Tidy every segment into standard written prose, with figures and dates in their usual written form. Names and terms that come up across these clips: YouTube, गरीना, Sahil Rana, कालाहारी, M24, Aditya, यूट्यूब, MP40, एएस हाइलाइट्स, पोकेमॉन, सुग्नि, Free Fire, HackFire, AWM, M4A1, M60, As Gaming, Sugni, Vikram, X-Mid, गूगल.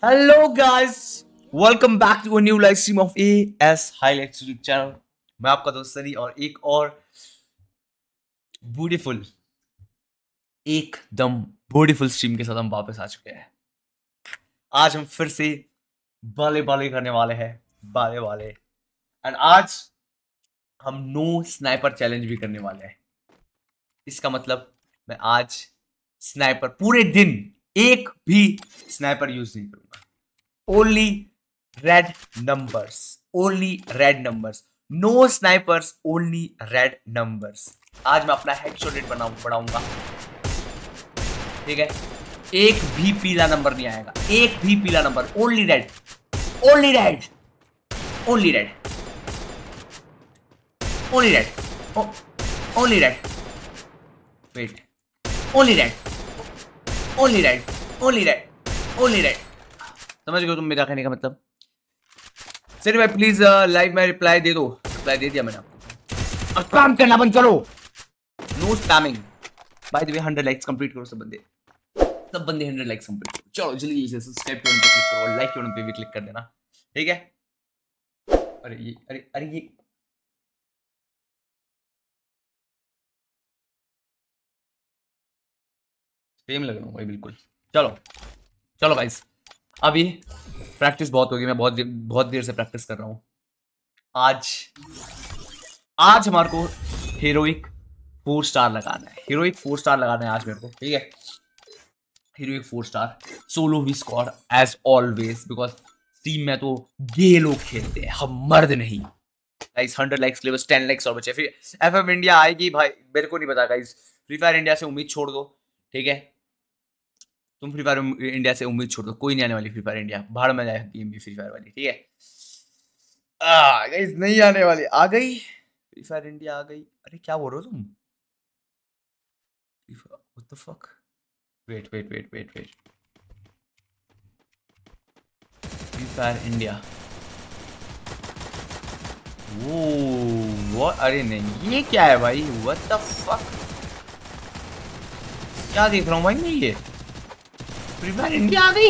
Hello guys, welcome back to a new stream of एएस हाइलाइट्स यूट्यूब channel. मैं आपका दोस्त सनी और एक और ब्यूटीफुल, एकदम ब्यूटीफुल स्ट्रीम के साथ हम वापस आ चुके हैं। आज हम फिर से बाले बाले करने वाले हैं, बाले बाले। एंड आज हम नो स्नाइपर चैलेंज भी करने वाले हैं। इसका मतलब मैं आज स्नाइपर पूरे दिन एक भी स्नाइपर यूज नहीं करूंगा। Only red numbers, only red numbers, no snipers, only red numbers. आज मैं अपना हेडशॉट रेट बढ़ाऊंगा, ठीक है? एक भी पीला नंबर नहीं आएगा, एक भी पीला number, only red, only red, only red, only red, only red, wait, only red, only red, only red, only red. समझ गए तुम मेरा कहने का मतलब? सर भाई प्लीज लाइव में रिप्लाई दे दो। रिप्लाई दे दिया मैंने आपको। स्पैम करना बंद करो, no spamming. By the way 100 likes complete करो सब बंदे, सब बंदे 100 लाइक्स कंप्लीट करो। चलो जल्दी से सब्सक्राइब बटन पे क्लिक करो और लाइक बटन पे भी क्लिक कर देना, ठीक है? अरे ये सेम लग रहा हूँ भाई, बिल्कुल। चलो चलो गाइस, अभी प्रैक्टिस बहुत होगी, मैं बहुत देर से प्रैक्टिस कर रहा हूँ। आज हमारे को हीरोइक 4 स्टार लगाना है, हीरोइक 4 स्टार लगाना है आज मेरे को, ठीक है? Heroic 4 star solo we score as always, because team में तो ये लोग खेलते हैं, हम मर्द नहीं। गाइस 100 लाइक्स के लिए बस 10 लाइक्स और बचे, फिर एफएम इंडिया आएगी भाई, मेरे को नहीं पता। गाइस फ्री फायर इंडिया से उम्मीद छोड़ दो, ठीक है? तुम फ्री फायर इंडिया से उम्मीद छोड़ दो, कोई नहीं आने वाली फ्री फायर इंडिया, बाहर में जाए गेम भी फ्री फायर वाली, ठीक है? गाइस नहीं आने वाली, आ गई फ्री फायर इंडिया, आ गई। अरे क्या बोल रहे हो तुम? What the fuck, wait wait wait wait wait, free fire India, वो व्हाट? अरे नहीं, ये क्या है भाई? व्हाट द फक, क्या देख रहा हूँ भाई मैं? ये फ्री फायर इंडिया आ गई,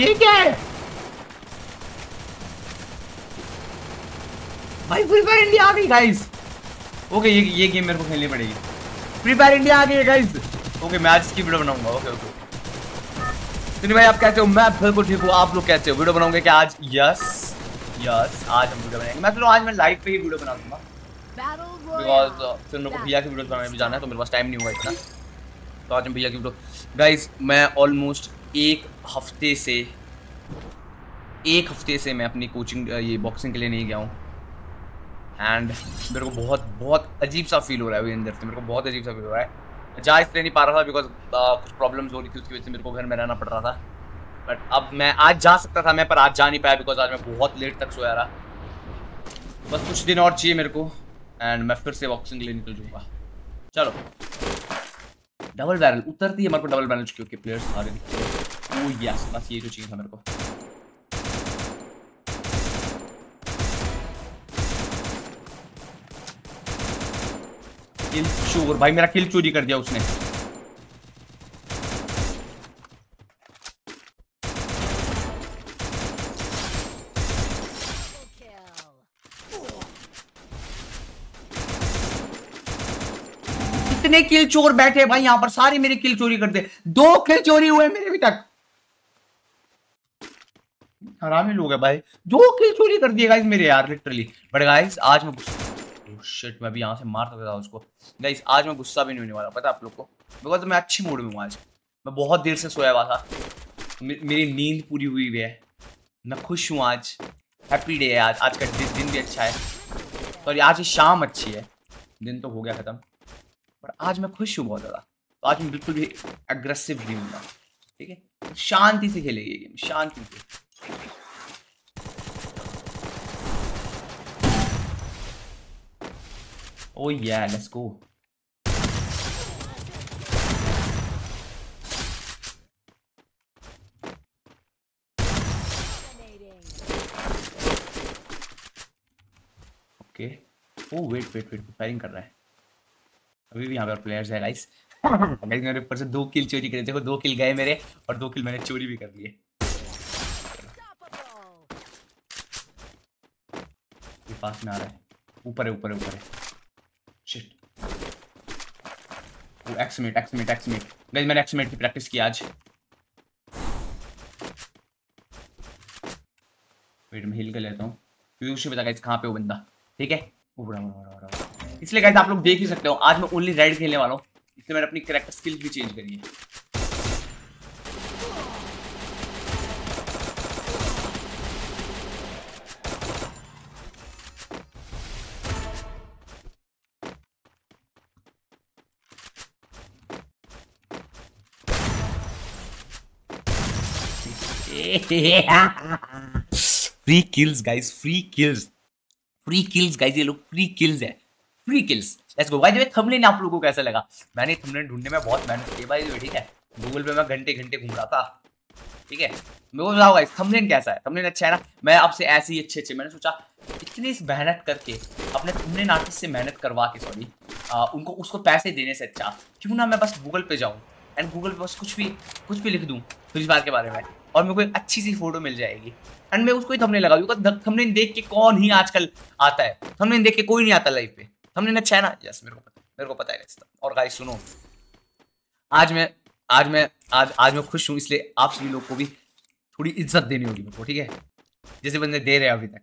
ये क्या है भाई? फ्री फायर इंडिया आ गई गाइस, ओके। ये गेम मेरे को खेलनी पड़ेगी। फ्री फायर इंडिया आ गई गाइस, ओके। मैं आज की वीडियो बनाऊंगा, ओके ओके। सुनिए भाई, आप कैसे हो? मैं बिल्कुल ठीक हूँ, आप लोग कैसे हो? वीडियो बनाऊंगे क्या आज? यस आज हम वीडियो बनाएंगे। मैं चलो आज मैं लाइव पे ही वीडियो बना दूंगा, बिकॉज फिर मेरे को भैया की वीडियो बनाने में जाना है, तो मेरे पास टाइम नहीं हुआ इतना। तो आज हम भैया की वीडियो, गाइज मैं ऑलमोस्ट एक हफ्ते से मैं अपनी कोचिंग ये बॉक्सिंग के लिए नहीं गया हूँ। एंड मेरे को बहुत अजीब सा फील हो रहा है अभी अंदर से, मेरे को बहुत अजीब सा फील हो रहा है। जा इसलिए नहीं पा रहा था बिकॉज कुछ प्रॉब्लम्स हो रही थी, उसकी वजह से मेरे को घर में रहना पड़ रहा था। बट अब मैं आज जा सकता था मैं, पर आज जा नहीं पाया बिकॉज आज मैं बहुत लेट तक सोया रहा। बस कुछ दिन और चाहिए मेरे को एंड मैं फिर से बॉक्सिंग के लिए निकल जाऊंगा। चलो डबल बैरल उतरती है, हमारे को डबल बैरल क्योंकि प्लेयर्स सारे दिखते हैं। ओह यस, बस ये जो चीज़ है मेरे को। किल चोर भाई, मेरा किल चोरी कर दिया उसने। कितने किल चोर बैठे भाई यहां पर, सारे मेरे किल चोरी करते। 2 किल चोरी हुए मेरे अभी तक, हरामी लोग है भाई, 2 किल चोरी कर दिए गाइस मेरे यार लिटरली। बट गाइस आज मैं ओह शिट, मैं भी यहां से मार सकता था उसको। गाइस आज मैं गुस्सा भी नहीं होने वाला, पता आप लोग को, बिकॉज मैं अच्छी मूड में हूँ आज। मैं बहुत देर से सोया हुआ था, मेरी नींद पूरी हुई हुई है, मैं खुश हूँ। आज हैप्पी डे है, आज का दिन भी अच्छा है, सॉरी आज की शाम अच्छी है, दिन तो हो गया खत्म। पर आज मैं खुश हूँ बहुत ज़्यादा, तो आज मैं बिल्कुल भी एग्रेसिव नहीं हूँ, ठीक है? शांति से खेलेगी गेम, शांति से। Oh yeah let's go, okay. Oh wait wait wait, firing कर रहा है अभी भी यहाँ पर प्लेयर्स है गाइस। गाइस मेरे ऊपर से 2 किल चोरी करे, देखो 2 किल गए मेरे और 2 किल मैंने चोरी भी कर लिए। ये पास में आ रहा है, ऊपर है ऊपर है ऊपर है। शिट, वो एक्समेट एक्समेट एक्समेट। गाइस मैंने एक्समेट की प्रैक्टिस की आज। वेट मैं हिल कर लेता हूँ क्योंकि उससे पता गाइस कहाँ पे वो बंदा। ठीक है, ऊपर। इसलिए गाइस आप लोग देख ही सकते हो आज मैं ओनली रेड खेलने वाला हूँ, इसलिए मैंने अपनी कैरेक्टर स्किल्स भी चेंज करी है। Free kills guys, free kills, free kills guys, ये लोग फ्री किल्स है, free kills. Let's go guys. ये थंबनेल आप लोगों को कैसा लगा? मैंने थंबनेल ढूंढने में बहुत मेहनत की भाई, ठीक है। गूगल पे मैं घंटे घंटे घूम रहा था, ठीक है। मेरे को बताओ गाइस थंबनेल कैसा है? थंबनेल अच्छा है ना? मैं आपसे ऐसे ही अच्छे अच्छे, मैंने सोचा इतनी मेहनत करके अपने थंबनेल आर्टिस्ट से मेहनत करवा के, सॉरी उनको उसको पैसे देने से अच्छा क्यों ना मैं बस गूगल पे जाऊँ एंड गूगल पे बस कुछ भी लिख दूँ फ्री फायर के बारे में और मेरे को एक अच्छी सी फोटो मिल जाएगी एंड मैं उसको ही थंबनेल लगा दूंगा। थंबनेल देख के कौन ही आजकल आता है? थंबनेल देख के कोई नहीं आता लाइफ पे। थंबनेल अच्छा है ना? यस, मेरे को पता है इसका। और गाइस सुनो, आज मैं खुश हूँ, इसलिए आप सभी लोग को भी थोड़ी इज्जत देनी होगी मेरे को, ठीक है, जैसे बंदे दे रहे हैं अभी तक।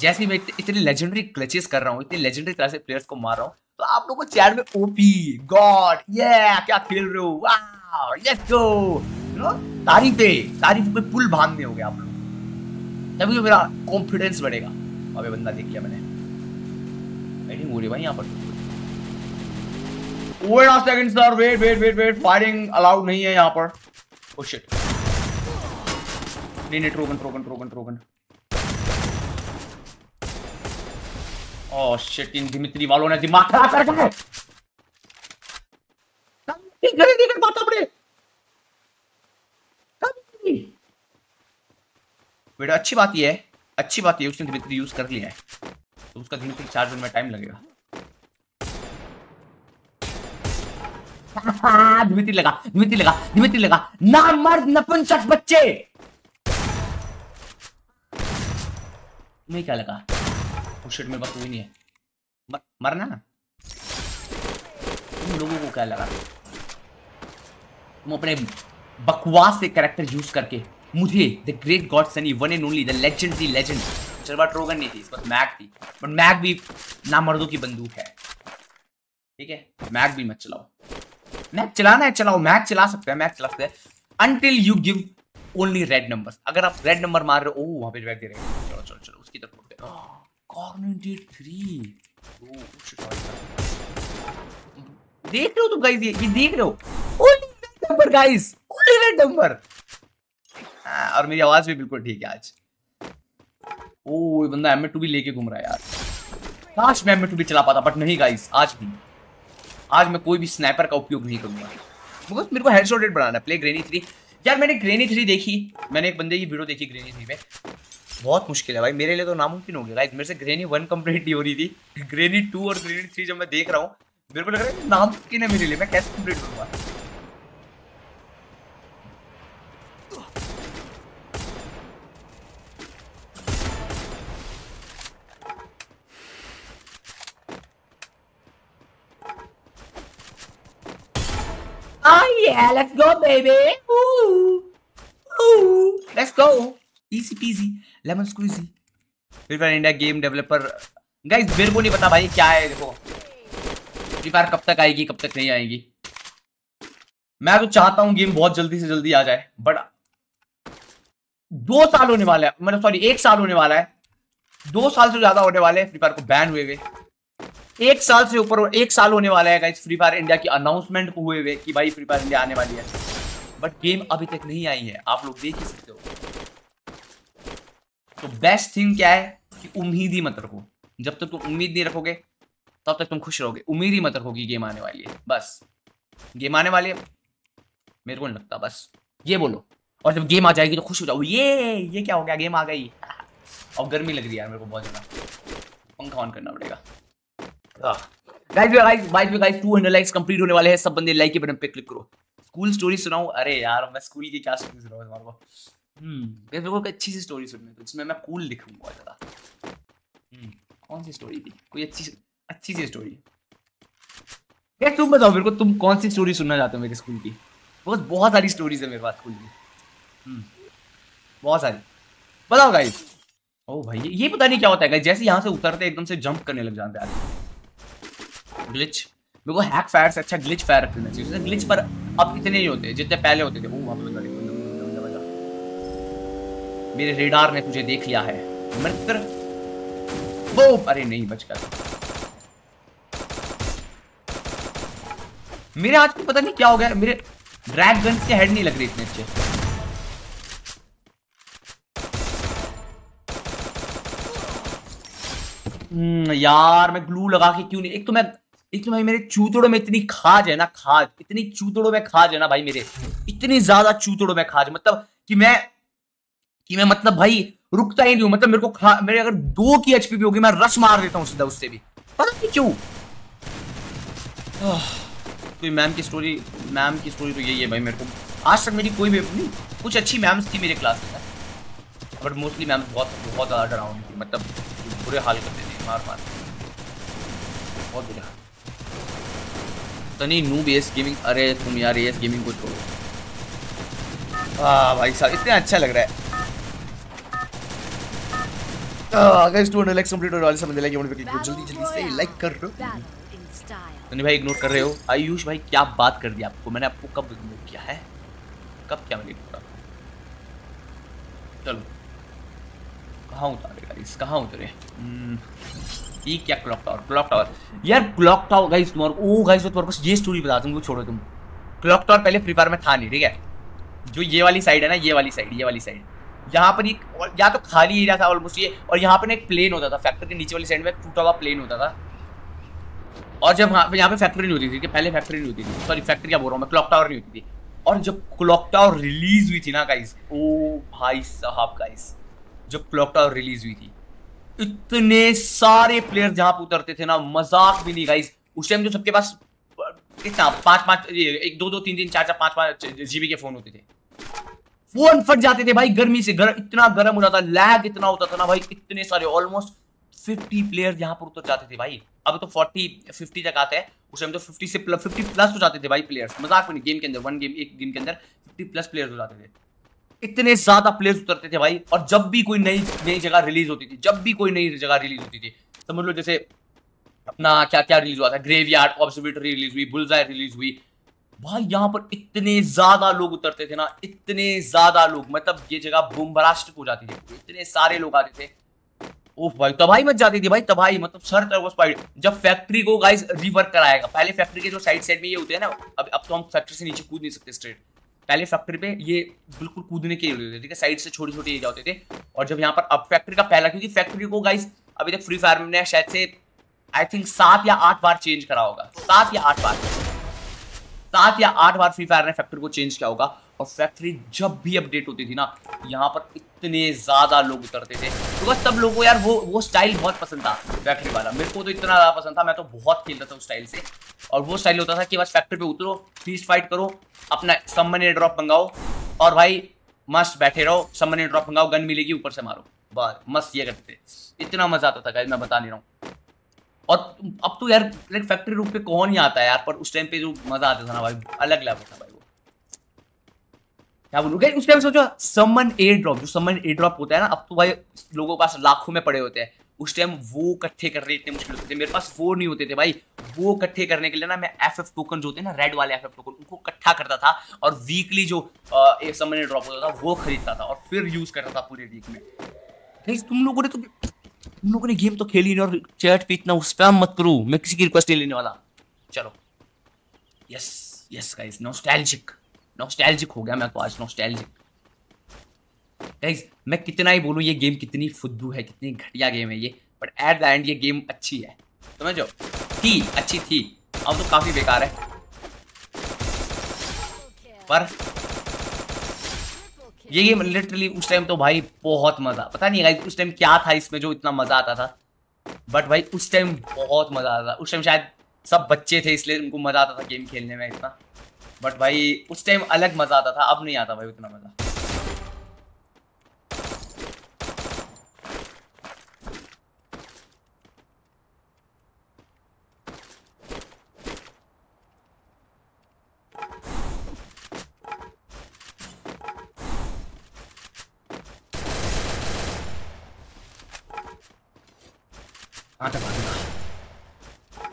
जैसे मैं इतने लेजेंडरी क्लचेस कर रहा हूँ, इतने लेजेंडरी क्लास प्लेयर्स को मार रहा हूँ, तो आप लोगों को चैट में ओपी गॉड ये क्या खेल रहे हो, वाह लेट्स गो, तारीफ में पुल बांधने हो गए आप लोग, तभी मेरा कॉन्फिडेंस बढ़ेगा। अबे बंदा देख लिया मैंने, एडिटिंग हो रही है भाई यहाँ पर। Wait a second sir, wait wait wait wait, firing allowed नहीं है यहाँ पर। ओह शिट, नहीं ट्रोगन। ओह शिट, इन दिमित्री वालों ने दिमाग खराब कर दिया। बेटा अच्छी बात यह है उसने दिमित्री यूज कर लिया है तो उसका दिमित्री चार्ज में टाइम लगेगा। दिमित्री लगा ना मर्द नपुंसक बच्चे। मैं क्या लगा? ओ शिट, मेरे पास कोई नहीं है। मरना ना तुम लोगों को क्या लगा? तुम अपने बकवास से कैरेक्टर यूज करके मुझे the great god Sunny one and only the legend चरवा ट्रोगन नहीं थी, इस पर मैग थी, बट मैग भी ना मर्दों की बंदूक है, ठीक है। मैग भी मत चलाओ, मैग चलाना है चलाओ, मैग चला सकते हैं, मैग चला सकते हैं until you give only red numbers. अगर आप रेड नंबर मार रहे हो, ओह वहाँ पे बैग दे रहे हैं, चलो चलो चलो उसकी तरफ उठते। कॉर्नर 3 देख रहे हो तुम गाइस, ये देख रहे हो only red number guys, only red number. और मेरी आवाज भी बिल्कुल ठीक है आज। ओह बंदा एम2 भी लेके घूम रहा है यार, काश मैं एम2 भी चला पाता, बट नहीं गाइस आज मैं कोई भी स्नाइपर का उपयोग नहीं करूंगा। बस मेरे को हेडशॉट रेट बढ़ाना है। प्ले ग्रेनी 3 यार, मैंने ग्रेनी 3 देखी, मैंने एक बंदे की वीडियो देखी ग्रेनी 3 में, बहुत मुश्किल है भाई मेरे लिए, तो नामुमकिन हो गया गाइस। मेरे से ग्रेनी 1 कंप्लीट नहीं हो रही थी, ग्रेनी 2 और ग्रेनी 3 जब मैं देख रहा हूँ मेरे को लग रहा है नामुमकिन है मेरे लिए, मैं कैसे कंप्लीट करूंगा। Yeah, let's go baby, let's go, easy peasy lemon squeezy। Free fire India game developer guys, मेरे को नहीं पता भाई क्या है। देखो फ्री फायर कब तक आएगी कब तक नहीं आएगी, मैं तो चाहता हूँ गेम बहुत जल्दी से जल्दी आ जाए, बट 2 साल होने वाला है, मतलब सॉरी 1 साल होने वाला है, 2 साल से ज्यादा होने वाले हैं फ्री फायर को बैन हुए 1 साल से ऊपर, और 1 साल होने वाला है गाइस फ्री फायर इंडिया की अनाउंसमेंट हुए हुए कि भाई फ्री फायर इंडिया आने वाली है, बट गेम अभी तक नहीं आई है, आप लोग देख ही सकते हो। तो बेस्ट थिंग क्या है कि उम्मीद ही मत रखो, जब तक तुम उम्मीद नहीं रखोगे तब तक तुम खुश रहोगे। उम्मीद ही मत रखोगी गेम आने वाली है, बस गेम आने वाली है मेरे को नहीं लगता, बस ये बोलो और जब गेम आ जाएगी तो खुश हो जाओ। ये क्या हो गया, गेम आ गई। और गर्मी लग रही है यार मेरे को बहुत ज़्यादा, पंखा ऑन करना पड़ेगा। गाइस 200 लाइक्स कंप्लीट होने वाले हैं, सब बंदे लाइक के बटन पे क्लिक करो। स्कूल स्टोरी सुनाऊं? अरे यार मैं स्कूल की क्या स्टोरी सुनाऊं तुम्हारे को। मेरे को अच्छी सी स्टोरी सुननी है जिसमें मैं कूल लिखूं बहुत ज्यादा। कौन सी स्टोरी थी? कोई अच्छी सी स्टोरी यार तुम बताओ मेरे को, तुम कौन सी स्टोरी सुनना चाहते हो मेरे स्कूल की? बहुत सारी स्टोरीज है मेरे पास स्कूल की, बहुत सारी। बताओ गाइस। ओ भाई ये पता नहीं क्या होता है गाइस, जैसे यहाँ से उतरते एकदम से जंप करने लग जाते हैं। ग्लिच मेरे को हैक फायर से अच्छा ग्लिच फायर रखना चाहिए। ग्लिच पर अब इतने ही होते जितने पहले होते थे। ओ वहां पे बंदा देखो, मेरे रेडार ने तुझे देख लिया है मित्र। वो अरे नहीं बच गया। मेरे हाथ को पता नहीं क्या हो गया, मेरे ड्रैग गन्स के हेड नहीं लग रही इतने अच्छे। यार मैं ग्लू लगा के क्यों नहीं, एक तो भाई मेरे चूतड़ों में इतनी खाज है ना, खाज इतनी चूतड़ों में खाज है ना भाई मेरे, इतनी ज्यादा चूतड़ों में खाज, मतलब कि मैं मतलब भाई रुकता ही नहीं हूं। मतलब मेरे को मेरे अगर 2 की एचपी भी होगी मैं रश मार देता हूं सीधा उससे भी, पता नहीं क्यों। कोई मैम की स्टोरी तो यही है भाई। मेरे को आज तक मेरी कोई भी नहीं, कुछ अच्छी मैम्स थी मेरे क्लास में, बट मोस्टली मैम बहुत ज्यादा डरावनी थी, मतलब बुरे हाल करते थे, मार बहुत बुरा। तनी नूब एस गेमिंग, अरे तुम यार एस गेमिंग को छोड़ो। भाई साहब इतना अच्छा लग रहा है। अगर 200 लाइक कंप्लीट होने वाले सब लाइक कमेंट पे कीजिए, जल्दी जल्दी से लाइक कर दो। तनी भाई इग्नोर कर रहे हो। आयुष भाई क्या बात कर दी आपको, मैंने आपको कब इग्नोर किया है, कब क्या मैंने इग्नोर? चलो कहाँ उतरे? ये क्या क्लॉक टावर यार, क्लॉक टावर गाइस तुम्हारे। ओ गाइस तुम्हारे पास ये स्टोरी बताता हूँ, छोड़ो तुम। क्लॉक टावर पहले फ्री फायर में था नहीं, ठीक है? जो ये वाली साइड है ना, ये वाली साइड यहाँ पर एक या तो खाली एरिया था ऑलमोस्ट ये, और यहाँ पर एक प्लेन होता था, फैक्ट्री के नीचे वाली साइड में एक टूटा हुआ प्लेन होता था। और जब यहाँ पे फैक्ट्री नहीं होती थी, पहले फैक्ट्री नहीं होती थी, सॉरी फैक्ट्री क्या बोल रहा हूँ मैं, क्लॉक टावर नहीं होती थी। और जब क्लॉक टावर रिलीज हुई थी ना गाइस, ओ भाई साहब गाइस, जब क्लॉक टावर रिलीज हुई थी इतने सारे प्लेयर जहां पर उतरते थे ना, मजाक भी नहीं गाइस। उस टाइम जो सबके पास कितना 5-5, 1, 2-2, 3-3, 4-4, 5-5 जीबी के फोन होते थे, फोन फट जाते थे भाई गर्मी से। इतना गर्म हो जाता, लैग इतना होता था ना भाई, इतने सारे ऑलमोस्ट 50 प्लेयर यहाँ पर उतर जाते थे भाई। अब तो 40-50 तक आते हैं, उस टाइम तो 50 प्लस हो जाते थे भाई प्लेयर्स, मजाक में नहीं। गेम के अंदर एक गेम के अंदर 50+ प्लेयर्स हो जाते थे, इतने ज्यादा प्लेयर्स उतरते थे भाई। और जब भी कोई नई जगह रिलीज होती थी, समझ लो जैसे अपना क्या रिलीज हुआ था, ग्रेवयार्ड ऑब्जर्वेटरी रिलीज हुई, बुलजाय रिलीज हुई भाई, यहाँ पर इतने ज्यादा लोग उतरते थे ना, इतने ज्यादा लोग, मतलब ये जगह बूमब्रास्ट हो जाती थी, इतने सारे लोग आते थे। ओह भाई तबाही मच जाती थी भाई, तबाही मतलब सर तरफ। जब फैक्ट्री को गाइस रिवर्क कराएगा, पहले फैक्ट्री के जो साइड में ये होते हैं ना, अब तो हम फैक्ट्री से नीचे कूद नहीं सकते स्ट्रेट, पहले फैक्ट्री पे ये बिल्कुल कूदने के लिए होते थे, ठीक है? साइड से छोटे-छोटे एरिया होते थे। और जब यहाँ पर अब फैक्ट्री का पहला, क्योंकि फैक्ट्री को गाइस अभी तक फ्री फायर ने शायद से आई थिंक 7 या 8 बार चेंज करा होगा, 7 या 8 बार, 7 या 8 बार फ्री फायर ने फैक्ट्री को चेंज किया होगा। और फैक्ट्री जब भी अपडेट होती थी ना, यहाँ पर इतने ज्यादा लोग उतरते थे, क्योंकि सब लोगों को यार वो स्टाइल बहुत पसंद था फैक्ट्री वाला। मेरे को तो इतना ज़्यादा पसंद था, मैं तो बहुत खेलता था उस स्टाइल से। और वो स्टाइल होता था कि बस फैक्ट्री पे उतरो, फीस्ट फाइट करो, अपना सम्मन एयर ड्रॉप मंगाओ और भाई मस्त बैठे रहो, सम्मन एयर ड्रॉप मंगाओ, गन मिलेगी ऊपर से मारो, बस मस्त ये करते थे। इतना मजा आता था गाइस, मैं बता नहीं रहा हूँ। और अब तो यार फैक्ट्री रूप पे कौन ही आता है यार, पर उस टाइम पे जो मजा आता था ना भाई, अलग लेवल था भाई। क्या बोलूं उस टाइम, सोचो सम्मन एयर ड्रॉप होता है ना, अब तो भाई लोगों के पास लाखों में पड़े होते हैं, उस टाइम वो इकट्ठे करने इतने मुश्किल होते थे। मेरे पास वो नहीं होते थे भाई, वो इकट्ठे करने के लिए ना मैं FF टोकन जो होते हैं ना, रेड वाले FF टोकन, उनको इकट्ठा करता था और वीकली जो एक सम्मन एयर ड्रॉप होता था वो खरीदता था और फिर यूज करता था पूरे वीक में। तुम लोगों ने गेम तो खेली नहीं, और चैट पे इतना स्पैम मत करो, मैं किसी की रिक्वेस्ट नहीं लेने वाला। चलो यस यस गाइस, नॉस्टैल्जिक हो गया मैं तो आज, नॉस्टैल्जिक। गाइस मैं कितना ही बोलूं ये गेम कितनी फुद्दू है, कितनी घटिया गेम है ये, बट एट द एंड ये गेम अच्छी है, समझो थी, अच्छी थी, अब तो काफी बेकार है। पर ये गेम लिटरली उस टाइम तो भाई बहुत मजा, पता नहीं गाइस उस टाइम क्या था इसमें जो इतना मजा आता था, बट भाई उस टाइम बहुत मजा आता था। उस टाइम शायद सब बच्चे थे इसलिए उनको मज़ा आता था गेम खेलने में इतना, बट भाई उस टाइम अलग मज़ा आता था, अब नहीं आता भाई उतना मज़ा।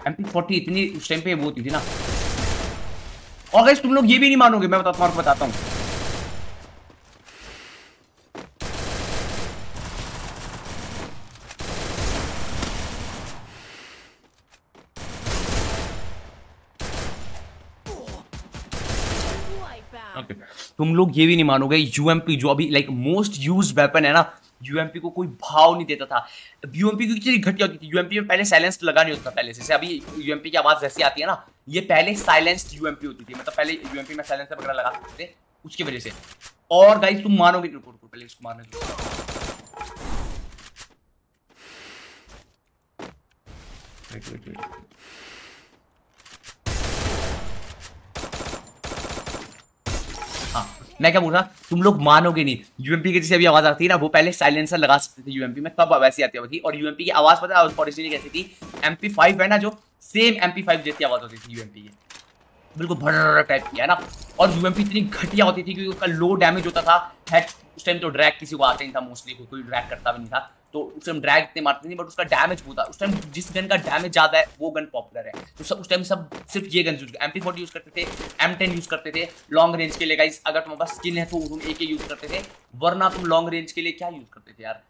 MP40 इतनी उस टाइम पे वो होती थी ना। और गाइस तुम लोग ये भी नहीं मानोगे, मैं तुम्हारे बताता हूँ। तुम लोग ये भी नहीं मानोगे, यूएमपी जो अभी लाइक मोस्ट यूज वेपन है ना, यूएमपी को कोई भाव नहीं देता था। यूएमपी की कितनी घटिया होती थी। यूएमपी में पहले साइलेंस्ड लगा नहीं होता था पहले से। अभी यूएमपी की आवाज जैसी आती है ना, ये पहले साइलेंस्ड यूएमपी होती थी, मतलब पहले यूएमपी में साइलेंसर वगैरह लगा सकते थे उसकी वजह से। और गाइस तुम मानोगे, पहले इसको मारने दो। मैं क्या बोल रहा, तुम लोग मानोगे नहीं, यूएमपी की जैसे अभी आवाज आती है ना, वो पहले साइलेंसर लगा सकते थे यूएमपी में, तब वैसी आती होती। और यूएमपी की आवाज पता है ओरिजिनली कैसी थी, MP5 है ना, जो सेम MP5 जैसी आवाज होती थी यूएमपी की, बिल्कुल भर टाइप की है ना। और यूएमपी इतनी घटिया होती थी क्योंकि उसका लो डैमेज होता था, हेड उस टाइम तो ड्रैग किसी को आता नहीं था, मोस्टली कोई ड्रैग करता भी नहीं था, तो उस टाइम ड्रैग इतने मारते नहीं, बट उसका डैमेज होता उस टाइम। जिस गन का डैमेज ज़्यादा है वो गन पॉपुलर है, तो सब उस टाइम सब सिर्फ ये गन यूज करते, MP40 यूज़ करते थे, M10 यूज़ करते थे लॉन्ग रेंज के लिए। गाइस अगर तुम्हारे पास स्किन है तो तुम एक यूज़ करते थे, वरना तुम लॉन्ग रेंज के लिए क्या यूज़ करते थे यार,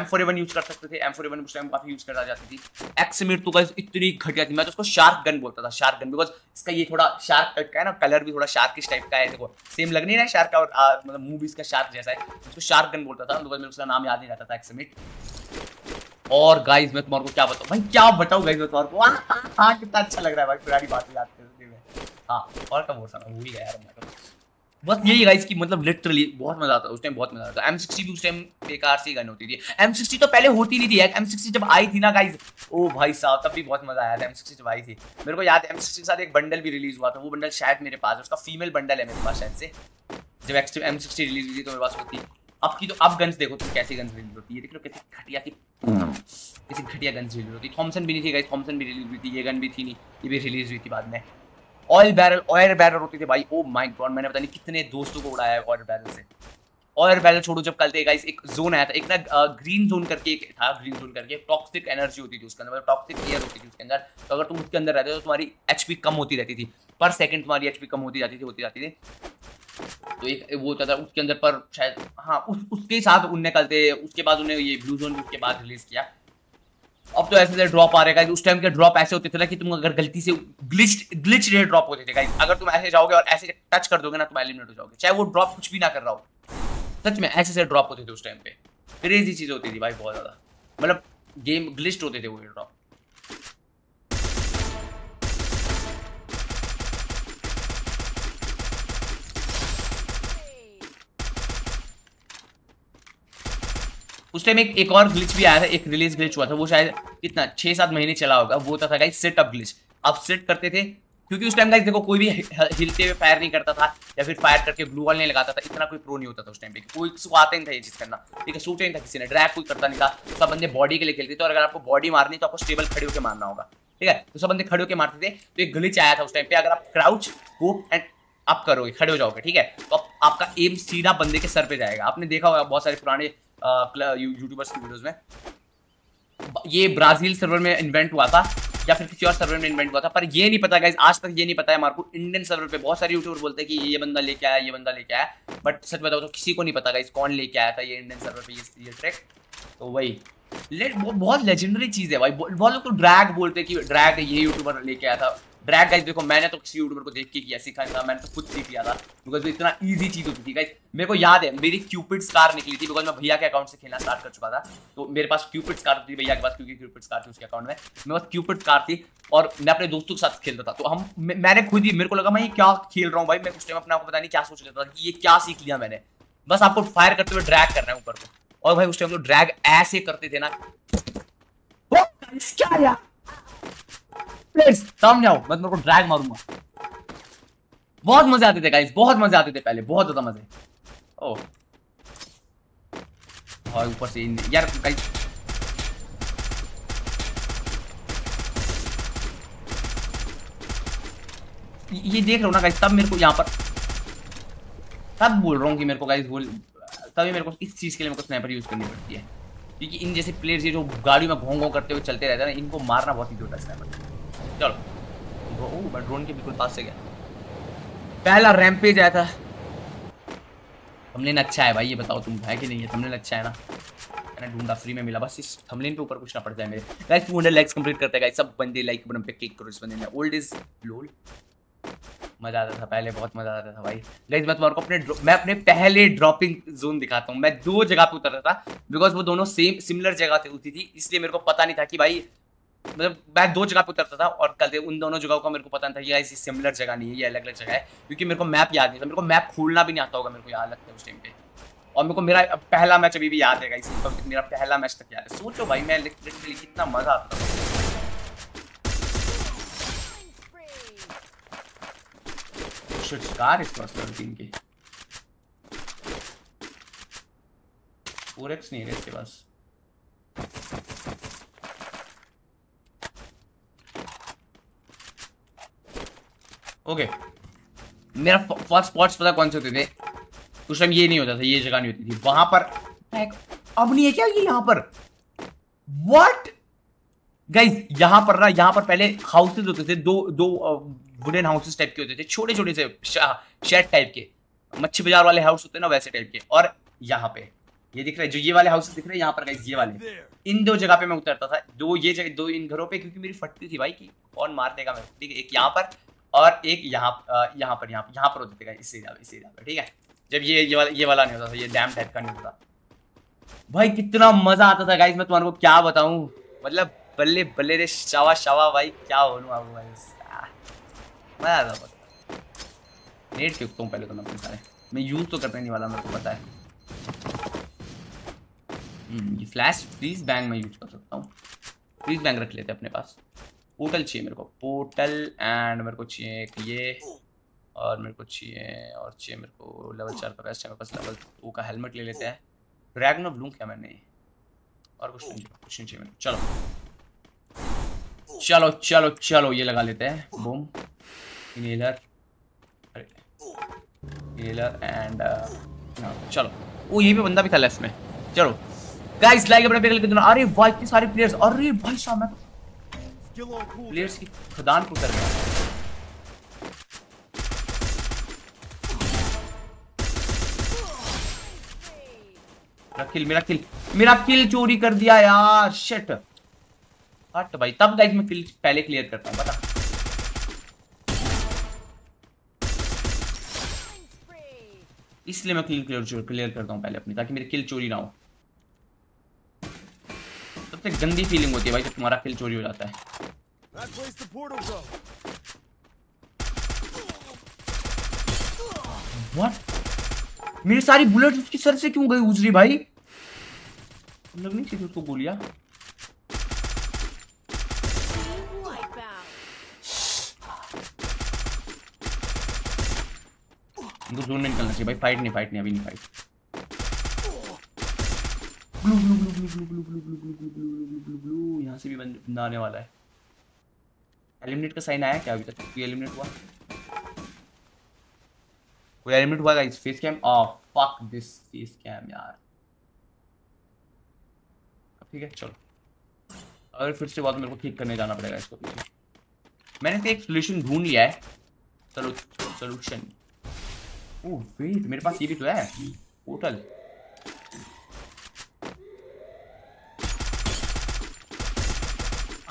M4A1 यूज़ कर सकते थे। M4A1 उस टाइम काफ़ी यूज़ करा जाती थी। X-Mid तो गाइस इतनी घटिया थी, मैं तो उसको शार्क गन बोलता था, शार्क गन, बिकॉज इसका ये थोड़ा शार्क टाइप का है ना, कलर भी थोड़ा शार्किश टाइप का है, देखो सेम लग नहीं रहा है शार्क का, और मतलब मूवीज का शार्क जैसा है, उसको शार्क गन बोलता था, बिकॉज मेरे उसका नाम याद नहीं रहता था, X-Mid। और गाइज मैं तुम्हारे को क्या बताऊँ भाई, क्या बताऊँ गाइज मैं तुम्हारे को, हाँ कितना अच्छा लग रहा है भाई पुरानी बातें याद करते हुए। हाँ और क्या बोल सकता हूँ, भूल गया यार मैं तो, बस यही गाइस की मतलब लिटरली बहुत मजा आता है उस टाइम, बहुत मजा आता है। M60 भी उस टाइम बेकार सी गन होती थी, M60 तो पहले होती नहीं थी यार। M60 जब आई थी ना गाइस, ओ भाई साहब तब भी बहुत मजा आया था। M60 जब आई थी मेरे को याद है, M60 के साथ एक बंडल भी रिलीज हुआ था, वो बंडल शायद मेरे पास है, उसका फीमेल बंडल है मेरे पास शायद से, जब M60 रिलीज हुई थी तो मेरे पास होती। अब की तो अब गन्स देखो तुम कैसी गन्स रिलीज होती है, देख लो कैसी घटिया की कैसी घटिया गन्स रिलीज होती। थॉम्सन भी नहीं थी गाइस, थॉम्सन भी रिलीज हुई थी, ये गन भी थी नहीं, ये भी रिलीज हुई थी बाद में। ऑयल बैरल होती थी भाई, ओ माय गॉड मैंने पता नहीं कितने दोस्तों को उड़ाया है ऑयल बैरल से। ऑयल बैरल छोड़ो, जब करते गाइस एक जोन आया था, एक ना ग्रीन जोन करके एक था, ग्रीन जोन करके टॉक्सिक एनर्जी होती थी उसके अंदर, मतलब टॉक्सिक एयर होती थी उसके अंदर। तो अगर तुम उसके अंदर रहते हो तो तुम्हारी HP कम होती रहती थी, पर सेकंड तुम्हारी HP कम होती जाती थी। तो एक वो होता था उसके अंदर, पर शायद हाँ उसके साथ उन्हें करते, उसके बाद उन्हें ये ब्लू जोन उसके बाद रिलीज किया। अब तो ऐसे ड्रॉप आ रहे गाइस, उस टाइम के ड्रॉप ऐसे होते थे ना कि तुम अगर गलती से ग्लिच रेट ड्रॉप होते थे गाइस, अगर तुम ऐसे जाओगे और ऐसे टच कर दोगे ना तुम एलिमिनेट हो जाओगे, चाहे वो ड्रॉप कुछ भी ना कर रहा हो। सच में ऐसे से ड्रॉप होते थे उस टाइम पे, क्रेजी चीज होती थी भाई बहुत ज्यादा, मतलब गेम ग्लिच्ड होते थे वो ड्रॉप। उस टाइम एक और ग्लिच भी आया था, एक रिलीज ग्लिच हुआ था, वो शायद कितना 6-7 महीने चला होगा। वो होता था गाइस सेट अप ग्लिच। आप सेट करते थे क्योंकि उस टाइम गाइस देखो कोई भी हिलते हुए फायर नहीं करता था, या फिर फायर करके ग्लू वॉल नहीं लगाता था, इतना कोई प्रो नहीं होता था उस टाइम पे, कोई किसको आता नहीं था ये चीज करना, ठीक है, शूट नहीं था किसी ने, ड्रैग कोई करता नहीं था, सब बंदे बॉडी के लिए खेलते थे। और अगर आपको बॉडी मारनी तो आपको स्टेबल खड़े होकर मारना होगा, ठीक है, तो सब बंदे खड़े होकर मारते थे। तो एक ग्लिच आया था उस टाइम पे, अगर आप क्राउच होप एंड आप करोगे, खड़े हो जाओगे, ठीक है, तो आपका एम सीधा बंदे के सर पे जाएगा। आपने देखा होगा बहुत सारे पुराने यूट्यूबर्स की वीडियोस में, ये ब्राजील सर्वर में इन्वेंट हुआ था या फिर किसी और सर्वर में इन्वेंट हुआ था, पर ये नहीं पता गाइस, आज तक ये नहीं पता है हमारे को। इंडियन सर्वर पे बहुत सारे यूट्यूबर बोलते हैं कि ये बंदा लेके आया, ये बंदा लेके आया, बट सच बताओ तो किसी को नहीं पता गाइस कौन लेके आया था ये इंडियन सर्वर पे ये ट्रिक। तो वही बहुत लेजेंडरी चीज़ है भाई। बहुत लोग तो ड्रैग बोलते हैं कि ड्रैग ये यूट्यूबर लेके आया था। ड्रैग गाइस देखो मैंने तो किसी यूट्यूबर को देख के किया, सीखा था, मैंने तो खुद सीख लिया था, बिकॉज इतना इजी चीज़ होती थी गाइस। मेरे को याद है मेरी क्यूपिड स्कार निकली थी, बिकॉज मैं भैया के अकाउंट से खेलना स्टार्ट कर चुका था, तो मेरे पास क्यूपिड स्कार थी भैया के पास, क्योंकि क्यूपिड स्कार थी उसके अकाउंट में, मेरे पास क्यूपिड स्कार थी और मैं अपने दोस्तों के साथ खेलता था। तो मैंने खुद ही, मेरे को लगा मैं क्या खेल रहा हूँ भाई, मैं उस टाइम अपने आपको पता नहीं क्या सोच रहा था कि ये क्या सीख लिया मैंने, बस आपको फायर करते हुए ड्रैग करना है ऊपर को। और भाई उस टाइम तो ड्रैग ऐसे करते थे ना, प्लीज सामने आओ, मैं तुमको ड्रैग मारूंगा। बहुत मजे आते थे गाइस, बहुत मजे आते थे पहले, बहुत ज्यादा मजे। ओह और ऊपर से यार गाइस ये देख रहा हूँ ना गाइस, तब मेरे को यहाँ पर तब बोल रहा हूँ कि मेरे को गाइस बोल, तभी मेरे को इस चीज़ के लिए मेरे को स्नाइपर यूज़ करनी पड़ती है, क्योंकि इन जैसे प्लेयर्स ये जो गाड़ी में घोंघों करते हुए चलते रहते हैं ना, इनको मारना बहुत ईजी होता है स्नाइपर। चलो ओह मैं ड्रोन के बिल्कुल पास से गया। पहला रैम्पेज आया था। थंबनेल अच्छा है भाई, ये बताओ तुम है कि नहीं है? थंबनेल अच्छा है ना? मैंने ढूंढा, फ्री में मिला। बस इस थंबनेल पे ऊपर कुछ ना पड़ जाए मेरे। गाइस 200 लाइक्स कंप्लीट करते हैं गाइस, सब बंदे लाइक बटन पे क्लिक करो इस बंदे ने। Old is lol. मजा आता था पहले, बहुत मजा आता था भाई। गाइस मैं तुम्हारे को अपने पहले ड्रॉपिंग जोन दिखाता हूँ। मैं दो जगह पे उतर रहा था बिकॉज वो दोनों सेम सिमिलर जगह से उतरी थी, इसलिए मेरे को पता नहीं था कि भाई, मतलब मैं दो जगह पे उतरता था और कल उन दोनों जगहों का मेरे को पता नहीं था कि यार सिमिलर जगह नहीं है, ये अलग अलग जगह है, क्योंकि मेरे को मैप याद नहीं था। मेरे को मैप खोलना भी नहीं आता होगा मेरे को, याद लगता है उस टाइम पे। और मेरे को मेरा पहला मैच अभी भी याद है गाइस, मेरा पहला मैच तक याद है। सोचो भाई मैं लिटरली कितना मजा आता था। इसके पास ओके मेरा फर्स्ट स्पॉट्स पता कौन से होते थे उस टाइम? ये नहीं होता था, ये जगह नहीं होती थी। वहां पर अब नहीं है क्या ये? यहाँ पर व्हाट गाइस, यहाँ पर ना, यहाँ पर पहले हाउसेज होते थे, दो वुडन हाउसेज टाइप के होते थे, छोटे छोटे से शेड टाइप के, मच्छी बाजार वाले हाउस होते ना वैसे टाइप के। और यहाँ पे ये दिख रहा है जो ये वाले हाउसेज दिख रहे हैं यहाँ पर गाइस, ये वाले इन दो जगह पे मैं उतरता था, दो इन घरों पे, क्योंकि मेरी फटती थी भाई कि कौन मार देगा मेरे को। ठीक है, एक यहाँ पर और एक यहाँ पर होते थे इसी पे। ठीक है, जब ये वाला नहीं होता था, ये डैम टाइप का नहीं होता भाई। कितना मजा आता था गाइस, मैं तुम्हारे को क्या बताऊं, मतलब बल्ले बल्ले रे शावा शावा भाई, क्या बोलूं आपको भाई, मजा आता था। नेट फेंकता हूँ पहले तो मैं अपने सारे, मैं यूज तो करने नहीं वाला, मेरे को पता है। ये फ्लैश फ्रीज बैंग मैं यूज कर सकता हूँ, फ्रीज बैंग रख लेते हैं अपने पास। पोर्टल चाहिए मेरे को, पोर्टल एंड मेरे को चाहिए ये, और मेरे को चाहिए मेरे को लेवल 4 का बेस्ट है मेरे पास, लेवल 2 का हेलमेट ले लेते हैं। ड्रैगन ऑफ लूं क्या मैंने? और कुछ नहीं चाहिए मेरे को। चलो चलो चलो चलो ये लगा लेते हैं, बूम इनहेलर एंड चलो। ओ ये भी बंदा भी था लेफ्ट में। चलो गाइस लाइक अपना पेड़ के दोनों। अरे भाई इतने सारे प्लेयर्स, अरे भाई साहब मैं प्लेयर्स की खदान को उतर गया। मेरा किल चोरी कर दिया यार, शिट। हट भाई, तब गाइस मैं किल पहले क्लियर करता हूँ, बता। इसलिए मैं किल क्लियर करता हूँ पहले अपनी, ताकि मेरी किल चोरी ना हो। सबसे गंदी फीलिंग होती है भाई जब तुम्हारा किल चोरी हो जाता है। What? मेरी सारी बुलेट उसकी सर से क्यों गई उजरी भाई? लग नहीं चाहिए उसको गोलियां। उनको जोन में निकलना चाहिए भाई, फाइट नहीं अभी नहीं fight. Blue blue blue blue blue blue blue blue blue blue blue blue blue, यहाँ से भी बंदा आने वाला है। एलिमिनेट का साइन आया क्या अभी तक? कोई एलिमिनेट हुआ? Guys face cam off, fuck this face cam यार। ठीक है चलो, अगर फिर से बात मेरे को ठीक करने जाना पड़ेगा इसको पीछे। मैंने तो एक सोल्यूशन ढूंढ लिया है, चलो सोल्यूशन। ओह वेट, मेरे पास ये भी तो है पोर्टल।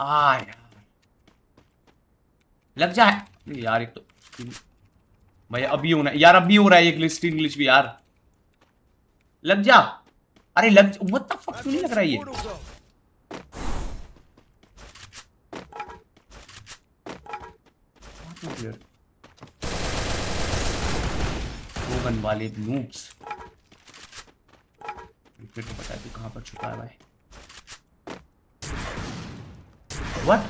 यार लग जाए यार, एक तो भाई अभी होना यार, अभी हो रहा है ये ग्लिच इंग्लिश भी यार, लग जा। अरे लग जा, व्हाट द फक क्यों नहीं लग रहा है ये? रोगन वाले नूब्स, फिर तो बता तू कहां पर छुपा है भाई? What?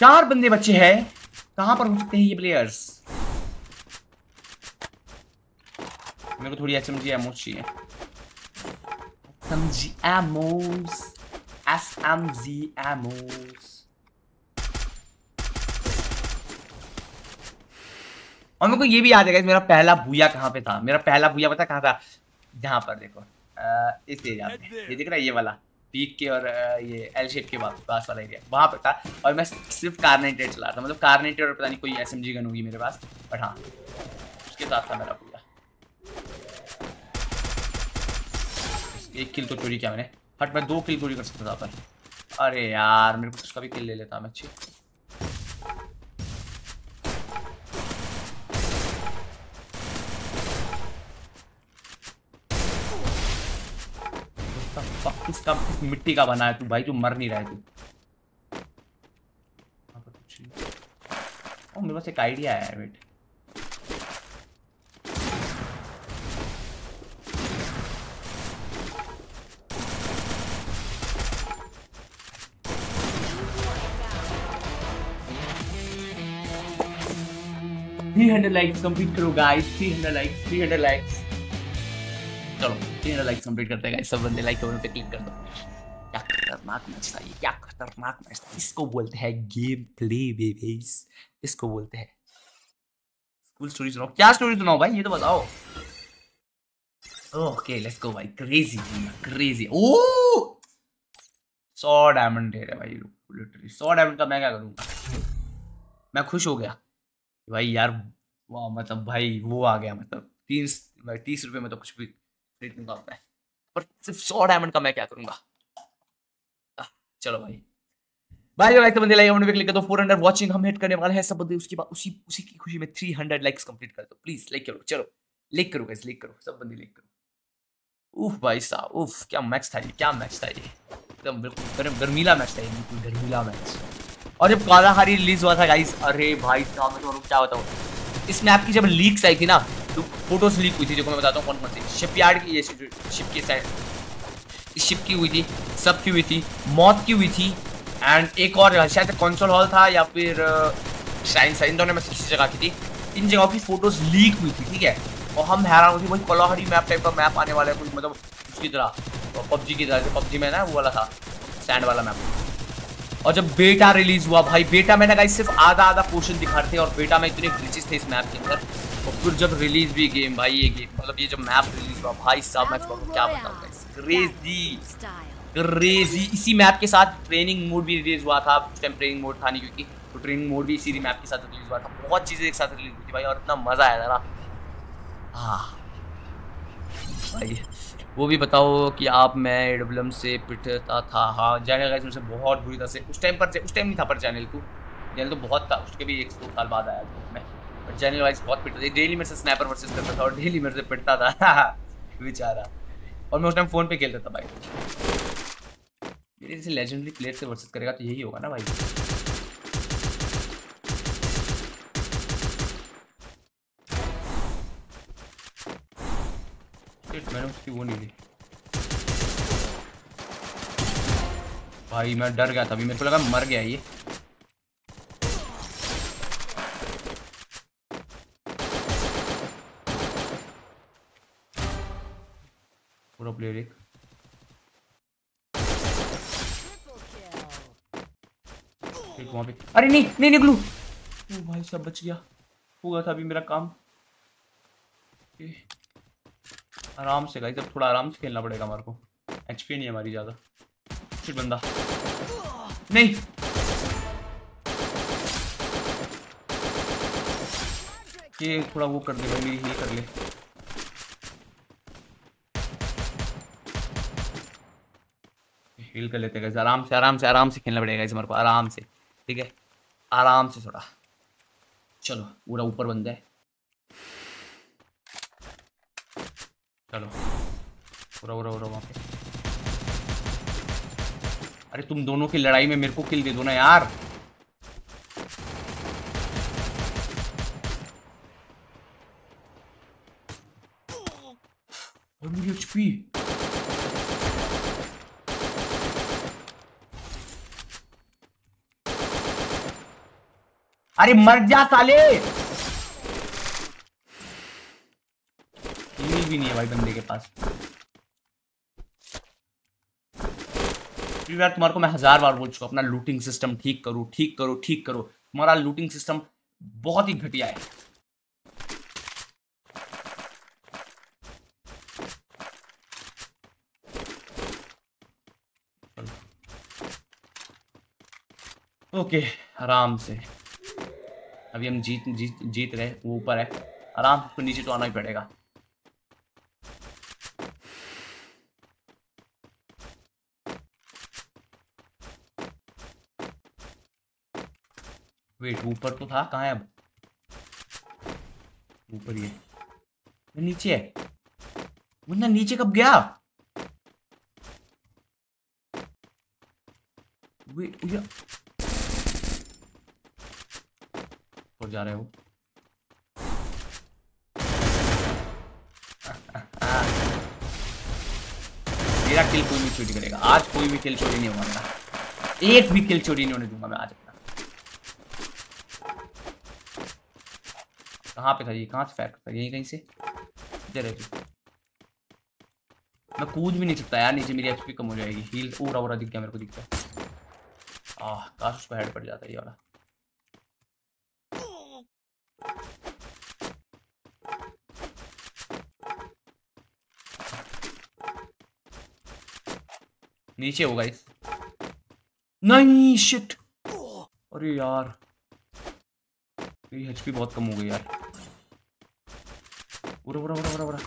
चार बंदे बच्चे हैं, कहां पर हो सकते हैं ये प्लेयर्स? मेरे को थोड़ी एसएमजी एमोज चाहिए। SMG ammos, SMG ammos. और मेरे को ये भी याद है गाइस, मेरा पहला भूया कहां पे था? मेरा पहला भूया पता कहां था? यहाँ पर देखो, इस एरिया में, ये दिख रहा है ये वाला पीक के और ये एल शेप के पास वाला एरिया, वहाँ पर था। और मैं सिर्फ कारनेटेड चला रहा था, मतलब कारनेटेड और पता नहीं कोई एसएमजी गन होगी मेरे पास, बट हाँ उसके साथ था मेरा पूरा। एक किल तो चोरी किया मैंने, हट मैं 2 किल चोरी कर सकता था पर। अरे यार मेरे को उसका भी किल ले लेता मैं। अच्छी इसका मिट्टी का बना है तू भाई, तू मर नहीं रहा है तू। ओ मेरे पास एक आइडिया है, वेट। $300 लाइक्स कंप्लीट करो गाइस, 300 लाइक्स। चलो 300 लाइक्स कंप्लीट करते हैं गाइस, सब बंदे लाइक बटन पे क्लिक कर दो। क्या खतरनाक मैच था ये, क्या खतरनाक मैच था। इसको बोलते हैं गेम प्ले बेबीज, इसको बोलते हैं। स्कूल स्टोरी सुनाओ, क्या स्टोरी सुनाओ भाई ये तो बताओ। ओके लेट्स गो भाई, क्रेजी क्रेजी। ओ 100 डायमंड दे रहा भाई लिटरली, 100 डायमंड का मैं क्या करूंगा? मैं खुश हो गया भाई यार, वाह मतलब भाई वो आ गया, मतलब 30 रुपए में तो कुछ भी खरीदूंगा मैं, पर सिर्फ 100 डायमंड का मैं क्या करूंगा? चलो भाई भाई लाइक तो बंदे लाइक बटन पे क्लिक कर दो। 400 वॉचिंग हम हिट करने वाले हैं सब बंदे, उसके बाद उसी की खुशी में 300 लाइक्स कंप्लीट कर दो प्लीज, लाइक करो। चलो लाइक करो गाइस, लाइक करो सब बंदे, लाइक करो। उफ भाई साहब उफ, क्या मैच था ये, क्या मैच था ये, एकदम बिल्कुल गर्मीला मैच था ये, बिल्कुल गर्मीला मैच। और जब कालाहारी रिलीज हुआ था गाइस, अरे भाई साहब मैं तो क्या बताऊं, इस मैप की जब लीक्स आई थी ना तो फोटोज लीक हुई थी, जो मैं बताता हूँ कौन कौन सी। शिपयार्ड की, ये शिप की साइड, इस शिप की हुई थी, सब की हुई थी, मौत की हुई थी, एंड एक और शायद कंसोल हॉल था या फिर शाइन साइन, दोनों में किसी जगह की थी। इन जगहों की फोटोज लीक हुई थी, ठीक है। और हम हैरान हुए थे, वही कालाहारी मैप टाइप का मैप आने वाला है कुछ, मतलब उसकी तरह पबजी की तरह, पबजी में ना वो वाला था सैंड वाला मैप। और जब बेटा रिलीज हुआ भाई, बेटा में ना गाइस सिर्फ आधा पोर्शन दिखा रहे थे, और बेटा में इतने ग्लिचेस थे इस मैप के अंदर। और फिर जब रिलीज भी गेम भाई, ये गेम मतलब ये जब मैप रिलीज हुआ भाई साहब, मैच को क्या बताऊं गाइस, क्रेजी। इसी मैप के साथ ट्रेनिंग मोड भी रिलीज हुआ था, उस टाइम ट्रेनिंग मोड था नहीं क्योंकि, तो ट्रेनिंग मोड भी इसी मैप के साथ रिलीज हुआ था। बहुत चीज़ें एक साथ रिलीज हुई थी भाई, और इतना मज़ा आया था ना। हाँ भाई वो भी बताओ कि आप मैं AWM से पिटता था। हाँ चैनल गाइस मुझसे बहुत बुरी तरह से उस टाइम नहीं था, पर चैनल तो बहुत था, उसके भी 1-2 साल बाद आया था मैं। चैनल वाइज बहुत पिटता था, डेली मेरे से स्नैपर वर्सेस करता था और डेली मेरे से पिटता था बेचारा। और मैं उस टाइम फ़ोन पे खेलता था भाई। मेरे जैसे लेजेंडरी प्लेयर से वर्सेस करेगा तो यही होगा ना भाई। मैंने उसकी वो नहीं दी भाई, मैं डर गया था अभी, मेरे को लगा मर गया ये। प्लेयर एक वहां पे, अरे नहीं निकलू भाई, सब बच गया। हुआ था अभी मेरा काम आराम से गाइस, अब थोड़ा आराम से खेलना पड़ेगा हमारे को, एचपी नहीं है हमारी ज्यादा। शिट बंदा नहीं, ये थोड़ा वो कर दे भाई, मेरी हील कर ले। फील कर लेते हैं गाइस, आराम से खेलना पड़ेगा इस हमारे को, आराम से ठीक है, आराम से थोड़ा। चलो पूरा ऊपर बंदा है, चलो पूरा वहाँ पे। अरे तुम दोनों की लड़ाई में मेरे को किल दे दो ना यार। मेरी एचपी अरे मर जा साले, हील भी नहीं है भाई बंदे के पास। तुम्हारे को मैं 1000 बार बोल चुका अपना लूटिंग सिस्टम ठीक करो ठीक करो ठीक करो। तुम्हारा लूटिंग सिस्टम बहुत ही घटिया है। ओके आराम से अभी हम जीत रहे, वो ऊपर है, आराम से नीचे तो आना ही पड़ेगा। वेट ऊपर तो था, कहाँ है अब? ऊपर ये नीचे है, मुन्ना नीचे कब गया? वेट ऊपर जा रहे हो। मेरा किल कोई भी चोरी करेगा आज, कोई भी किल चोरी नहीं होगा मेरा, एक भी किल चोरी नहीं होने दूंगा मैं आज। कहाँ पे था ये, कहाँ से फायर करता है? यहीं कहीं से इधर है। मैं कूद भी नहीं सकता यार नीचे, मेरी एचपी कम हो जाएगी। हील ओरा ओरा दिख गया मेरे को, दिख गया। आह काश उसको हेड पड़ जाता है ये वाला। नीचे होगा इस, नहीं शिट। अरे यार मेरी एचपी बहुत कम हो गई यार। उड़ा उड़ा उड़ा उड़ा उड़ा।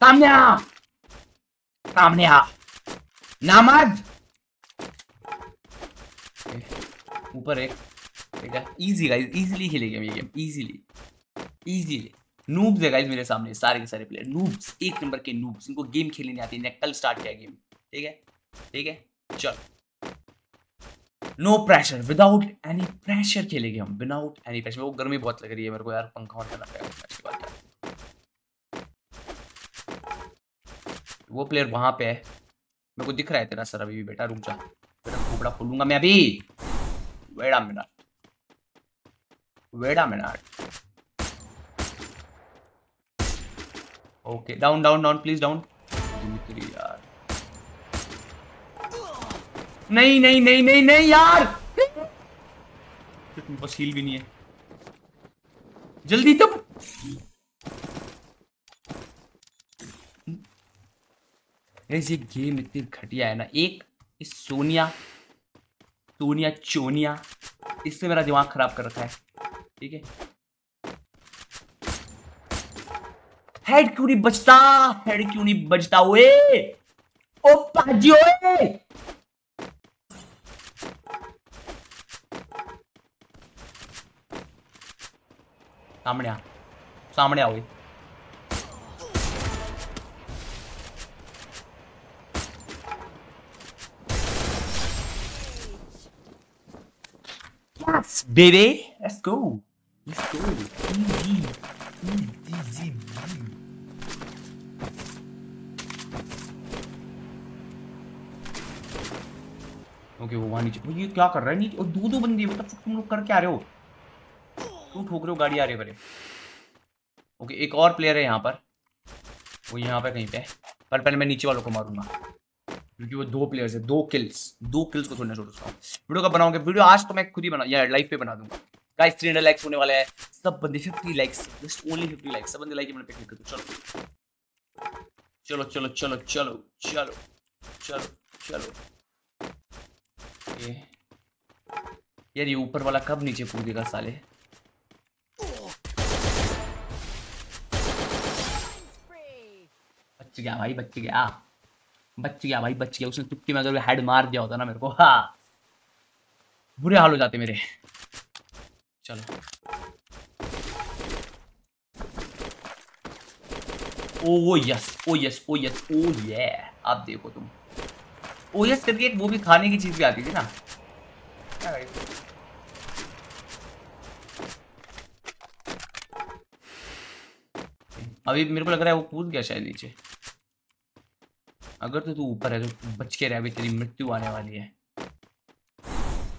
सामने आ, सामने आ नामज। ऊपर एक ठीक है, इजी गाइस, इजीली खेलेंगे ये गेम, इजीली इजीली। नूब्स है गाइस मेरे सामने, सारे के सारे प्लेयर नूब्स, एक नंबर के नूब्स। इनको गेम खेलने नहीं आती, कल स्टार्ट किया गेम। ठीक है ठीक है, चल no pressure, without any pressure खेलेंगे हम, विदाउट एनी प्रेशर। वो गर्मी बहुत लग रही है मेरे को यार, पंखा ऑन करना पड़ेगा। वो प्लेयर वहां पे है, मेरे को दिख रहा है तेरा सर। अभी भी बेटा रुक जा, तेरा खोपड़ा खोलूंगा मैं अभी। Wait a minute, wait a minute. Okay down down down please down. यार नहीं नहीं नहीं नहीं नहीं यार, मेरे पास हील भी नहीं है। जल्दी तब ये गेम इतनी घटिया है ना। एक इस सोनिया चोनिया, इससे मेरा दिमाग खराब कर रखा है। ठीक है हेड क्यों नहीं बचता, हेड क्यों नहीं बचता? ओए ओ पाजी ओए, सामने आ सामने आओ। Yes baby let's go let's go. Okay वो वहां नीचे, ये क्या कर रहा है नीचे? और दो बंदे, मतलब तुम लोग कर क्या रहे हो? ठोक रहे हो, गाड़ी आ रही है बड़े। ओके एक और प्लेयर है यहाँ पर, वो यहाँ पर कहीं पे, पर पहले मैं नीचे वालों को मारूंगा क्योंकि वो दो प्लेयर्स है। दो किल्स को छोड़ना छोड़ता हूँ। वीडियो का बनाऊंगा, वीडियो आज तो मैं खुद ही बना यार, लाइव पे बना दूंगा। गाइस 300 लाइक्स होने वाला है, सब बंदे 50 लाइक्स, जस्ट ओनली 50 लाइक्स। सब बंदे लाइक पे क्लिक कर दो। चलो चलो चलो चलो चलो चलो चलो चलो। यार ये ऊपर वाला कब नीचे कूदेगा साले? बच गया भाई, बच गया, बच गया भाई, बच गया। उसने तुक्की में अगर हेड मार दिया होता ना मेरे को, हाँ बुरे हाल हो जाते मेरे। चलो oh yes oh yes oh yes oh ये आप देखो तुम, ओ यस करके एक वो भी खाने की चीज भी आती थी ना। अभी मेरे को लग रहा है वो कूद गया शायद नीचे। अगर तो तू ऊपर है तो बच के रह, अभी तेरी मृत्यु आने वाली है।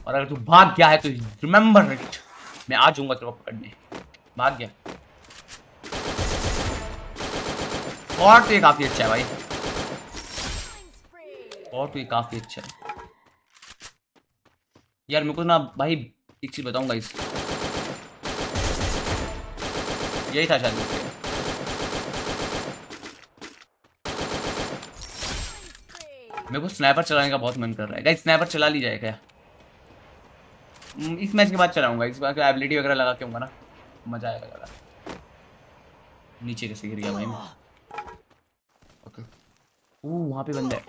और अगर तू भाग गया है तो रिमेम्बर इट, मैं आ जाऊंगा तेरे को पकड़ने। भाग गया। और तो ये काफी अच्छा है भाई, और तो ये काफी अच्छा है यार। मेरे को ना भाई एक चीज बताऊंगा, इस यही था शायद। मेरे को स्नाइपर चलाने का बहुत मन कर रहा है। स्नाइपर चला ली जाए क्या इस मैच के बाद? चलाऊंगा इस बार, एबिलिटी वगैरह लगा के होगा ना, मजा आएगा ज़्यादा। नीचे कैसे गिर गया भाई मैं? ओके। ओ वहाँ पे बंदा है।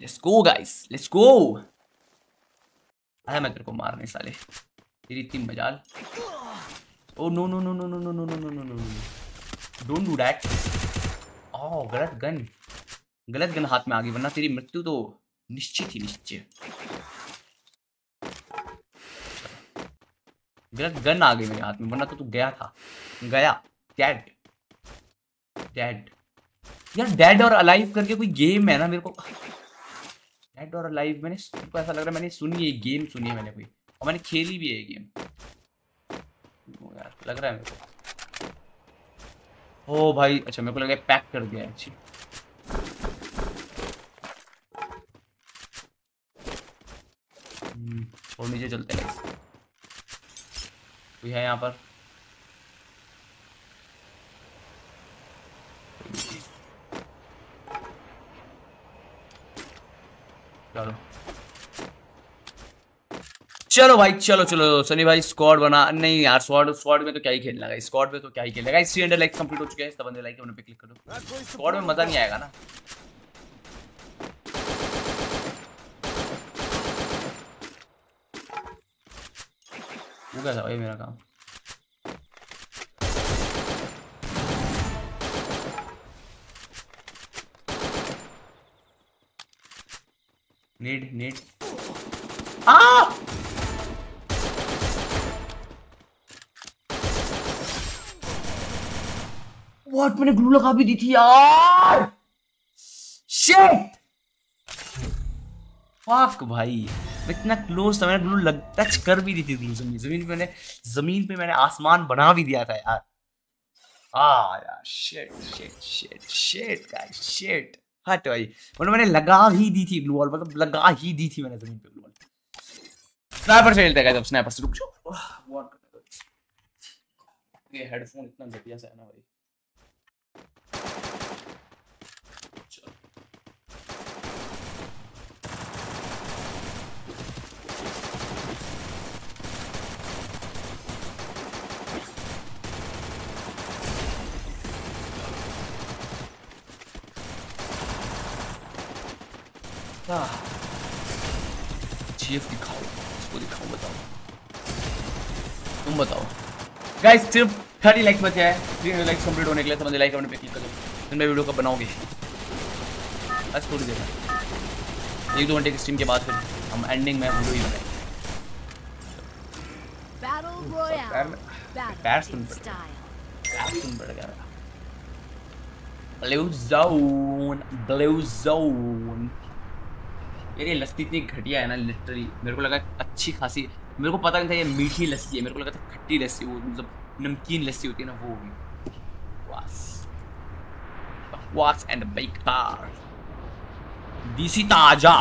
Let's go guys, let's go. आया मैं तेरे को मारने साले, तेरी इतनी मजाल। Oh no no no no no no no no no no, don't do that. Oh गलत गन, गलत गन हाथ में आ गई, वरना तेरी मृत्यु तो निश्चित ही निश्चित। गलत गन आ गई मेरे हाथ में, वरना तो तू गया था, गया। डैड डैड यार, डैड और अलाइव करके कोई गेम है ना? मेरे को डैड और अलाइव, मैंने को ऐसा लग रहा है मैंने सुनी है, गेम सुनी है मैंने कोई, और मैंने खेली भी है गेम यार, लग रहा है मेरे को। ओ भाई अच्छा, मेरे को लगा पैक कर दिया है। अच्छी छोड़ दीजिए, चलते हैं। कोई है यहाँ पर? चलो चलो भाई, चलो चलो सनी भाई। स्क्वाड बना नहीं यार, स्क्वाड में तो क्या ही खेलना है, स्क्वाड में तो क्या ही खेलेगा। इस 300 लाइक कंप्लीट हो चुके हैं, सब बंदे लाइक पे क्लिक करो। स्क्वाड में मजा नहीं आएगा ना। वो क्या था भाई मेरा काम? नीड नीड आ व्हाट, मैंने ग्लू लगा भी दी थी यार। शिट फक भाई, मैं इतना क्लोज था, मैंने ग्लू टच कर भी दी थी। ग्लू जमीन पे मैंने आसमान बना भी दिया था यार। आ यार shit shit shit shit guys shit. हट भाई, मतलब मैंने लगा ही दी थी ग्लू वॉल, मतलब लगा ही दी थी मैंने जमीन पे ग्लू वॉल। स्नाइपर खेलते गाइस, अब स्नाइपर से रुक जाओ। व्हाट ये हेडफोन इतना घटिया सा है ना भाई। जीएफ दिखाओ, उसको दिखाओ, बताओ तुम बताओ। गाइस सिर्फ 30 लाइक बचे हैं, 300 लाइक कंप्लीट होने के लिए, तो मुझे लाइक पे क्लिक कर दो। मैं वीडियो कब बनाओगे? बस थोड़ी देर में, 1-2 घंटे की स्ट्रीम के बाद फिर हम एंडिंग में वीडियो ही बनाएंगे। Battle royale battle in style, battle बढ़ गया। Blue zone, blue zone. ये लस्सी इतनी घटिया है ना, लिटरली मेरे को लगा अच्छी खासी, मेरे को पता नहीं था ये मीठी लस्सी है, मेरे को लगा था खट्टी लस्सी, वो मतलब नमकीन लस्सी होती है ना, वो होगी। बकवास एंड बेकार, देसी ताजा,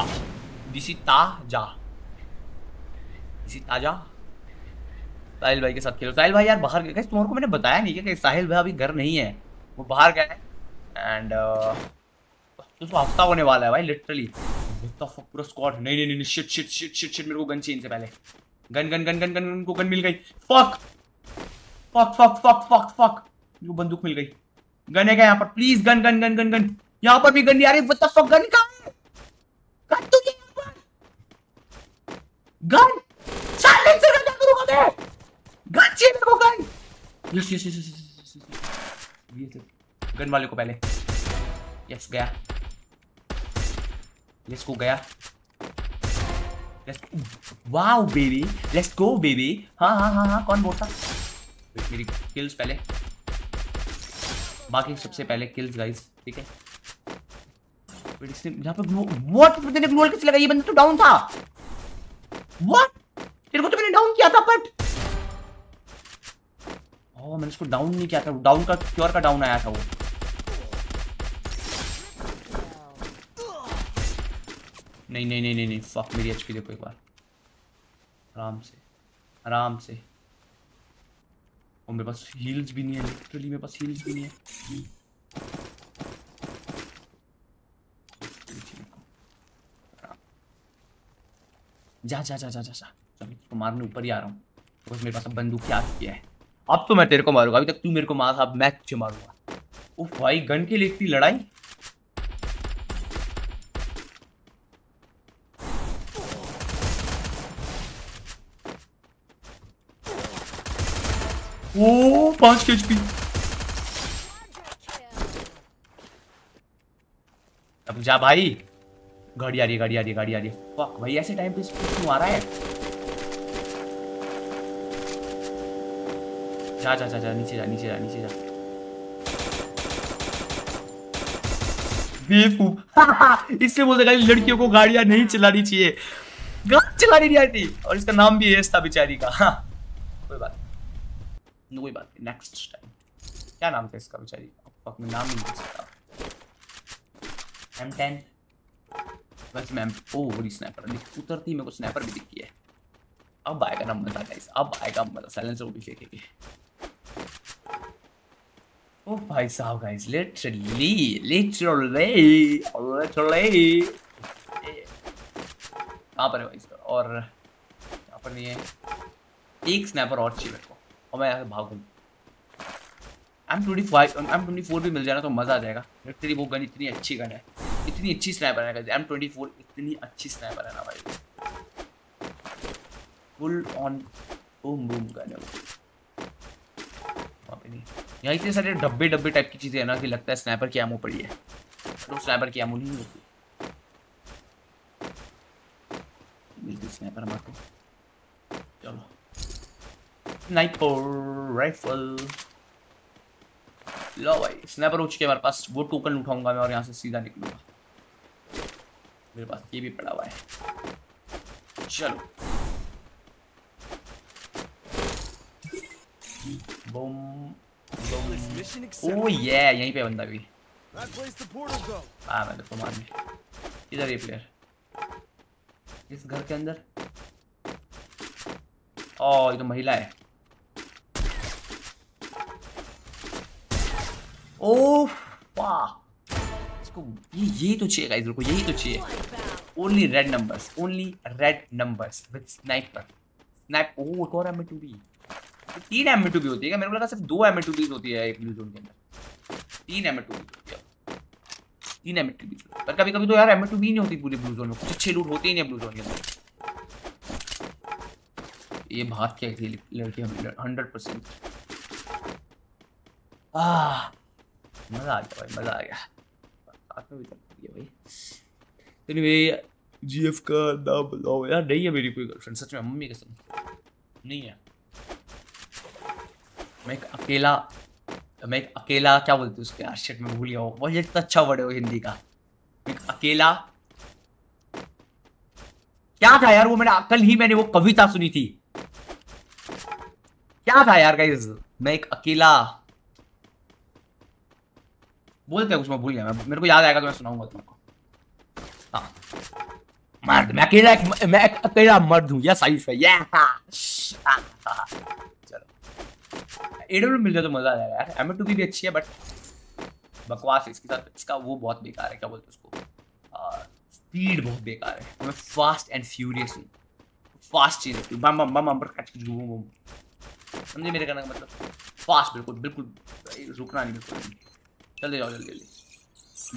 देसी ताजा, देसी ताजा। साहिल भाई के साथ खेलो। साहिल भाई यार बाहर गए, तुम्हारे को मैंने बताया नहीं क्या साहिल भाई अभी घर नहीं है, वो बाहर गए हैं। एंड तो हफ्ता होने वाला है भाई लिटरली। पूरा स्क्वाड। नहीं नहीं नहीं shit shit shit shit shit, मेरे को गन चाहिए इनसे पहले। Gun gun gun gun gun, उनको गन मिल गई। Fuck fuck fuck fuck fuck fuck, उनको बंदूक मिल गई। गन है क्या यहाँ पर? Please gun gun gun gun gun. यहाँ पर भी गन यार, व्हाट द फक, गन कहाँ है? गन तो क्या यहाँ पर? गन साइलेंसर का क्या करूँगा मैं? गन चाहिए मेरे को, gun. Yes yes yes yes, gun वाले को पहले। यस गया, लेट्स गो गया। Wow baby, let's go baby. हाँ हाँ हाँ हाँ, कौन बोलता? मेरी किल्स पहले, बाकी सबसे पहले किल्स गाइस, ठीक है। यहाँ पे व्हाट पता नहीं ग्लोअल कैसे लगा। ये बंदा तो डाउन था। व्हाट तेरे को तो मैंने डाउन किया था बट ओह मैंने इसको डाउन नहीं किया था। डाउन का क्योर का डाउन आया था वो। नहीं नहीं नहीं नहीं नहीं फक मेरी एचपी देखो एक बार आराम से आराम से। और मेरे पास हील्स भी नहीं है, लिटरली मेरे पास हील्स भी नहीं है। जा जा जा जा जा जा तो मारने ऊपर ही आ रहा हूँ बस। तो मेरे पास अब बंदूक क्या किया है। अब तो मैं तेरे को मारूंगा, अभी तक तू मेरे को मारा था, अब मैं तुझे मारूंगा। ओह भाई गन के लिए इतनी लड़ाई। ओ 5 HP। अब जा भाई, गाड़ी आ रही है गाड़ी आ रही है गाड़ी आ रही है। फक भाई ऐसे टाइम पे क्यों आ रहा है। जा जा जा जा नीचे जा नीचे जा नीचे जा। बेवकूफ इसलिए बोलते गाड़ी लड़कियों को गाड़ियां नहीं चलानी चाहिए। गाड़ी चलानी नहीं आती और इसका नाम भी एस था बेचारी का। हाँ कोई बात नो कोई बात नेक्स्ट टाइम। क्या नाम था इसका बेचारी का, अपना नाम नहीं पता। M10 बस मैम। ओ बड़ी स्नाइपर उतरती मेरे को स्नाइपर भी दिखी है। अब आएगा ना मजा गाइस, अब आएगा मजा। साइलेंसर भी फेंकेंगे। ओ भाई साहब गाइस लिटरली लिटरली लिटरली कहाँ पर है भाई साहब। और यहाँ पर नहीं है, एक स्नाइपर और चाहिए मेरे को और मैं यहाँ से भागूँ। M25 और M24 भी मिल जाना तो मज़ा आ जाएगा। तेरी वो गन इतनी अच्छी गन है, इतनी अच्छी स्नाइपर है। M24 इतनी अच्छी स्नाइपर है ना भाई, full on boom boom gun है वो। नहीं यहाँ इतने सारे डब्बे डब्बे टाइप की चीज़ें है ना कि लगता है स्नाइपर की एमो पड़ी है। तो स्नाइपर की एमो नहीं होती, मिलती स्नाइपर मारते। चलो स्नाइपर राइफल लो भाई। स्नाइपर हो चुके हमारे पास। वो टोकन उठाऊंगा मैं और यहाँ से सीधा निकलूंगा। मेरे पास ये भी पड़ा हुआ है। चलो बम। ओह ये यहीं पे बंदा भी। हाँ मैं तो मारने इधर ये प्लेयर इस घर के अंदर। ओह ये तो महिला है। ओह वाह इसको ये तो चाहिए गाइस, रुको यही तो चाहिए। Only red numbers with sniper snipe. Oh एक और M2B, 3 M2B होती है क्या। मेरे को लगा सिर्फ 2 M2Bs होती है एक ब्लू जोन के अंदर। 3 M2Bs होती है, 3 M2Bs। पर कभी कभी तो यार M2B नहीं होती पूरे ब्लू जोन में। कुछ अच्छे लूट होते ही नहीं ब्लू जोन के अंदर। ये भाग क्या थी लड़की, 100% मज़ा आ गया भाई, मज़ा आ गया। साथ में भी चल भाई। फिर वे GF का नाम बताओ यार। नहीं है मेरी कोई गर्लफ्रेंड सच में, मम्मी कसम नहीं है। मैं एक अकेला क्या बोलते उसके यार, शिट में भूल गया हूँ। बहुत इतना अच्छा वर्ड है वो हिंदी का। मैं अकेला क्या था यार वो, मैंने कल ही मैंने वो कविता सुनी थी। क्या था यार गाइस, मैं एक अकेला बोलते हैं कुछ, मैं भूल गया। मेरे को याद आएगा तो मैं सुनाऊंगा तुमको। हाँ मर्द, मैं अकेला मर्द हूँ। या साइफ है या। चलो एडब्ल्यू मिल जाए तो मजा आ जाएगा यार। M2 की भी अच्छी है बट बकवास है इसके साथ। इसका वो बहुत बेकार है, क्या बोलते उसको, स्पीड बहुत बेकार है। मैं फास्ट एंड फ्यूरियस हूँ, फास्ट चीज होती है। बम बम बम पर कट बम, समझे मेरे कहने का मतलब। फास्ट बिल्कुल बिल्कुल, रुकना नहीं बिल्कुल। चलते जाओ जल्दी जल्दी,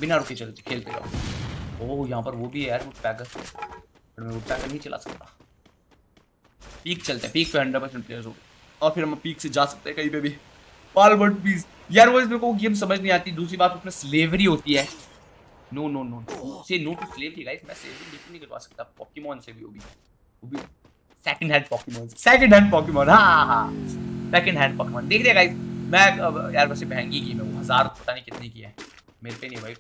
बिना रुके चलते खेलते जाओ। ओह यहाँ पर वो भी है यार वुड पैकर, पर मैं वुड पैकर नहीं चला सकता। पीक चलते हैं, पीक पे 100% प्लेयर्स हो और फिर हम पीक से जा सकते हैं कहीं पे भी। फॉरवर्ड प्लीज यार। वो मेरे को गेम समझ नहीं आती। दूसरी बात उसमें स्लेवरी होती है। No no no say no to slavery guys. मैं स्लेवरी बिल्कुल नहीं करवा सकता। पोकेमॉन से भी वो भी सेकंड हैंड पोकेमॉन। हाँ सेकंड हैंड पोकेमॉन देख रहे गाइस। मैं यार वैसे महंगी की मैं 1000 पता नहीं कितने की है। मेरे पे नहीं भाई,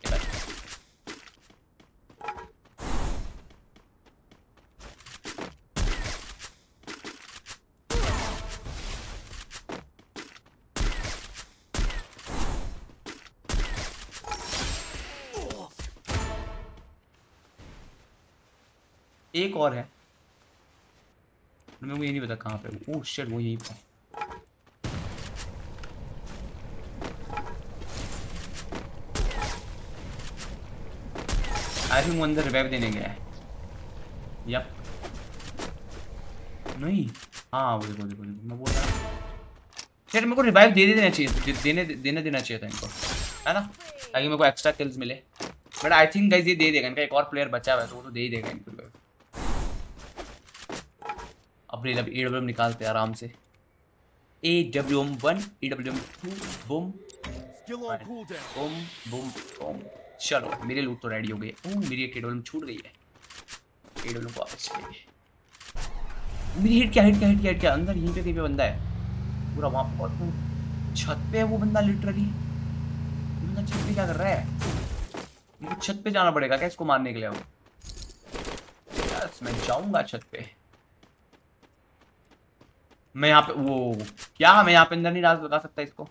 एक और है, मैं मुझे नहीं पता कहाँ पे। ओह शिट, वो यहीं पे। आई थिंक वो अंदर रिवाइव देने गया है। यप नहीं, हाँ वो देखो देखो, मैं बोल रहा हूँ शिट, मेरे को रिवाइव दे देना चाहिए, देना चाहिए था इनको, है ना, ताकि मेरे को एक्स्ट्रा किल्स मिले। बट आई थिंक गाइस ये दे देगा, इनका एक और प्लेयर बचा हुआ है तो वो तो दे ही देगा इनको। अब AWM निकालते हैं आराम से। AWM 1, AWM 2, boom boom boom boom. चलो मेरे लूट तो रेडी हो गई। ओ मेरी एक AWM छूट गई है, AWM वापस चाहिए। मेरी हिट क्या अंदर यहीं पे कहीं पे बंदा है पूरा, वहाँ पर छत पे है वो बंदा। लिटरली बंदा छत पे क्या कर रहा है? मुझे छत पे जाना पड़ेगा क्या इसको मारने के लिए? अब यार मैं जाऊँगा छत पे। मैं यहाँ पे वो क्या, मैं यहाँ पे अंदर नहीं लगा सकता इसको?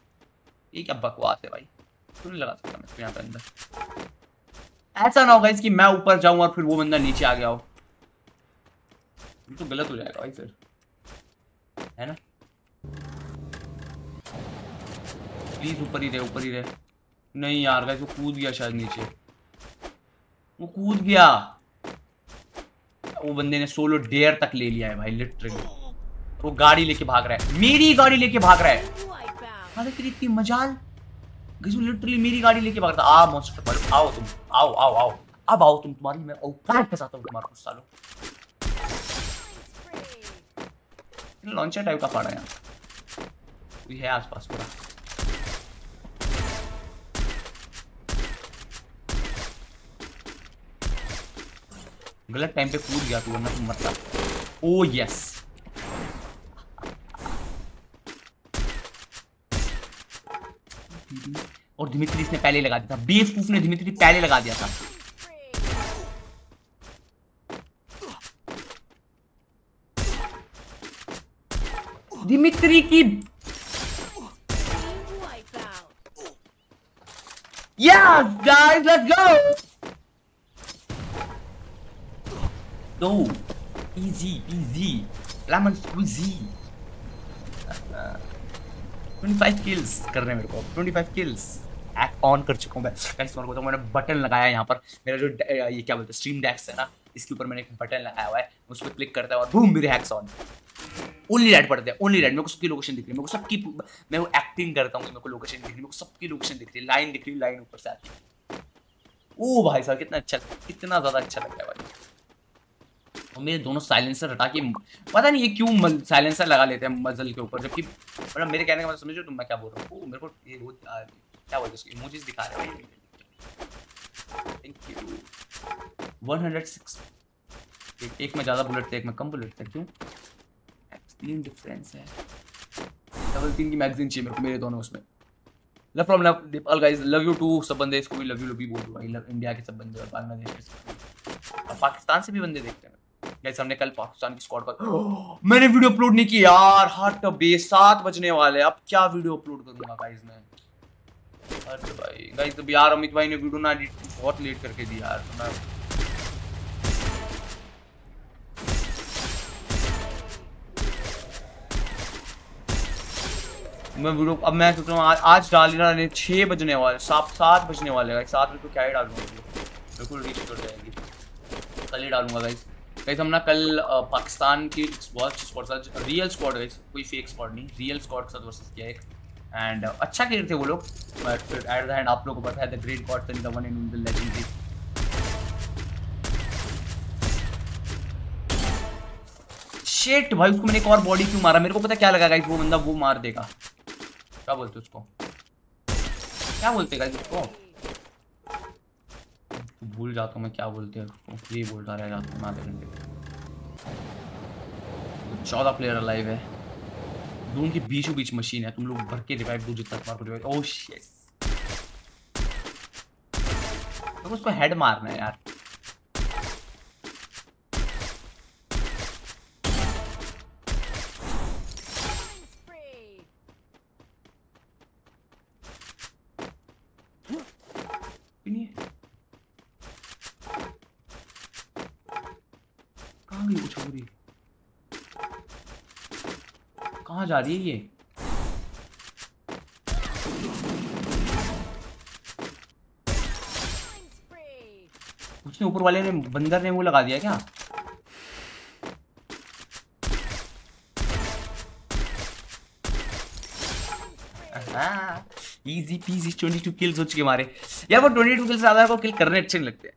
ये क्या बकवास है भाई, तो नहीं लगा सकता मैं इसको यहाँ पे अंदर। ऐसा ना होगा इसकी मैं ऊपर जाऊँ और फिर वो बंदा नीचे आ गया हो, तो गलत हो जाएगा भाई फिर, है ना। प्लीज ऊपर ही रहे, ऊपर ही रहे। नहीं यार गाइस वो कूद गया शायद नीचे, वो कूद गया। वो बंदे ने सोलो डेयर तक ले लिया है भाई लिटरली। वो गाड़ी लेके भाग रहा है, मेरी गाड़ी लेके भाग रहा है। अरे तेरी इतनी मजाल, लिटरली मेरी गाड़ी लेके भाग रहा था। मॉन्स्टर आओ तुम, आओ आओ आओ, अब आओ तुम, तुम्हारी मैं औकात फंसाता हूं तुम्हारे कुछ सालों। लॉन्चर टाइप का फाड़ा है कोई है आसपास पूरा। गलत टाइम पे कूद गया तू, वरना तुम मतलब। ओ यस, और दिमित्री इसने पहले लगा दिया था, बेवकूफ ने दिमित्री पहले लगा दिया था। दिमित्री की यस गाइस, लेट्स गो। दो easy easy lemon squeezy, 25 kills करने मेरे को, 25 किल्स एक्ट ऑन कर चुका हूँ मैं। गाइस को तो मैंने बटन लगाया यहाँ पर, मेरा जो ये क्या बोलते हैं स्ट्रीम डेक्स है ना, इसके ऊपर मैंने एक बटन लगाया हुआ है, उस पर क्लिक करता है और बूम मेरे हैक्स ऑन। ओनली रेड पढ़ते हैं, ओनली रेड। मेरे को सबकी लोकेशन दिख रही है, मेरे को सबकी, मैं वो एक्टिंग करता हूँ, मेरे को लोकेशन दिख रही है, मेरे को सबकी लोकेशन दिख रही है, लाइन दिख रही है, लाइन ऊपर से आती है। ओ भाई साहब कितना अच्छा, कितना ज़्यादा अच्छा लग रहा है भाई। और मेरे दोनों साइलेंसर हटा के, पता नहीं ये क्यों साइलेंसर लगा लेते हैं मजल के ऊपर, जबकि मतलब मेरे कहने का मतलब समझो तुम मैं क्या बोल रहा हूँ। मेरे को ये वो क्या बोलते हैं उसकी इमोजीज दिखा रहे हैं। Thank you 106। एक में ज़्यादा बुलेट थे, एक में कम बुलेट थे, क्यों? मैगजीन डिफरेंस है। डबल 3 की मैगजीन चाहिए मेरे को, मेरे दोनों उसमें। Love from Nepal guys, love you too सब बंदे, इसको भी लव यू लव भी बोल दो भाई। लव इंडिया के सब बंदे और बांग्लादेश के सब बंदे और पाकिस्तान से भी बंदे देखते हैं। जैसे हमने कल पाकिस्तान की स्क्वाड पर मैंने वीडियो अपलोड नहीं किया यार, हार्ट बे 7 बजने वाले, अब क्या वीडियो अपलोड करूंगा गाइस मैं। अरे भाई गाइस तो यार अमित भाई ने वीडियो ना एडिट बहुत लेट करके दी यार, तो मैं वीडियो अब मैं सोच रहा हूँ आज डाल ही 6 बजने वाले, 7 बजने वाले गाइस। 7 बजे तो क्या ही डालूंगा, बिल्कुल रीच कर जाएगी, कल ही डालूंगा गाइस। गाइस हम ना कल पाकिस्तान की बहुत स्क्वाड साथ, रियल स्क्वाड गाइस, कोई फेक स्क्वाड नहीं, रियल स्क्वाड के साथ वर्सेस किया एक, एंड अच्छा खेल रहे थे वो लोग। बट फिर एट द एंड आप लोगों को पता है the great god in the one in the legendary. Shit भाई उसको मैंने एक और बॉडी क्यों मारा? मेरे को पता क्या लगा गाइस, वो बंदा वो मार देगा, क्या बोलते उसको, क्या बोलते गाइस उसको, भूल जाता हूँ मैं क्या बोलते हैं उसको। ये बोलता रह जाता हूँ मैं आधे घंटे। 14 प्लेयर अलाइव है, दोनों के बीचों बीच मशीन है, तुम लोग भर के रिवाइव दो जितना तुम्हारे को रिवाइव। ओह शिट, तो उसको हेड मारना है यार। गई वो छोरी, कहाँ जा रही है ये? उसने ऊपर वाले ने, बंदर ने मुंह लगा दिया क्या? इजी पीजी 22 किल्स हो चुके हमारे। यार वो 22 किल्स ज्यादा को किल करने अच्छे नहीं लगते हैं।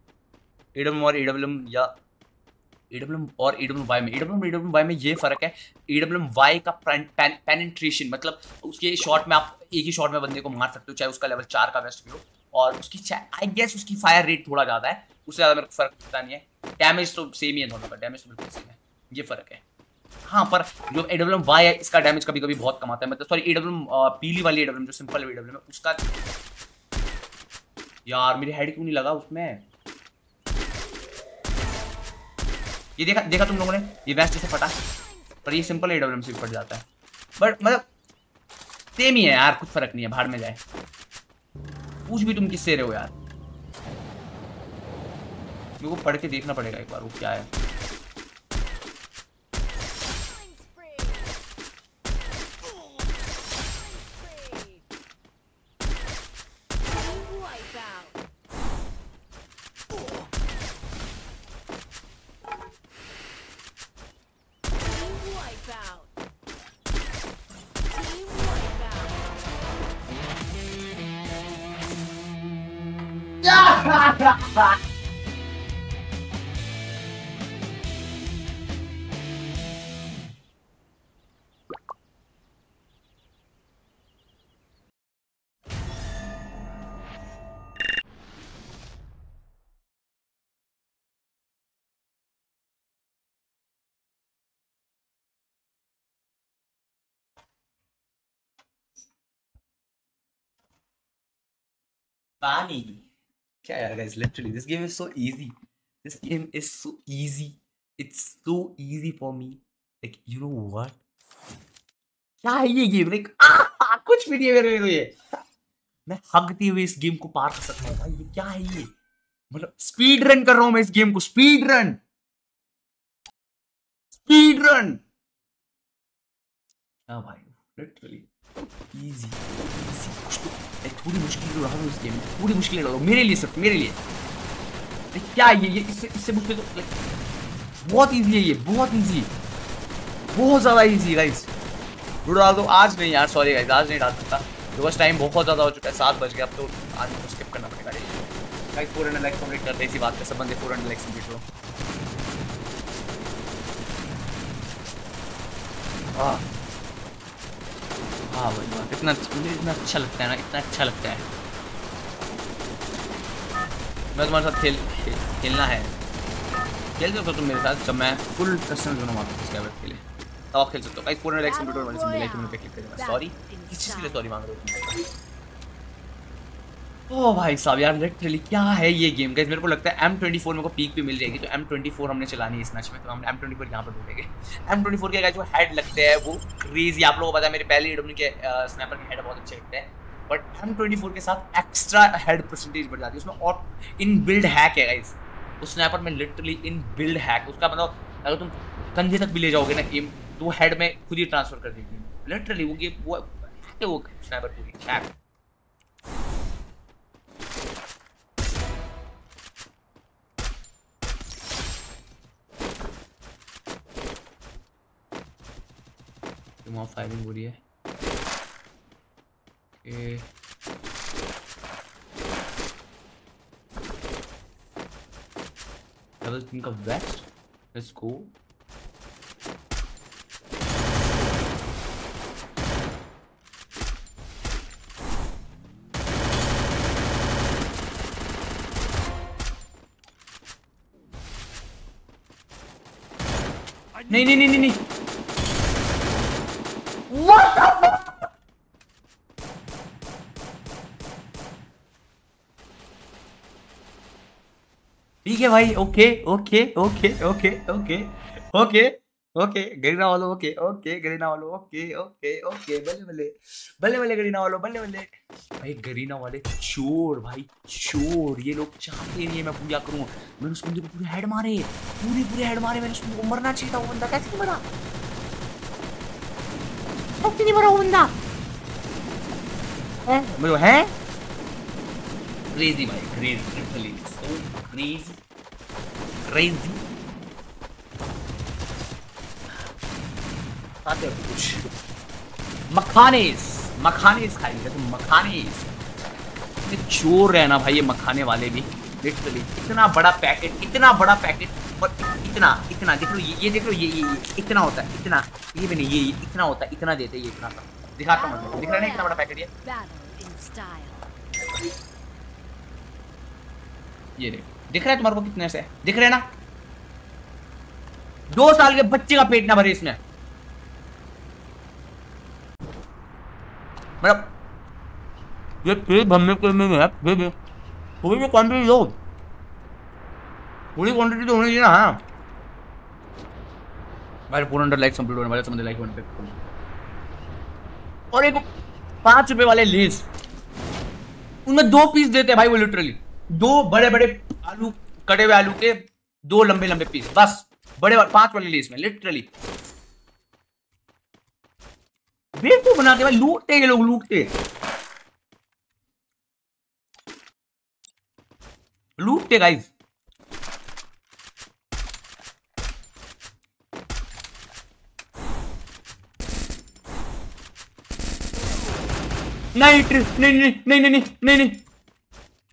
एडब्ल्यूएम और एडब्ल्यूएम या एडब्ल्यूएम और एडब्ल्यूएम वाई में, ये फ़र्क है। एडब्ल्यूएम वाई का पेनिट्रेशन मतलब उसके शॉट में आप एक ही शॉट में बंदे को मार सकते हो, चाहे उसका लेवल 4 का बेस्ट भी हो, और उसकी आई गेस उसकी फायर रेट थोड़ा ज़्यादा है, उससे ज़्यादा मेरे को फ़र्क पता नहीं है। डैमेज तो सेम ही है दोनों का, डैमेज तो बिल्कुल सेम है, ये फ़र्क है। हाँ पर जो एडब्ल्यूएम वाई है इसका डैमेज कभी कभी बहुत कम आता है, मतलब सॉरी एडब्ल्यूएम पीली वाली एडब्ल्यूएम जो सिंपल एडब्ल्यूएम है उसका। यार मेरे हेड क्यों नहीं लगा उसमें? ये देखा तुम लोगों ने, ये वेस्ट से फटा पर ये सिंपल एडब्ल्यूएम से फट जाता है, बट मतलब सेम ही है यार, कुछ फर्क नहीं है। भाड़ में जाए पूछ भी तुम किससे रहे हो यार, मेरे को पढ़ के देखना पड़ेगा एक बार वो क्या है। पानी क्या यार guys, literally this game is so easy, it's so easy for me, like you know what, क्या है ये गेम? लाइक कुछ भी नहीं है मेरे को, ये मैं हगते हुए इस गेम को पार कर सकता हूँ भाई। ये क्या है ये, मतलब स्पीड रन कर रहा हूँ मैं इस गेम को, स्पीड रन क्या भाई, literally easy, थोड़ी मुश्किल रहा है उस गेम में, पूरी मुश्किल लगा मेरे लिए, सिर्फ मेरे लिए। क्या ये इससे मुश्किल तो बहुत ईजी है, ये बहुत ईजी, बहुत ज़्यादा ईजी गाइस। वीडियो डाल दो आज नहीं यार, सॉरी गाइस आज नहीं डाल सकता, बिकॉज टाइम बहुत ज़्यादा हो चुका है, 7 बज गए, अब तो आज को स्किप करना पड़ेगा। लाइक 400 लाइक कम्प्लीट करते, इसी बात पर सब बंदे 400 लाइक कम्प्लीट करो। हाँ भाई बात, इतना अच्छा लगता है ना, इतना अच्छा लगता है। मैं तुम्हारे साथ खेलना है, खेल सकते हो तुम मेरे साथ जब मैं फुल कस्टम जोन मारूंगा सब्सक्राइबर के लिए, तब आप खेल सकते हो। गाइस 400 लाइक्स कंप्लीट होने से पहले लाइक पे क्लिक कर देना। सॉरी इस चीज़ के लिए सॉरी मांग रहा हूं। ओह भाई साहब यार लिटरली क्या है ये गेम गाइस। मेरे को लगता है M24 मेरे को पीक पे मिल जाएगी, तो M24 हमने चलानी है इस मैच में, तो हम M24 यहाँ पर ढूंढेंगे। M24 के गाइस जो हेड लगते हैं वो क्रेजी, आप लोगों को पता है मेरे पहले EW के स्नाइपर के हेड बहुत अच्छे लगते हैं, बट M24 के साथ एक्स्ट्रा हेड परसेंटेज बढ़ जाती है उसमें, और इन बिल्ड हैक है गाइस उस स्नाइपर में, लिटरली इन बिल्ड हैक। उसका मतलब अगर तुम कंधे तक भी ले जाओगे ना गेम, तो वो हेड में खुद ही ट्रांसफर कर देगी लिटरली वो गेम, वो स्नाइपर पूरी हैक। वहाँ फायरिंग हो रही है, लेवल 3 का वेस्ट, लेट्स गो। नहीं ठीक है भाई, okay okay okay okay okay okay okay गरीना वालों, ओके गरीना वालों, ओके भले गरीना वालों, भले भाई गरीना वाले चोर, भाई चोर। ये लोग चाहते नहीं है मैं पूजा करूँ। मैंने उस बंदे को पूरे हेड मारे, पूरे हेड मारे। मैंने उस बंदे को मरना चाहिए था, वो बंदा कैसे नहीं मरा, कैसे नहीं मरा वो बंदा है। क्रेजी भाई, क्रेजी, सो क्रेजी, क्रेजी। खाते हैं कुछ मखानेस, मखानेस खाएंगे तो मखानेस। ये चोर है ना भाई, ये मखाने वाले भी लिटरली। इतना बड़ा पैकेट, इतना बड़ा पैकेट, और इतना इतना देख लो, ये देख लो, ये इतना होता है, इतना ये भी नहीं, ये इतना होता है, इतना देते हैं ये, इतना सा दिखाता हूँ मतलब, दिख रहा है ना इतना बड़ा पैकेट। ये देखो, दिख रहा है तुम्हारे को कितने से, दिख रहे ना 2 साल के बच्चे का पेट ना भरे इसमें। ये पेट भरने के में है, थोड़ी भी क्वान्टिटी दो, थोड़ी क्वान्टिटी तो होनी चाहिए ना। हाँ भाई 400 लाइक कंप्लीट होने वाले, समझ लाइक 100। और एक 5 रुपए वाले लीज, उनमें 2 पीस देते हैं भाई वो, लिटरली 2 बड़े बड़े आलू, कटे हुए आलू के 2 लंबे लंबे पीस, बस बड़े 5 वाले लीज में लिटरली बेवकूफ बनाते भाई, लूटते ये लोग, लूटते गाइस। नहीं नहीं नहीं नहीं नहीं नहीं नहीं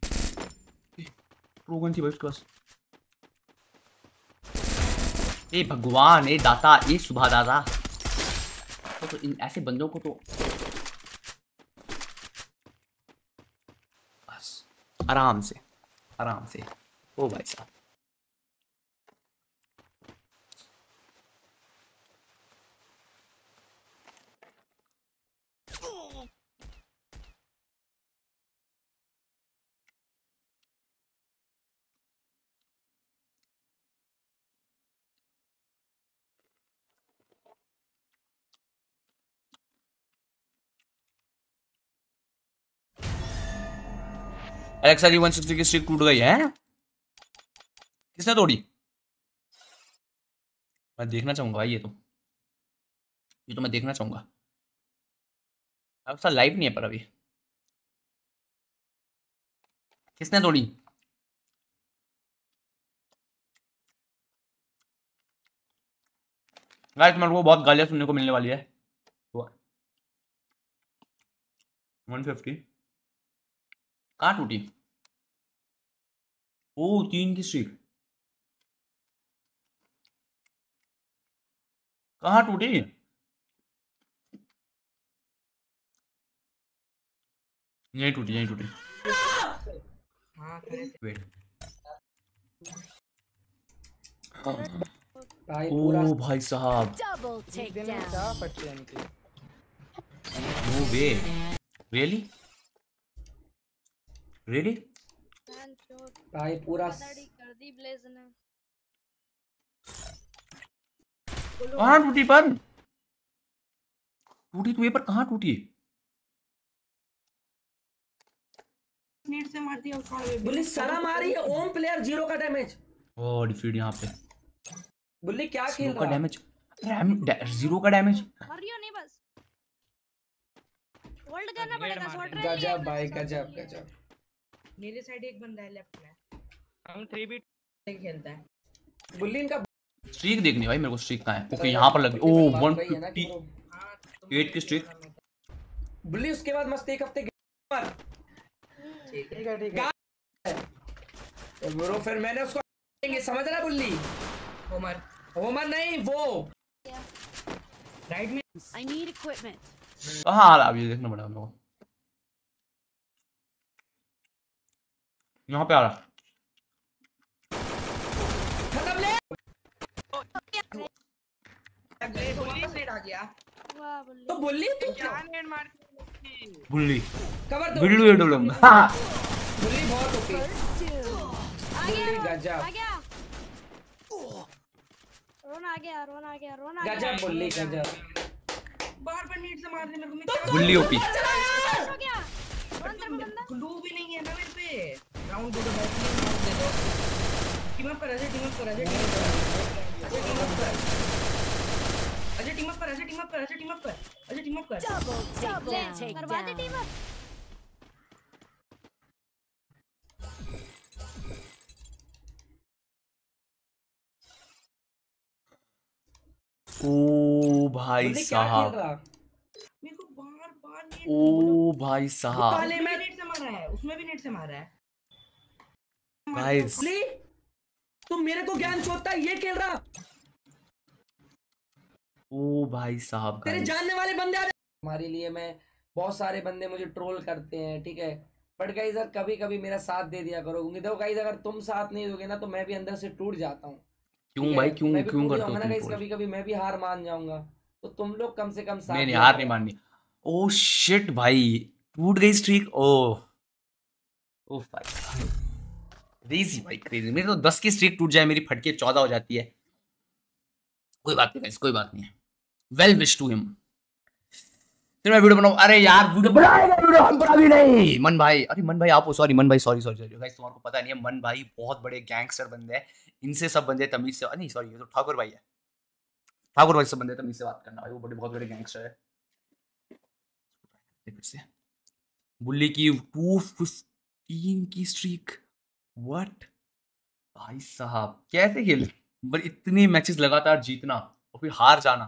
प्रोग्राम थी भाई उसके पास। ए भगवान, ए दाता, ए सुबह दादा। तो इन ऐसे बंदों को तो बस आराम से, आराम से। ओ भाई साहब, एलेक्सा जी 160 की स्ट्रीक टूट गई है, किसने तोड़ी? मैं देखना चाहूंगा भाई, ये तो मैं देखना चाहूंगा। एलेक्सा लाइव नहीं है पर अभी, किसने तोड़ी? गाइस मेरे को बहुत गालियां सुनने को मिलने वाली है। 150 कहाँ टूटी? ओ 3 की स्ट्रीक कहाँ टूटी? यही टूटी, यही टूटी। ओ भाई साहब, नो वे, रियली Really? भाई पूरा कर दी ब्लेज ने। कहाँ टूटी पर? टूटी तो ये पर कहाँ टूटी? नेट से मार दिया उसको। बुल्ली सारा मारी है, ओम प्लेयर 0 का डैमेज। ओ डिफीट यहाँ पे। बुल्ली क्या खेल रहा है? डैमेज 0 का डैमेज। नहीं बस। होल्ड करना पड़ेगा, शॉट रहे। गजब भाई, गजब गजब। मेरे साइड एक बंदा है लेफ्ट में, हम 3v2 से खेलता है। बुल्लिन का स्ट्रीक देखनी भाई मेरे को, स्ट्रीक कहां है? ओके यहां पर लग गई। ओ 158 की स्ट्रीक। बुल्ली उसके बाद मस्त एक हफ्ते पर, ठीक है ठीक है ब्रो, फिर मैंने उसको देंगे, समझ रहा है बुल्ली? होमर, होमर नहीं वो राइट में। आई नीड इक्विपमेंट कहां आ रहा है, ये देखना पड़ेगा मेरे को। यहाँ पे आ रहा, तो बुल्ली कवर दो, बुल्ली बहुत ओपी। गजब रोना आ गया गजब बुल्ली बाहर पर नीड से मारने मेरे को मिला बुल्ली ओपी हो गया। ग्लू भी नहीं है ना मेरे पे। राउंड दो बैक में दे दो। टीम अप कर डबल करवा दे टीम अप। ओ भाई साहब मेरे को बार-बार नेट। ओ भाई साहब पहले मैं नेट से मारा है, उसमें भी नेट से मारा है गाइस। तो मेरे को ज्ञान छोड़ता ये खेल रहा। ओ भाई साहब तेरे जानने वाले बंदे आ हमारे लिए। मैं बहुत सारे बंदे मुझे ट्रोल करते हैं ठीक है, बट गाइस यार कभी-कभी मेरा साथ दे दिया करो क्योंकि देखो गाइस अगर तुम साथ नहीं दोगे ना तो मैं भी अंदर से टूट जाता हूँ। क्यों भाई क्यों करते हो तुम? कभी-कभी मैं भी हार मान जाऊंगा तो तुम लोग कम से कम साथ। नहीं हार नहीं माननी। ओ शिट भाई टूट गई स्ट्रीक। ओ भाई क्रेजी मेरी तो 10 की स्ट्रीक टूट जाए मेरी फटके 14 हो जाती है। कोई बात नहीं गाइस कोई बात नहीं है। Well wish to him. फिर मैं वीडियो बनाऊं। अरे यार वीडियो बनाएगा वीडियो हम बना भी नहीं। मन भाई अरे मन भाई आप हो सॉरी मन भाई सॉरी गाइस तुम्हारे को पता नहीं है मन भाई बहुत बड़े गैंगस्टर बंदे हैं। इनसे सब बंदे तमीज से नहीं सॉरी ये तो ठाकुर भाई है। ठाकुर भाई सब बंदे तमीज से बात करना भाई वो बड़े बहुत बड़े गैंगस्टर है। देखो से बुल्ली की 215 की स्ट्रीक। व्हाट भाई साहब कैसे खेल पर इतने मैचेस लगातार जीतना और फिर हार जाना।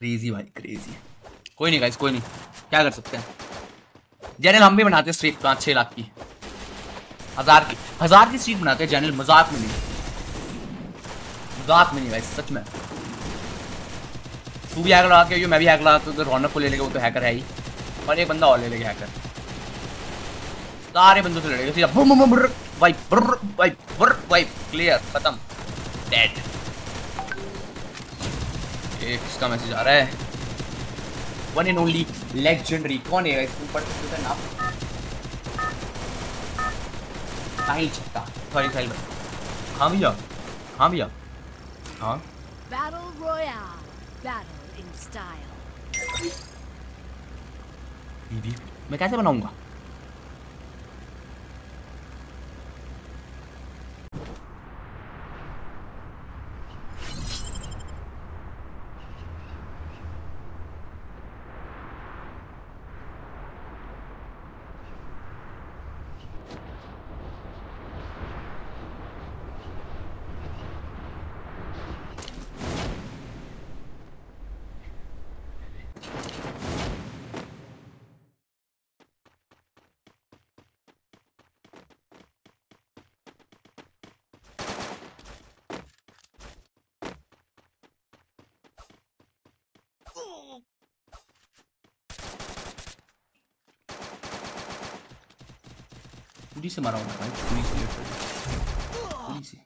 क्रेजी भाई क्रेजी। कोई नहीं गाइस कोई नहीं क्या कर सकते हैं। जनरल हम भी बनाते हैं स्ट्रीक 5-6 लाख की 1000 की स्ट्रीक बनाते हैं जनरल। मजाक में नहीं गाइस सच में। तू भी हैक लगा के मैं भी हैक लगाता तो रौनक को ले लेगा वो तो हैकर है ही और एक बंदा और ले लेगा हैकर। सारे बंदों से लड़ेगा सीधा वाइप क्लियर खत्म डेड। एक इसका मैसेज आ रहा है वन एंड ओनली लेजेंडरी। कौन है इस ऊपर से नाम भाई छक्का सॉरी सही भाई। हाँ भैया battle royale battle in style. दीदी मैं कैसे बनाऊंगा? पूरी से मारा हूँ भाई पूरी से।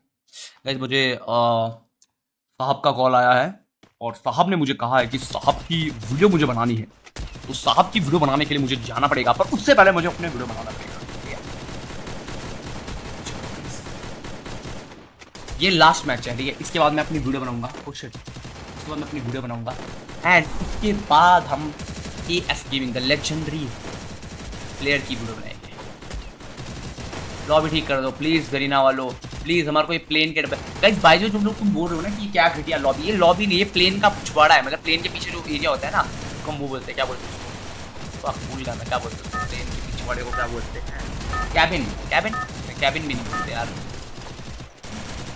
गाइस मुझे साहब का कॉल आया है और साहब ने मुझे कहा है कि साहब की वीडियो मुझे बनानी है तो साहब की वीडियो बनाने के लिए मुझे जाना पड़ेगा पर उससे पहले मुझे अपने वीडियो बनाना पड़ेगा। ये लास्ट मैच है ठीक है, इसके बाद मैं अपनी वीडियो बनाऊंगा। एंड इसके बाद हम S gaming the legendary player की वीडियो बनाएंगे। लॉबी ठीक कर दो प्लीज़ गरीना वालों प्लीज़ हमारे को ये प्लेन के गाइस भाई जो तुम बोल रहे हो ना कि क्या घटिया लॉबी, ये लॉबी नहीं ये प्लेन का पिछवाड़ा है। मतलब प्लेन के पीछे जो एरिया होता है ना उसको हम वो बोलते हैं क्या बोलते हैं तो आप भूल जाना क्या बोलते हैं प्लेन के पिछवाड़े को क्या बोलते हैं? कैबिन कैबिन कैबिन भी नहीं बोलते यार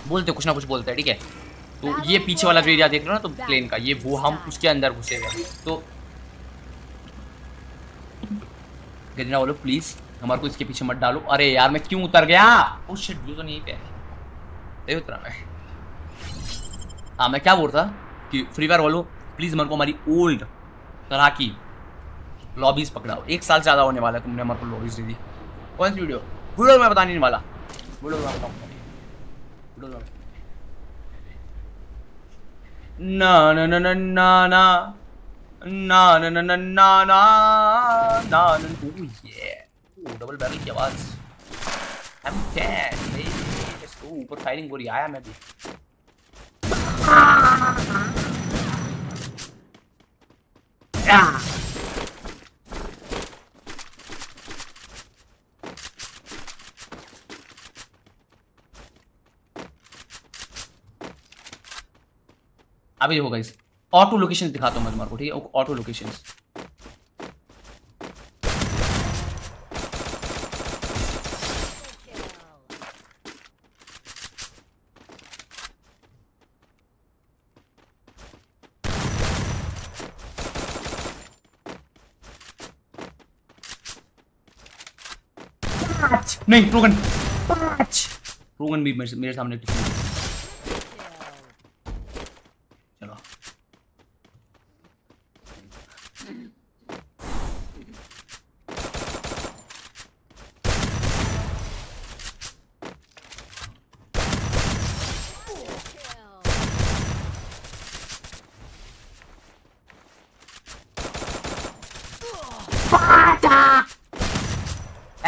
बोलते कुछ ना कुछ बोलते हैं ठीक है। तो ये पीछे वाला जो एरिया देख रहे हो ना तो प्लेन का ये वो हम उसके अंदर घुसे हुए तो गरीना वालों प्लीज हमारे को इसके पीछे मत डालो। अरे यार मैं क्यों उतर गया? ओ शिट व्यू तो नहीं पे नहीं उतरा मैं। हाँ मैं क्या बोल रहा कि फ्री फायर वालों प्लीज हमारे को हमारी ओल्ड तरह की लॉबीज पकड़ाओ। 1 साल ज़्यादा होने वाला है तुमने हमारे को लॉबीज दे दी। कौन सी वीडियो मैं बताने वाला वीडियो ना ना ना ना ना ना ना ना ना ना ना ना ना। ओह ये डबल बैरल की आवाज। आई एम डेड। फायरिंग हो रही है। आया मैं भी अभी होगा इस ऑटो लोकेशन दिखाता हूं मैं तुम्हारे को, ठीक है? ऑटो लोकेशन नहीं, रोगन रोगन भी मेरे सामने चलो।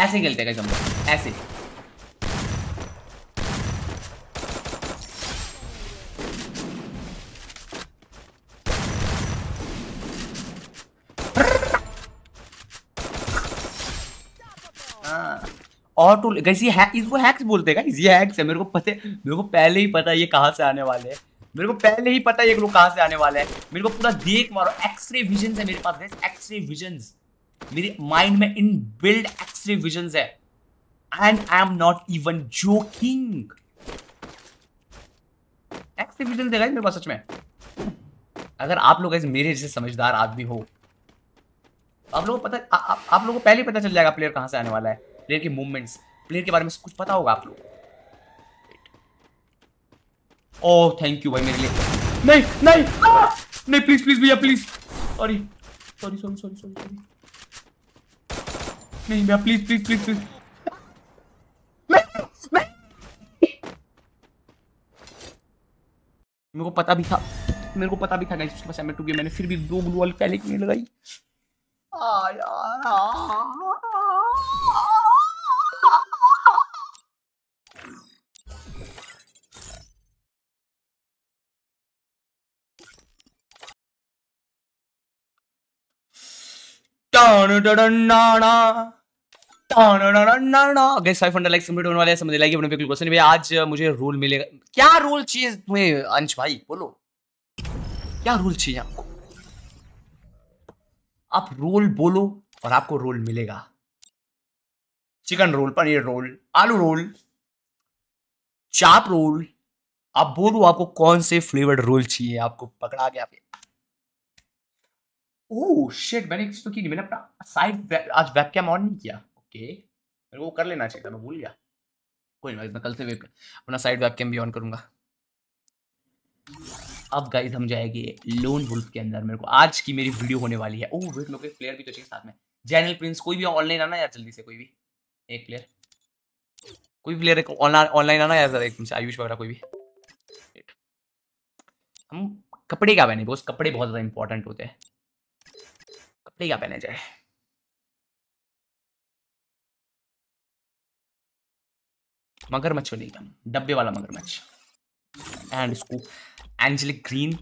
ऐसे खेलते हैं गम्बो ऐसे। ऑटो गाइस ये इसको हैक्स बोलते हैं गाइस, ये हैक्स है। मेरे को पता है, मेरे को पहले ही पता है ये कहाँ से आने वाले हैं। मेरे को पहले ही पता है ये लोग कहाँ से आने वाले हैं। मेरे को पूरा देख मारो, एक्सरे विजन्स है मेरे पास गाइस, एक्सरे विजन्स मेरे माइंड में इन बिल्ड एक्सरे विजन्स है and I am not even joking. X-ray visions है गाइस मेरे पास सच में। अगर आप लोग गाइस मेरे जैसे समझदार आदमी हो, आप लोगों को पता, आप लोगों को पहले ही पता चल जाएगा प्लेयर कहाँ से आने वाला है, प्लेयर के मूवमेंट्स, प्लेयर के बारे में कुछ पता होगा आप लोग। ओह थैंक यू भाई मेरे लिए। नहीं नहीं नहीं प्लीज प्लीज भैया please, sorry sorry sorry sorry sorry, नहीं भैया प्लीज प्लीज प्लीज प्लीज। मेरे को पता भी था, मेरे को पता भी था गाइस उसके पास एम2 है, मैंने फिर भी दो ब्लू वॉल पहले क्यों लगाई। आ यार होने आज मुझे रोल मिलेगा। क्या रोल चाहिए तुम्हें अंश भाई, बोलो क्या रोल चाहिए आपको? आप रोल बोलो और आपको रोल मिलेगा। चिकन रोल, पनीर रोल, आलू रोल, चाप रोल, आप बोलो आपको कौन से फ्लेवर्ड रोल चाहिए, आपको पकड़ा गया। ओह शिट, मैंने एक चीज तो की नहीं, मैंने अपना साइड आज वेबकैम ऑन नहीं किया। ओके मेरे को कर लेना चाहिए था, मैं भूल गया। कोई नहीं, मैं कल से अपना साइड वेबकैम भी ऑन करूंगा। अब गाइस हम जाएंगे लोन वुल्फ के अंदर। मेरे को आज की मेरी वीडियो होने वाली है। ओह वेट, मेरे को प्लेयर भी तो चाहिए साथ में, जैनल प्रिंस कोई भी ऑनलाइन आना यार जल्दी से, कोई भी एक प्लेयर, कोई प्लेयर एक ऑनलाइन आना यार एकदम से, आयुष वगैरह कोई भी। हम कपड़े क्या पहने, बस कपड़े बहुत ज़्यादा इंपॉर्टेंट होते हैं, कपड़े क्या पहने जाए। मगरमच्छ को लेगा, डब्बे वाला मगरमच्छ, एंड इसको angelic green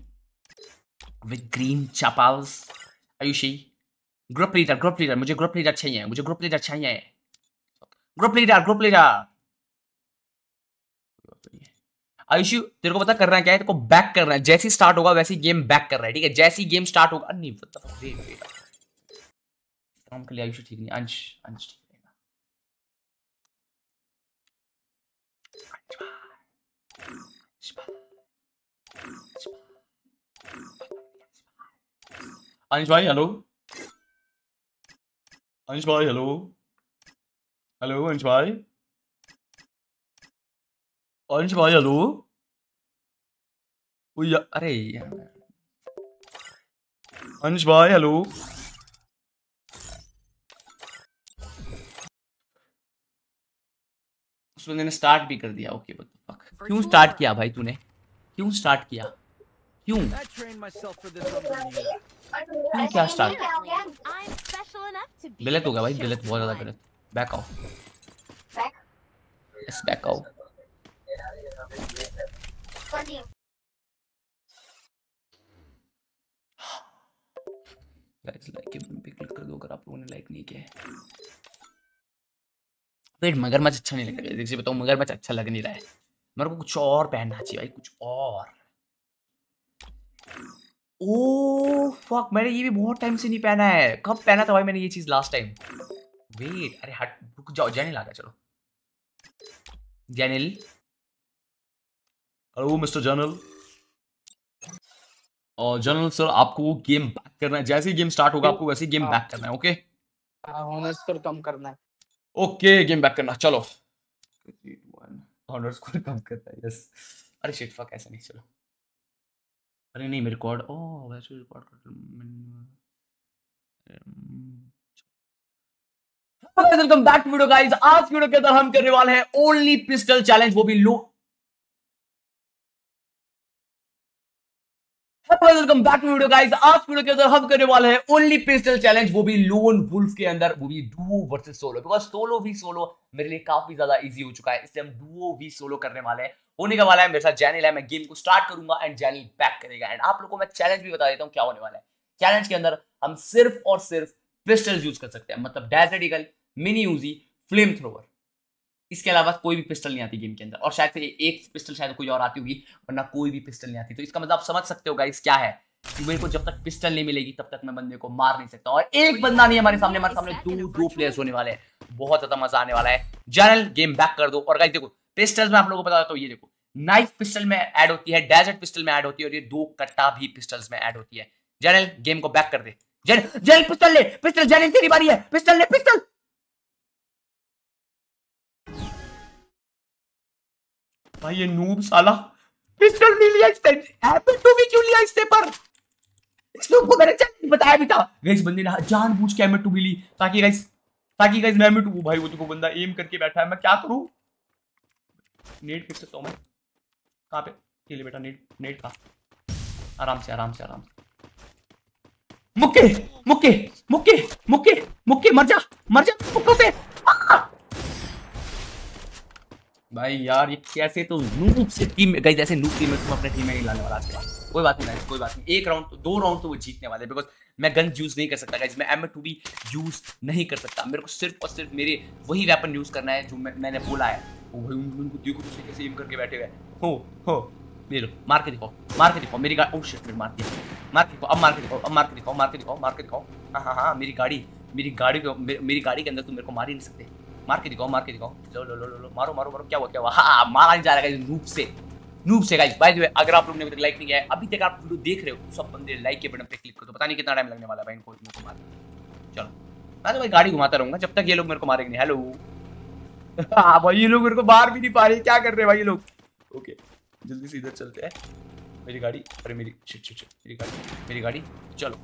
with green चापाल्स। Ayushi group leader, group leader मुझे, ग्रुप लीडर चाहिए, मुझे ग्रुप लीडर चाहिए, group leader, group leader. Ayushi तेरे को पता करना है क्या है, तेरे को बैक करना है, जैसी स्टार्ट होगा वैसी गेम बैक कर रहा है, ठीक है? जैसी गेम स्टार्ट होगा नहीं काम के लिए आयुषी ठीक नहीं, अंश अंश ठीक रहेगा। अंश भाई हेलो, अंश भाई हेलो, हेलो अंश भाई, अंश भाई हेलो। अरे यार अंश भाई हेलो, उसमें मैंने स्टार्ट भी कर दिया। ओके बट क्यों स्टार्ट किया भाई तूने, क्यों स्टार्ट किया, क्यों क्या स्टार्ट, गलत होगा भाई, गलत बहुत ज्यादा गलत। बैक आओ, बैक आओ, गाइस लाइक के बटन पे क्लिक कर दो अगर आप लोगों ने लाइक नहीं किया है। वेट मगरमच्छ अच्छा नहीं लग रहा है, देखिए बताओ मगरमच्छ अच्छा लग नहीं रहा है, मेरे को कुछ और पहनना चाहिए भाई, कुछ और। ओह फक, मैंने ये भी बहुत टाइम से नहीं पहना है। कब पहना था भाई मैंने ये चीज लास्ट टाइम? वेट, अरे हट, रुक जाओ, जैनिल आ गया, चलो जैनिल। Hello mister Jainil. और जनरल सर आपको गेम बैक करना है, जैसे ही गेम स्टार्ट होगा आपको वैसे ही गेम बैक करना है। ओके हॉनर्स स्कोर कम करना है। ओके गेम बैक करना, चलो हॉनर्स स्कोर कम करना है। यस, अरे शिट फक, ऐसा नहीं, चलो अरे नहीं मैं रिकॉर्ड, ओह वैसे रिकॉर्ड कर। Welcome back to video guys, आज की वीडियो के अंदर हम करने वाले हैं ओनली पिस्टल चैलेंज, वो भी लो। Welcome back to video guys, आज वीडियो के अंदर हम करने वाले हैं ओनली पिस्टल चैलेंज, वो भी लोन वुल्फ के अंदर, वो भी duo versus solo, because solo भी सोलो मेरे लिए काफी ज्यादा इजी हो चुका है, इसलिए हम डुओ भी सोलो करने वाले हैं। होने का वाला है मेरे साथ जैनिल है, मैं गेम को स्टार्ट करूंगा एंड जैनिल बैक करेगा। एंड आप लोगों को मैं चैलेंज भी बता देता हूँ क्या होने वाला है। चैलेंज के अंदर हम सिर्फ और सिर्फ पिस्टल्स यूज कर सकते हैं, मतलब desert eagle, mini Uzi, flamethrower, इसके अलावा कोई भी पिस्टल नहीं आती गेम के अंदर, और शायद से एक पिस्टल शायद कोई और आती होगी, वरना कोई भी पिस्टल नहीं आती। तो इसका मतलब आप समझ सकते हो गाइस क्या है कि मेरे को जब तक पिस्टल नहीं मिलेगी तब तक मैं बंदे को मार नहीं सकता। और एक बंदा नहीं, हमारे सामने दो प्लेयर्स होने वाले हैं, बहुत ज्यादा मजा आने वाला है। जनरल गेम बैक कर दो। और गाइस देखो पिस्टल्स में आप लोगों को बता देता हूं, ये देखो नाइफ पिस्टल में ऐड होती है, डेजर्ट पिस्टल में ऐड होती है, और ये दो कट्टा भी पिस्टल्स में ऐड होती है। जनरल गेम को बैक कर दे, जनरल पिस्टल ले, पिस्टल जनरल तेरी बारी है, पिस्टल ले, पिस्टल। भाई ये नूब साला पिस्टल नहीं लिया, एप्पल टू भी क्यों लिया इससे? पर इस लोग को मैंने चैलेंज बताया भी था गाइस, बंदे ने जानबूझ के एम2 भी ली ताकि गाइस मैं एम2 हूं भाई। वो देखो बंदा एम करके बैठा है, मैं क्या करूं? नेट किस सकता हूं मैं? कहां पे के लिए बेटा? नेट का आराम से मुक्के मर जा मुक्कों से भाई। यार ये कैसे तो नूब से टीम गाइस, ऐसे नूब टीमर्स को अपने टीम में नहीं लाने वाला आज के बाद। कोई बात नहीं, एक राउंड दो राउंड तो वो जीतने वाले, बिकॉज मैं गन यूज नहीं कर सकता गाइस, मैं एम2 भी यूज नहीं कर सकता। मेरे को सिर्फ और सिर्फ मेरे वही वेपन यूज करना है जो मैंने बोला है। वो भाई उनको देखो तो कैसे एम करके बैठे हुए हो। ले लो, मार के दिखाओ मेरी गाड़ी। ओह शिट, फिर मार दिया। मार के दिखाओ। हां मेरी गाड़ी के अंदर तुम मेरे को मार ही नहीं सकते। मार के दिखाओ। लो मारो। क्या हुआ? हाँ, मारा नहीं जा रहा गाइस नूब से गाइस। बाय द वे अगर आप लोग ने लाइक नहीं किया है, अभी तक आप वीडियो देख रहे हो, सब बंदे लाइक के बटन पे क्लिक करो। तो पता नहीं कितना टाइम लगने वाला है भाई इनको मारने। चलो मैं तो भाई गाड़ी घुमाता रहूंगा जब तक ये लोग मेरे को मारेंगे नहीं। हेलो भाई, ये लोग मेरे को मार भी नहीं पा रहे, क्या कर रहे हैं भाई ये लोग? ओके जल्दी से इधर चलते हैं। मेरी गाड़ी। चलो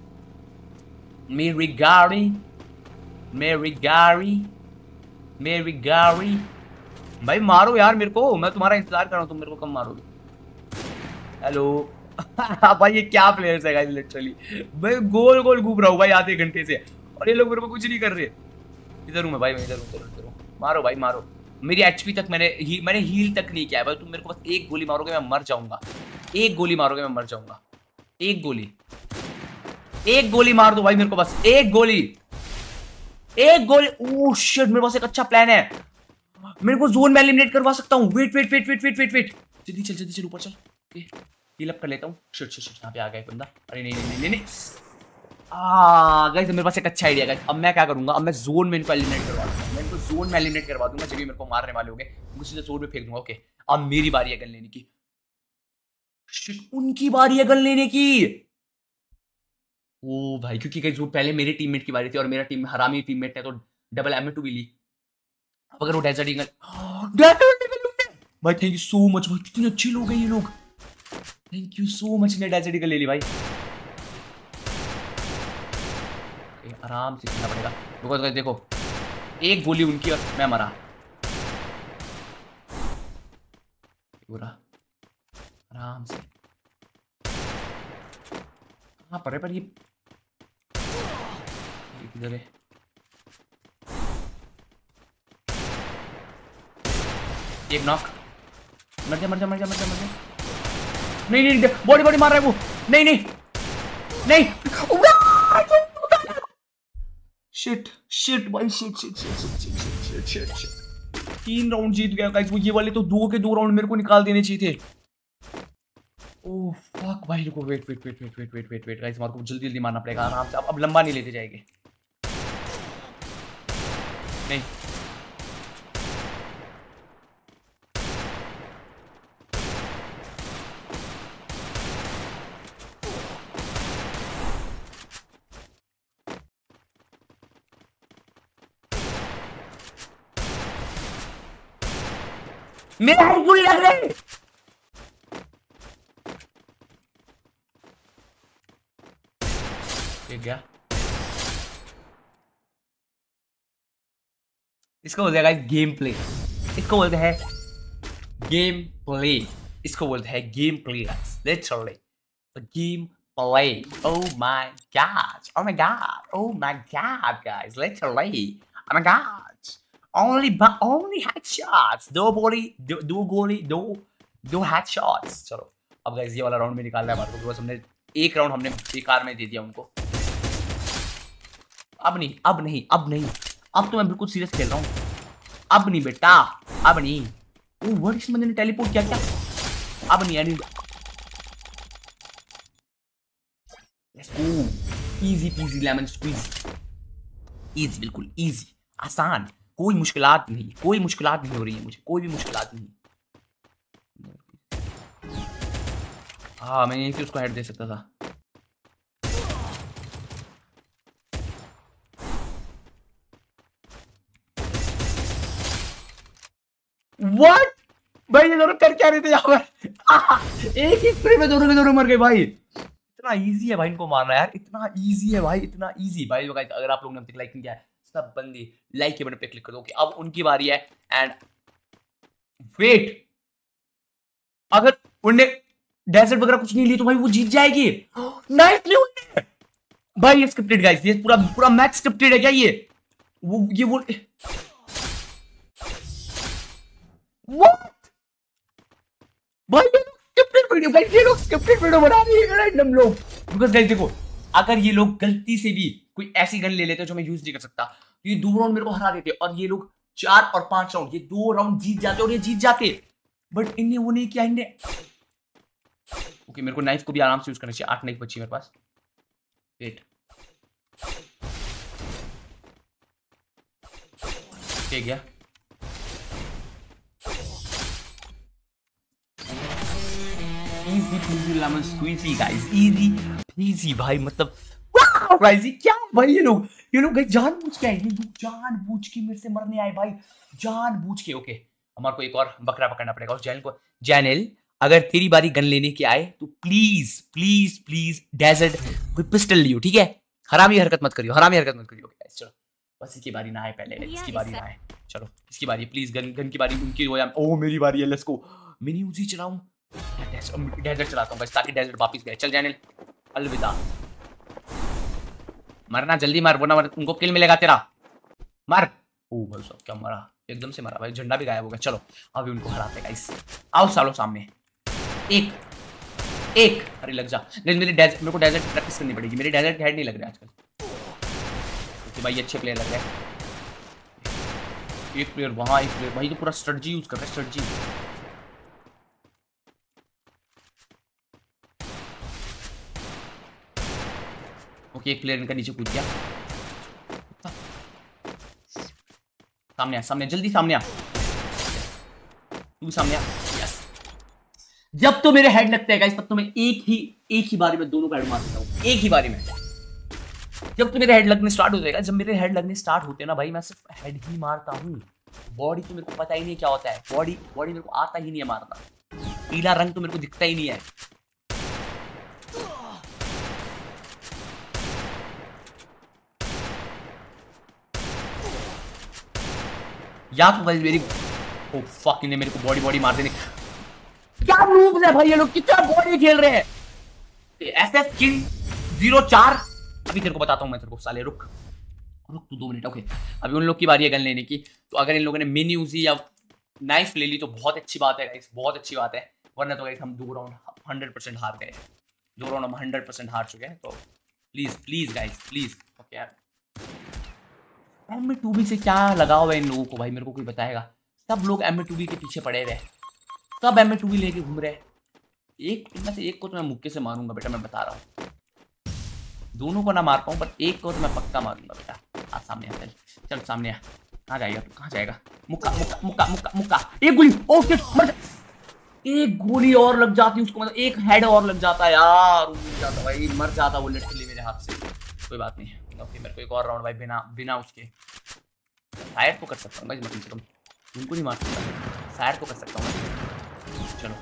मेरी गाड़ी भाई मारो यार मेरे को, मैं तुम्हारा इंतजार कर रहा हूँ, तुम मेरे को कम मारोगे। हेलो भाई ये क्या प्लेयर्स है गाइस, लिटरली भाई गोल गोल घूम रहा हूँ भाई आधे घंटे से, और ये लोग मेरे को कुछ नहीं कर रहे। इधर हूँ मैं भाई। मारो भाई। मेरी एचपी तक मैंने हील तक नहीं किया है भाई। तुम मेरे को बस एक गोली मारोगे मैं मर जाऊँगा। एक गोली मार दो भाई मेरे को, बस एक गोली। ओह शिट, मेरे पास एक अच्छा प्लान है, मेरे को जोन में एलिमिनेट करवा सकता हूं। वेट जल्दी चल ऊपर चल। हील अप कर लेता हूं। शिट यहां पे आ गया एक बंदा। अरे नहीं। आ गाइस मेरे पास एक अच्छा आईडिया गाइस। अब मैं क्या करूंगा, अब मैं जोन में इनको एलिमिनेट करवा दूंगा। मैं इनको जोन में एलिमिनेट करवा दूंगा, जब भी मेरे को मारने वाले होंगे उनको सीधे जोन में फेंक दूंगा। ओके अब मेरी बारी है गन लेने की। शिट, उनकी बारी है गन लेने की। ओ भाई क्योंकि गाइस वो पहले मेरे टीममेट की बारी थी, और मेरा टीम हरामी टीममेट है, तो डबल एम2 भी ली। अब अगर वो डेजर्ट ईगल भाई, थैंक यू सो मच भाई, कितने अच्छे लोग हैं ये लोग, थैंक यू सो मच। ने डेजर्ट ईगल ले ली भाई। आराम से खेलना पड़ेगा बिकॉज देखो एक गोली उनकी और मैं मरा। आराम से पर ये किधर है? एक नॉक। मर जा। नहीं नहीं बॉडी बॉडी मार रहा है वो, नहीं नहीं नहीं शिट शिट भाई shit shit shit shit shit shit 3 round जीत गया गाइस वो। ये वाले तो 2 के 2 राउंड मेरे को निकाल देने चाहिए थे। ओह फक भाई रुको wait wait wait wait wait wait wait wait guys Marco जल्दी जल्दी मारना पड़ेगा आराम से। अब लंबा नहीं लेते जाएंगे, नहीं मेरा हाथ क्यों लग रहा है? ये क्या? इसको बोलते हैं गाइस गेम प्ले, इसको बोलते हैं गेम प्ले, इसको बोलते हैं game play guys literally game play. Oh my god guys literally oh my god only headshots, दो headshots। चलो अब गाइस ये वाला राउंड में निकालना है हमारे को। हमने 1 राउंड हमने बेकार में दे दिया उनको। अब नहीं अब तो मैं बिल्कुल सीरियस खेल रहा हूँ। अब नहीं बेटा अब नहीं। ओह व्हाट इस बंदे ने टेलीपोर्ट किया क्या? अब नहीं यानी easy peasy lemon squeeze, easy बिल्कुल इजी आसान, कोई मुश्किलात नहीं हो रही है मुझे, कोई भी मुश्किलात नहीं। हाँ मैं यहीं उसको हेड दे सकता था। व्हाट भाई ये जरूर करके आ रहे थे यहाँ पर। एक ही स्प्रे में दोनों मर गए भाई। इतना इजी है भाई इनको मारना यार, इतना इजी है भाई। अगर आप लोग ने लाइक नहीं किया है सब बंदी लाइक के बटन पे क्लिक कर दो। ओके अब उनकी बारी है एंड वेट, अगर उन्हें डेजर्ट वगैरह कुछ नहीं ली तो भाई वो जीत जाएगी। नाइसली उन्होंने भाई ये स्क्रिप्टेड गाइस, ये पूरा मैच स्क्रिप्टेड है क्या? ये वो व्हाट भाई ये लोग स्क्रिप्टेड वीडियो बना रहे हैं रैंडम लोग। बिकॉज़ गाइस देखो अगर ये लोग गलती से भी कोई ऐसी गन ले लेते हैं जो मैं यूज नहीं कर सकता, ये 2 राउंड मेरे को हरा देते और ये लोग 4 और 5 राउंड ये 2 राउंड जीत जाते और ये जीत जाते। बट इनने वो नहीं किया इनने। ओके मेरे को नाइफ को भी आराम से यूज करना चाहिए। 8 नाइफ बची मेरे पास। वेट ठीक है इजी भाई मतलब भाई क्या भाई ये लोग जानबूझ के आए, ये लोग जानबूझ के मेरे से मरने आए भाई जानबूझ के। ओके हमारे को एक और बकरा पकड़ना पड़ेगा। उस जैनल को, जैनल अगर तेरी बारी गन लेने की आए तो please please please desert pistol लियो ठीक है, हरामी हरकत मत करियो। चलो बस इसकी बारी ना आए, पहले इसकी बारी ना आए। चलो इसकी बारी प्लीज गन की बारी उनकी हो जाए। ओह मेरी बारी है, let's go. Mini Uzi चलाऊं desert चलाता हूं बस ताकि डेजर्ट वापस गए। चल जैनल अलविदा, मरना जल्दी मार वरना उनको किल मिलेगा तेरा। मार। ओ भाई साहब क्या मरा, एकदम से मरा भाई, झंडा भी गायब हो गया। चलो अभी उनको हराते गाइस। आओ सालों सामने एक अरे लग जा। मेरे को डेजर्ट प्रैक्टिस करनी पड़ेगी, मेरे डेजर्ट हेड नहीं लग रहा आजकल। तो भाई अच्छे प्लेयर लग रहे हैं। एक प्लेयर वहां एक प्लेयर भाई तो पूरा स्ट्रेटजी यूज कर रहा है ओके एक प्लेयर इनका नीचे कूद गया। सामने आ जल्दी सामने आ यस। जब तो मेरे हेड लगते हैं गाइस तब तो मैं एक ही बारी में दोनों का हेड मार देता हूं एक ही बारी में। जब तो मेरे हेड लगने स्टार्ट हो जाएगा, जब मेरे हेड लगने स्टार्ट होते हैं ना भाई मैं सिर्फ हेड ही मारता हूँ। बॉडी तो मेरे को पता ही नहीं क्या होता है, बॉडी मेरे को आता ही नहीं है मारना। पीला रंग तो मेरे को दिखता ही नहीं है। या तो भाई मेरी ओ फक इन्हें मेरे को बॉडी मार देने। क्या नूब्स है भाई ये लोग, कितना बॉडी खेल रहे हैं। एसएस किल 04 अभी तेरे को बताता हूं मैं। तेरे को साले रुक तू 2 मिनट। ओके अभी उन लोग की बारी है गन लेने की। तो अगर इन लोगों ने मिनी उजी या नाइफ ले ली तो बहुत अच्छी बात है गाइस, बहुत अच्छी बात है। वरना तो गाइस हम 2 राउंड 100% हार गए। 2 राउंड हम 100% हार चुके हैं। तो please please guys please okay यार, एम2बी से क्या लगा हुआ है इन लोगों को भाई, मेरे को कोई बताएगा। सब लोग एम2बी के पीछे पड़े हुए, सब एम2बी लेके घूम रहे। एक इनमें से एक को तो मैं मुक्के से मारूंगा बेटा, मैं बता रहा हूँ। दोनों को ना मार पाऊँ पर एक को तो मैं पक्का मारूंगा बेटा। आज सामने आ, चल सामने आ। कहाँ जाएगा तू, कहाँ जाएगा? मुक्का मुक्का मुक्का मुक्का मुक्का। एक गोली, ओ शिट मर जा। एक गोली और लग जाती उसको, मतलब एक हेड और लग जाता यार, मर जाता भाई, मर जाता वो लिटरली मेरे हाथ से। कोई बात नहीं है ओके, मेरे को एक और राउंड भाई बिना उसके। शायर को कर सकता हूँ भाई, मतलब कम से कम उनको नहीं मार सकता, शायर को कर सकता हूँ। चलो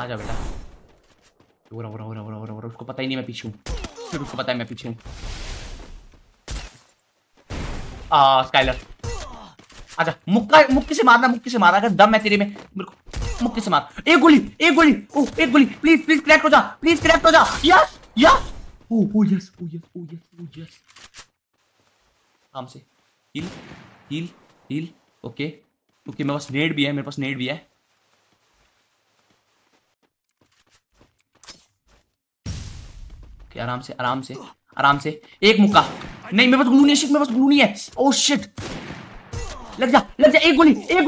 आ जाओ बेटा। हो रहा, उसको पता ही नहीं मैं पीछे हूँ, फिर उसको पता है मैं पीछे हूँ। स्काइलर आजा, मुक्के से मारना, मुक्के से मारा, अगर दम है तेरे में मेरे को मुक्के से मार। एक गोली ओ एक गोली, प्लीज क्रैक हो जा, यस यस ओ यस। आराम से हील हील हील ओके। मेरे पास नेड भी है, आराम से। एक मुक्का नहीं, मेरे पास ग्लू नहीं है, मेरे पास ग्लू नहीं है। ओह शिट, लग जा। एक गोली। एक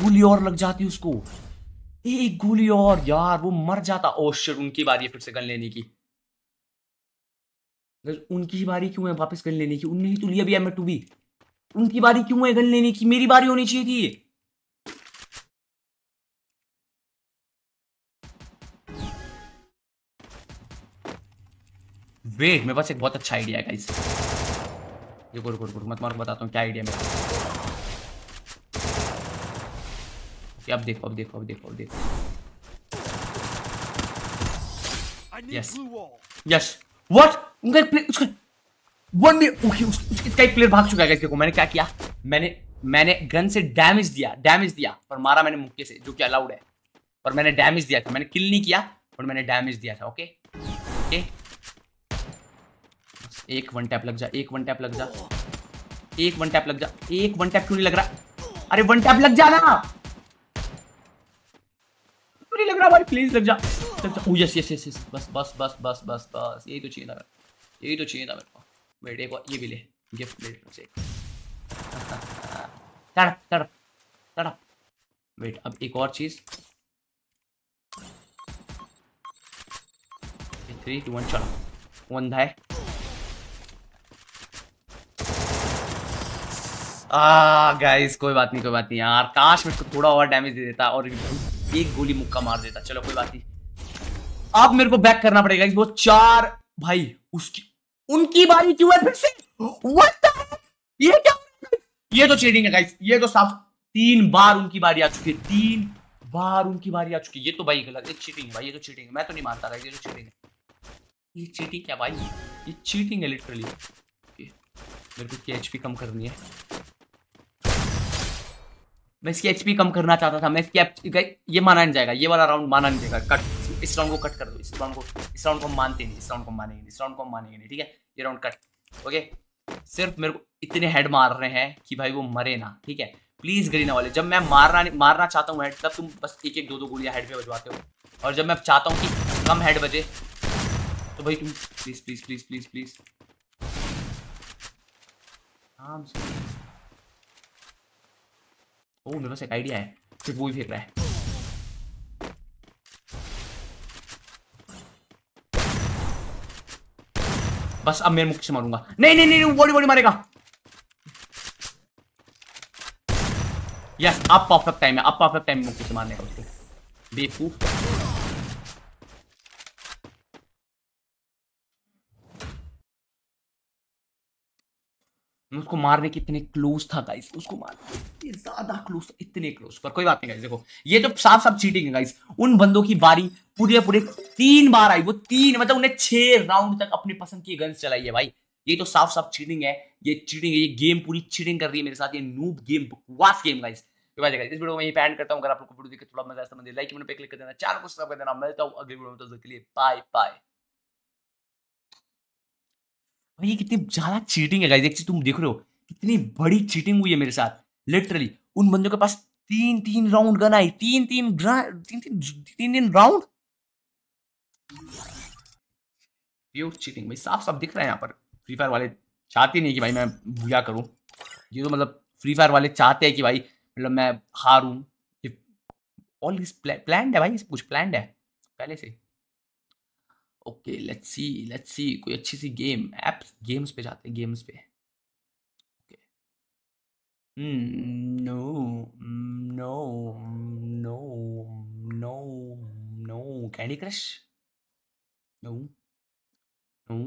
गोली और लग जाती उसको, एक गोली और यार, वो मर जाता। ओह शिट, उनकी बारी है फिर से गन लेने की। उनकी बारी क्यों है वापस गन लेने की? उनने ही तो लिया भी एम2बी, उनकी बारी क्यों है गन लेने की? मेरी बारी होनी चाहिए थी। वेट, मेरे पास एक बहुत अच्छा आइडिया है गाइस। रुको, मैं तुम्हारे को बताता हूँ क्या आइडिया मेरे पास। अब देखो। यस व्हाट, उनका एक प्लेयर, उसका वन में ओके, उसका एक प्लेयर भाग चुका है गाइस। देखो मैंने क्या किया, मैंने गन से डैमेज दिया पर मारा मैंने मुक्के से, जो कि अलाउड है, पर मैंने डैमेज दिया था। मैंने किल नहीं किया पर मैंने डैमेज दिया था। ओके। एक वन टैप लग जा। क्यों नहीं लग रहा? अरे वन टैप लग जा ना, क्यों नहीं लग रहा भाई? प्लीज लग जा। Oh yes. बस यही तो चाहिए था मेरे को। वेट, एक ये भी ले, गिफ्ट ले से। तड़प। वेट, अब एक और चीज। 3, 2, 1 चलो। अंधा है। गाइस कोई बात नहीं यार, काश मैं इसको थोड़ा और डैमेज दे देता और एक गोली मुक्का मार देता। चलो कोई बात नहीं, अब मेरे को बैक करना पड़ेगा। वो चार भाई, उनकी बारी क्यों है फिर से? व्हाट द हेक, ये क्या? ये तो चीटिंग है गाइस, ये तो साफ 3 बार उनकी बारी आ चुकी है, 3 बार उनकी बारी आ चुकी है। ये तो भाई गलत, ये चीटिंग है भाई, ये तो चीटिंग है। मैं तो नहीं मानता गाइस, ये तो चीटिंग है। ये चीटिंग क्या भाई, ये चीटिंग है लिटरली। मेरे को इसकी एचपी कम करनी है, मैं इसकी एचपी कम करना चाहता था। मैं इसकी ये माना नहीं जाएगा, ये वाला राउंड माना नहीं जाएगा। कट, इस राउंड को कट कर दो। इस राउंड को हम मानते नहीं, इस राउंड को हम मानेंगे नहीं, ठीक है? ये राउंड कट। ओके, सिर्फ मेरे को इतने हेड मार रहे हैं कि भाई वो मरे ना, ठीक है? प्लीज गरीना वाले, जब मैं मारना चाहता हूँ हेड, तब तुम बस एक 2 गोलियाँ हेड पे बजवाते हो, और जब मैं चाहता हूँ कि कम हेड बजे तो भाई तुम प्लीज। ओ मेरे पास एक आइडिया है, फिर वो ही फेंक रहा है। बस अब मैं मुक्के से मारूंगा। नहीं, बॉडी मारेगा। यस, अब परफेक्ट टाइम है, मुक्के से मारने का उसको, बेवकूफ। मैं उसको मारने के इतने क्लोज था गाइस, उसको मारने के ज्यादा क्लोज था, इतने क्लोज, पर कोई बात नहीं गाइस। देखो ये तो साफ चीटिंग है गाइस। उन बंदों की बारी पूरे 3 बार आई, वो 3 मतलब उन्हें 6 राउंड तक अपने पसंद की गन्स चलाई है भाई। ये तो साफ चीटिंग है, ये गेम पूरी चीटिंग कर रही है मेरे साथ, ये नूब गेम, बकवास गेम गाइस। तो गाइस इस वीडियो में यहीं पे एंड करता हूं। अगर आप लोगों को वीडियो देख के थोड़ा मजा आया तो लाइक बटन पे क्लिक कर देना, चैनल को सब्सक्राइब कर देना। मिलता हूं अगली वीडियो में, तब तक के लिए बाय बाय। भाई ये कितनी ज्यादा चीटिंग है गाइस। एक चीज तुम देख रहे हो कितनी बड़ी चीटिंग हुई है मेरे साथ। लिटरली उन बंदों के पास तीन राउंड गन आई, तीन राउंड। प्योर चीटिंग भाई, साफ साफ दिख रहा है। यहाँ पर फ्री फायर वाले चाहते नहीं कि भाई मैं भूया करूं, ये तो मतलब फ्री फायर वाले चाहते हैं कि भाई मतलब मैं हारूं। ऑल इज प्लान्ड है भाई, इस कुछ प्लान्ड है पहले से। ओके लेट्स सी कोई अच्छी सी गेम। एप्स गेम्स पे जाते हैं, गेम्स पे। Okay no no no no no candy crush no no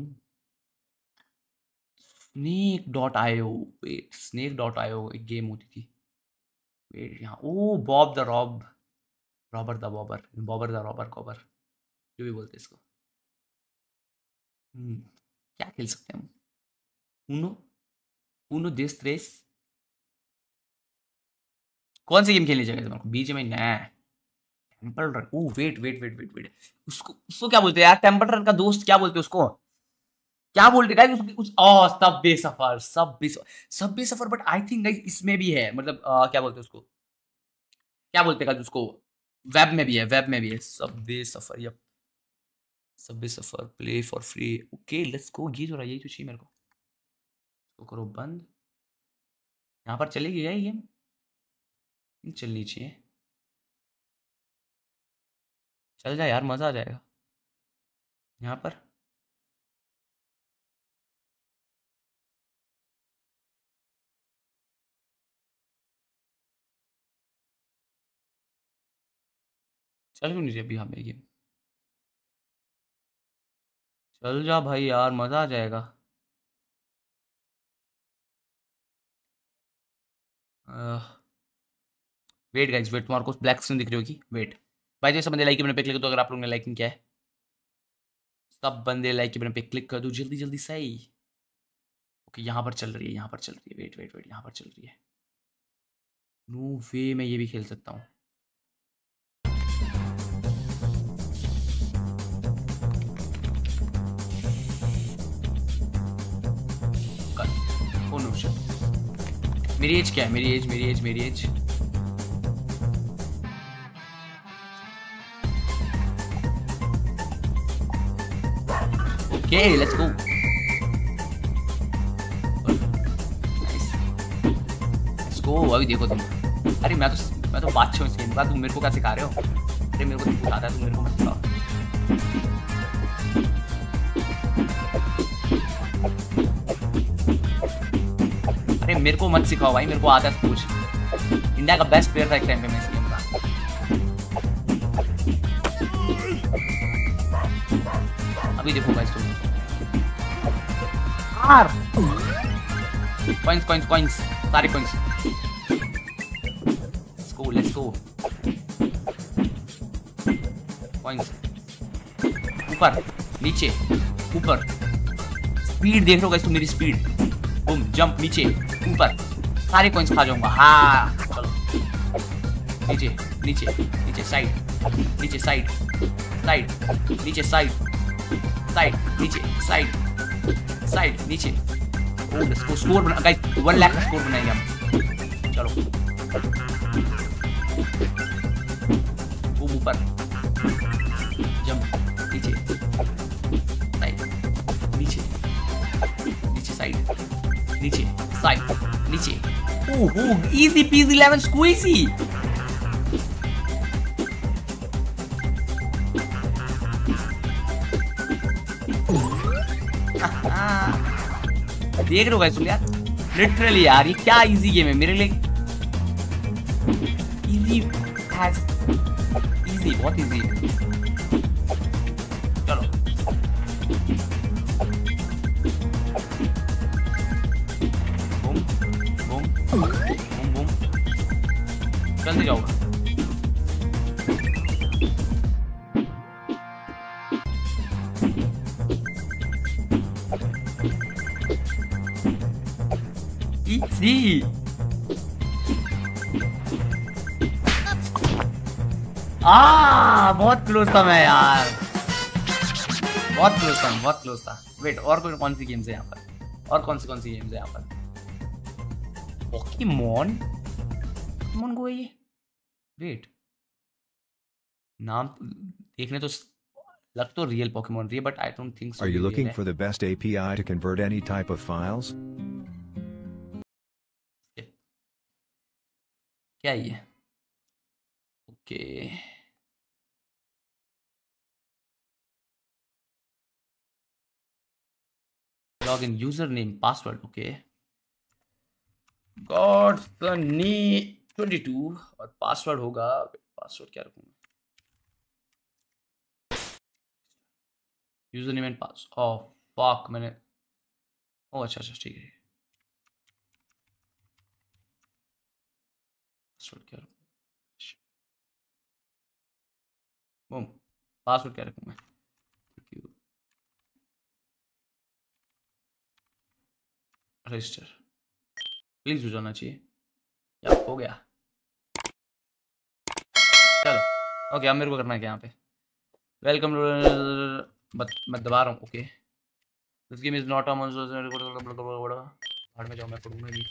snake.io। Wait snake.io एक गेम होती थी, वेट यहाँ। Oh Bob the rob, robber the bobber, bobber the robber, cobber जो भी बोलते हैं इसको। क्या खेल सकते हैं हम? Uno Uno this race. कौन सी गेम खेलनी चाहिए तुम्हारे को? बीच में ना टेम्पल रन। ओ वेट उसको क्या बोलते हैं यार? टेम्पल रन का दोस्त क्या बोलते हैं उसको? क्या बोलते गाइस उसकी कुछ? Oh Subway बेसफर। But I think guys इसमें भी है, मतलब क्या बोलते हैं उसको? क्या बोलते गाइस उसको? वेब में भी है सब बेसफर। यप सब बेसफर play for free. Okay let's go. ये जो रहा, यही तो चाहिए मेरे को। इसको करो बंद। यहाँ पर चलेगी क्या ये गेम? चलनी चाहिए, चल जाए यार, मजा आ जाएगा। यहाँ पर चल क्यों नहीं चाहिए अभी? हाँ मेरी गेम चल जा भाई यार, मजा आ जाएगा। वेट गाइस वेट, तुम्हारे को ब्लैक स्क्रीन दिख रही होगी। वेट भाई जैसे बंदे लाइक के बटन पे क्लिक कर दो। अगर आप लोगों ने लाइकिंग किया है, सब बंदे लाइक के बटन पे क्लिक कर दो जल्दी जल्दी सही। ओके यहाँ पर चल रही है। वेट यहाँ पर चल रही है। नो वे, मैं ये भी खेल सकता हूँ। मेरी एज क्या है? मेरी एज ओके लेट्स गो। अभी देखो तुम, अरे मैं तो बादशाह हूं इस गेम का। तुम मेरे को क्या सिखा रहे हो? अरे मेरे को तुम सिखाता है, तुम मेरे को मत सिखाओ। मेरे को मत सिखाओ भाई, मेरे को आता है कुछ। इंडिया का बेस्ट प्लेयर था एक टाइम पे मैं इस गेम का। अभी देखो गाइस तुम यार, कॉइंस सारे कॉइंस। Let's go coins. ऊपर नीचे ऊपर, स्पीड देख रहे हो गाइस तुम मेरी स्पीड? बूम जंप नीचे ऊपर, सारे कॉइंस खा जाऊंगा। हाँ चलो नीचे नीचे नीचे साइड नीचे साइड साइड नीचे साइड साइड नीचे साइड साइड नीचे। इसको स्कोर बना गाइस, 1 लाख का स्कोर बनाएंगे हम। चलो बूम ऊपर जंप नीचे साइड नीचे साइड नीचे साइड नीचे। ओहो इजी पीजी लेमन स्क्वीजी। देख रहे हो गाइस यार, लिटरली यार ये क्या इजी गेम है मेरे लिए। इजी बहुत इजी। चलो चलते जाओ। इजी आ, बहुत क्लोज था मैं यार, बहुत क्लोज था। वेट, और कौन सी गेम्स है यहाँ पर, और कौन सी गेम्स है यहाँ पर? पोकेमॉन, पोकेमॉन गो है ये। वेट, नाम देखने तो लग तो रियल पोकेमॉन रही है, but I don't think so. Are you looking for the best API to convert any type of files? क्या ये? Okay, log in, username, password. Okay, God the नी 22 और पासवर्ड होगा, पासवर्ड क्या रखूंगा? Username and pass, oh fuck मैंने, oh अच्छा अच्छा ठीक है, पासवर्ड क्या रखूं, बूम, पासवर्ड क्या रखूं मैं? रजिस्टर प्लीज हो जाना चाहिए, या हो गया। चलो ओके, अब मेरे को करना है क्या यहाँ पे? वेलकम टू, मैं दबा रहा हूँ। Okay, this game is not a में जाऊँ मैं पढ़ूंगा नहीं,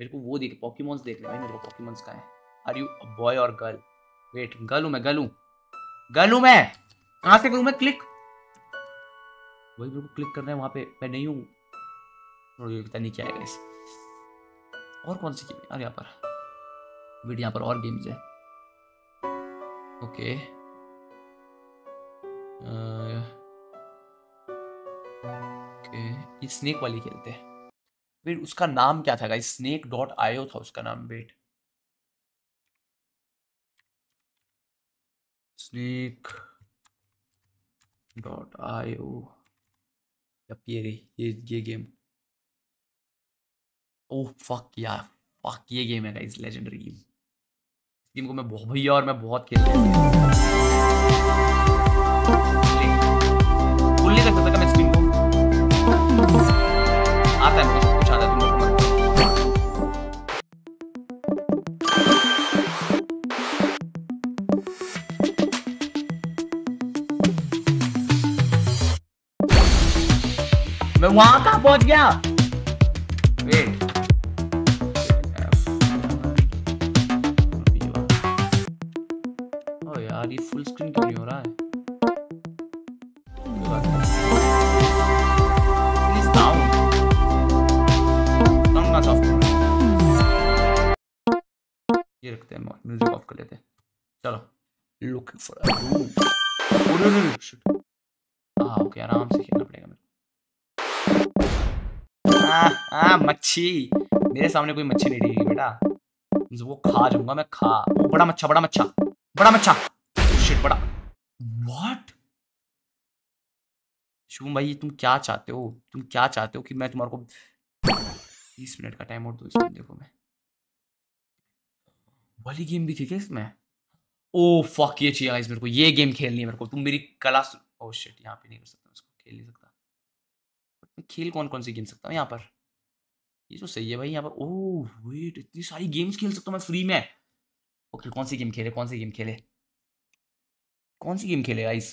मेरे को वो देख पॉकीमॉन्स देख ले भाई, मेरे को पॉकीमॉन्स कहाँ है? आर यू अ बॉय और गर्ल? वेट, गर्ल हूँ मैं, गर्ल हूँ, गर्ल हूँ मैं। कहाँ से करूँ मैं क्लिक? वही मेरे को क्लिक करना है, वहाँ पे मैं नहीं हूँ, पता नहीं क्या है गाइस। और कौन सी गेम है यार यहाँ पर? वेट, यहाँ पर और गेम्स है। ओके, स्नेक वाली खेलते हैं। वेट, उसका नाम क्या था गाइस? स्नेक डॉट आईओ था उसका नाम। वेट, स्नेक डॉट आईओ, ये गेम, ओह फक यार, फक ये गेम है गाइस, लेजेंडरी गेम। इस गेम को मैं बहुत, भैया और मैं बहुत खेलता हूँ, भूल नहीं सकता था मैं स्क्रीन को। आता है मुझे कुछ, आता है तुम लोग को मैं वहां कहां पहुंच गया? वेट, ओ यार ये फुल स्क्रीन क्यों नहीं हो रहा है? ये रखते हैं, म्यूजिक ऑफ कर लेते हैं। चलो, looking for a room. Okay, आराम से खेलना पड़ेगा मेरे। मच्छी, मेरे सामने कोई मच्छी नहीं दिखेगी बेटा, वो खा जाऊंगा मैं, खा। ओ बड़ा मच्छा, बड़ा मच्छा, बड़ा मच्छा, शिट बड़ा। व्हाट शुभम भाई, तुम क्या चाहते हो? तुम क्या चाहते हो कि मैं तुम्हारे को 30 मिनट का टाइम आउट दूं? इसमें देखो मैं वाली गेम भी थी क्या इसमें? ओ फक, ये चाहिए गाइस मेरे को, ये गेम खेलनी है मेरे को। तुम मेरी कला, ओ शिट, यहाँ पे नहीं कर सकता, उसको खेल नहीं सकता। बट मैं खेल कौन सी गेम सकता हूँ यहाँ पर? ये तो सही है भाई, यहाँ पर ओ वेट, इतनी सारी गेम्स खेल सकता हूँ मैं फ्री में। ओके, कौन सी गेम खेले गाइस?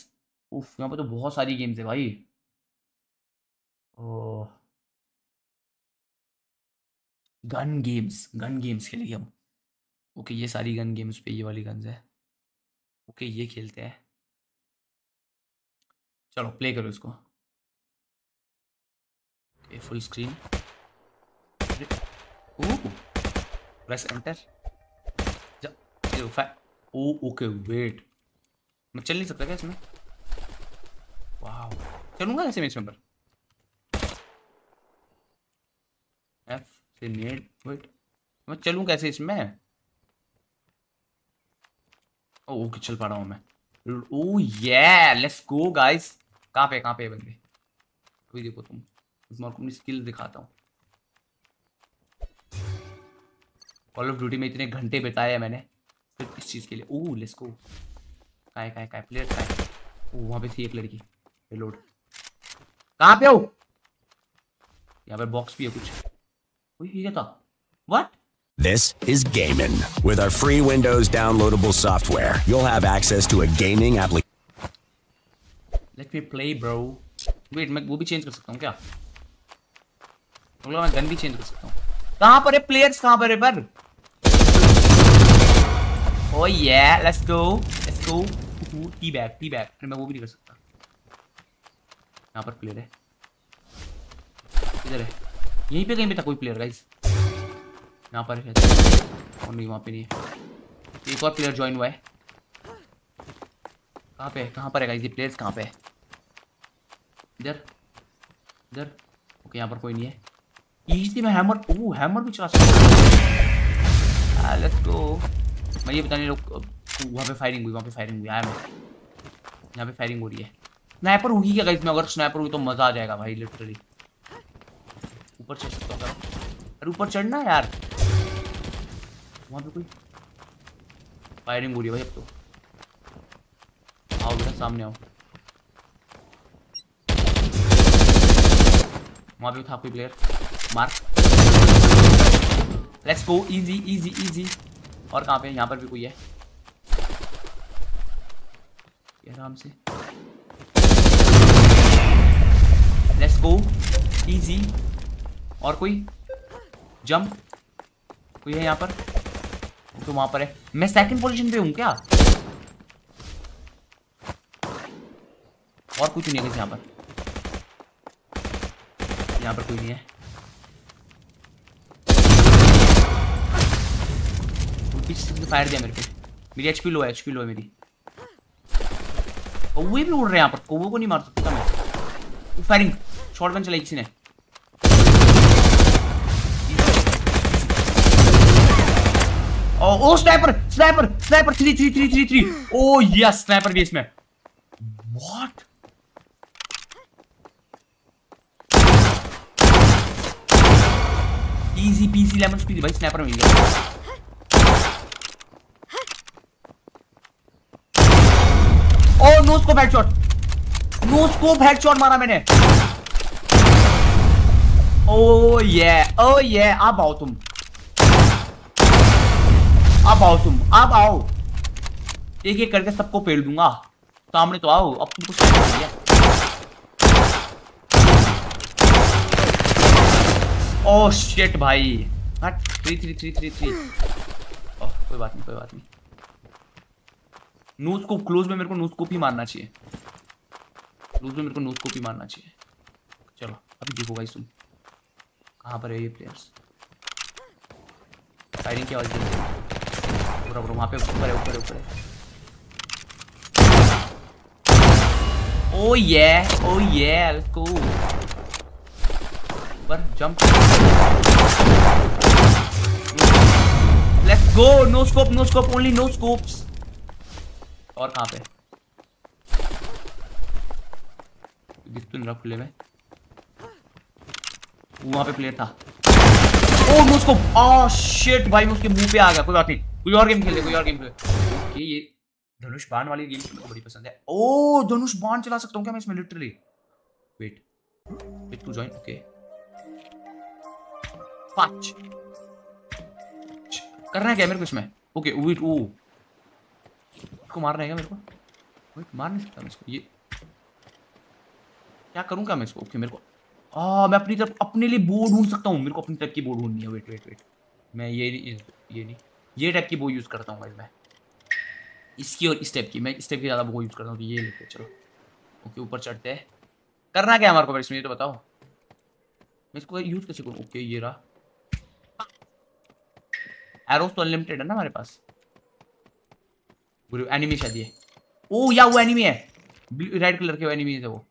ओफ, यहाँ पर तो बहुत सारी गेम्स है भाई। ओ गन गेम्स खेलेंगे हम। ओके, ये सारी गन गेम्स पे ये वाली गन्स है। ओके, ये खेलते हैं, चलो प्ले करो इसको। Okay, full screen, press enter, जा। ओ ओके, वेट, मैं चल नहीं सकता क्या इसमें? वाह, चलूंगा ऐसे मैच नंबर F से नेट। वेट, मैं चलूँ कैसे इसमें? ओके, चल पा रहा हूँ मैं। ओ ये, लेट्स गो गाइस। कहाँ पे बंदे? अभी देखो तुम, तुम्हारे को अपनी स्किल दिखाता हूँ। कॉल ऑफ ड्यूटी में इतने घंटे बिताए हैं मैंने सिर्फ इस चीज़ के लिए। ओ लेट्स गो, काय प्लेयर काय। ओ वहाँ पे थी एक लड़की, रिलोड। कहाँ पे हो? यहाँ पर बॉक्स भी है कुछ, वही क्या था? What? This is Gaming. With our free Windows downloadable software, you'll have access to a gaming application. Let me play, bro. Wait मैं वो भी चेंज कर सकता हूँ क्या? मैं गन भी चेंज कर सकता हूँ। कहाँ पर है प्लेयर्स, कहाँ पर है पर? Oh yeah, let's go, let's go. T-back. मैं वो भी नहीं कर सकता। यहाँ पर प्लेयर है, इधर है, यहीं पे कहीं पे था कोई प्लेयर गाइस। यहाँ पर है और नहीं, वहाँ पे नहीं है। एक और प्लेयर ज्वाइन हुआ है। कहाँ पे, कहाँ पर है गाइस ये प्लेयर्स, कहाँ पे है? इधर इधर। ओके यहाँ पर कोई नहीं है। इजी में हैमर, ओह हैमर भी चला सकता है। Let's go. मैं ये बताने लोग वहाँ पे फायरिंग हुई, वहाँ पे फायरिंग हुई, यहाँ पे फायरिंग हो रही है। स्नाइपर होगी क्या गाइस? में अगर स्नाइपर हुई तो मज़ा आ जाएगा भाई लिटरली। ऊपर चढ़ सकता हूँ? अरे ऊपर चढ़ना यार। वहाँ पे कोई फायरिंग हो रही है भाई। अब तो आओ बेटा, सामने आओ। वहाँ पे था कोई player, mark. Let's go, easy easy easy. और कहाँ पे? यहाँ पर भी कोई है। आराम से, लेट्स गो, इजी। और कोई जंप, कोई है यहाँ पर? तो वहाँ पर है। मैं सेकंड पोजीशन पे हूँ क्या? और कुछ नहीं है यहाँ पर। यहाँ पर कोई नहीं है। फायर दिया मेरे पे। मेरी एचपी लो है, एचपी लो है मेरी। कौवे भी उड़ रहे हैं यहाँ पर। कौवे को नहीं मार सकता मैं। फायरिंग शॉटगन चलाई किसी ने। Oh sniper sniper sniper. 3 3 3 3 3। Oh yes, sniper भी इसमें। व्हाट इजी पीजी लेमन स्पीड भाई। स्नाइपर मिल गया। No scope headshot, no scope headshot मारा मैंने। ओ ये अब आओ तुम, अब आओ तुम, अब आओ। एक एक करके सबको पेल दूंगा। सामने तो आओ। अब तुमको ओ शिट भाई। 3 3 3 3 3। कोई बात नहीं, कोई बात नहीं। नोज स्कोप क्लोज में मेरे को नोज स्कोप ही मारना चाहिए। क्लोज में मेरे को नोज स्कोप ही मारना चाहिए। चलो अभी देखो भाई तुम कहाँ पर है ये प्लेयर्स। फायरिंग की आवाज दे रहा हूँ। वहाँ पे ऊपर है, ऊपर है, ऊपर है। ओ ये, ओ ये, इसको ऊपर jump. Let's go. No scope, no scope only, no scopes. और कहाँ पे दिख तो नहीं रहा खुले में। वहाँ पे प्लेयर था। Oh no scope. Oh shit भाई, मैं उसके मुंह पे आ गया। कोई बात नहीं, कोई और गेम खेल ले, कोई और गेम खेल। ये धनुष बाण वाली गेम मुझे बड़ी पसंद है। ओह धनुष बाण चला सकता हूँ क्या मैं इसमें literally? Wait with to join. Okay 5 करना है क्या मेरे को इसमें? ओके विथ ओ को मारना है क्या मेरे को? वेट मार नहीं सकता मैं इसको। ये क्या करूँ क्या मैं इसको? ओके मेरे को मैं अपनी तरफ अपने लिए बो ढूंढ सकता हूँ। मेरे को अपनी तरफ की बो ढूंढनी है। वेट वेट वेट, मैं ये नहीं, ये टाइप की बो यूज़ करता हूँ भाई मैं। इसकी और इस टाइप की, मैं इस टाइप की ज़्यादा बो यूज़ करता हूँ। तो ये लेते चलो। ओके ऊपर चढ़ते हैं। करना क्या हमारे को इसमें ये तो बताओ। मैं इसको यूज़ कैसे करूँ? ओके ये रहा। एरोस तो अनलिमिटेड है ना हमारे पास। एनिमी शायद ये। ओ या वो एनिमी है, रेड कलर के एनिमी है वो।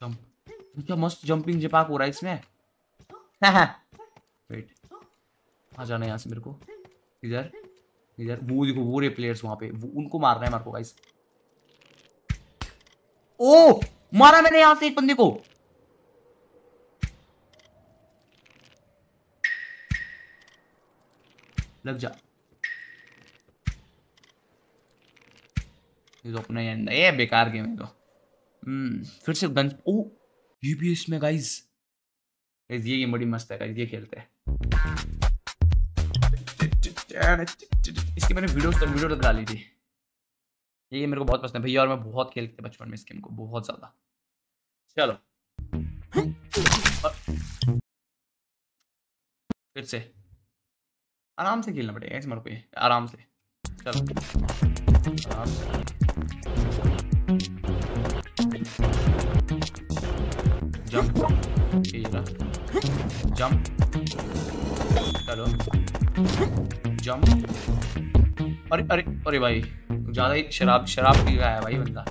जंप, क्या मस्त जंपिंग जपाक हो रहा है इसमें। वेट आ जाना यहाँ से मेरे को। इधर इधर वो देखो, वो रे प्लेयर्स वहां पे, उनको मारना है मेरे को गाइस। ओ मारा मैंने यहाँ से एक बंदे को। लग जा। ये तो अपना ही अंडा, ये बेकार गेम है तो। फिर से गन। ओ ये भी इसमें गाइस। गाइस ये गेम बड़ी मस्त है गाइस, ये खेलते हैं। इसकी मैंने वीडियो तक डाली थी। ये मेरे को बहुत पसंद है भैया, और मैं बहुत खेलते बचपन में इस गेम को बहुत ज्यादा। चलो फिर से आराम से खेलना पड़ेगा इस मेरे को, ये आराम से। चलो आराम से जंप जंप, चलो जंप। अरे अरे अरे भाई ज़्यादा ही शराब पी रहा है भाई बंदा।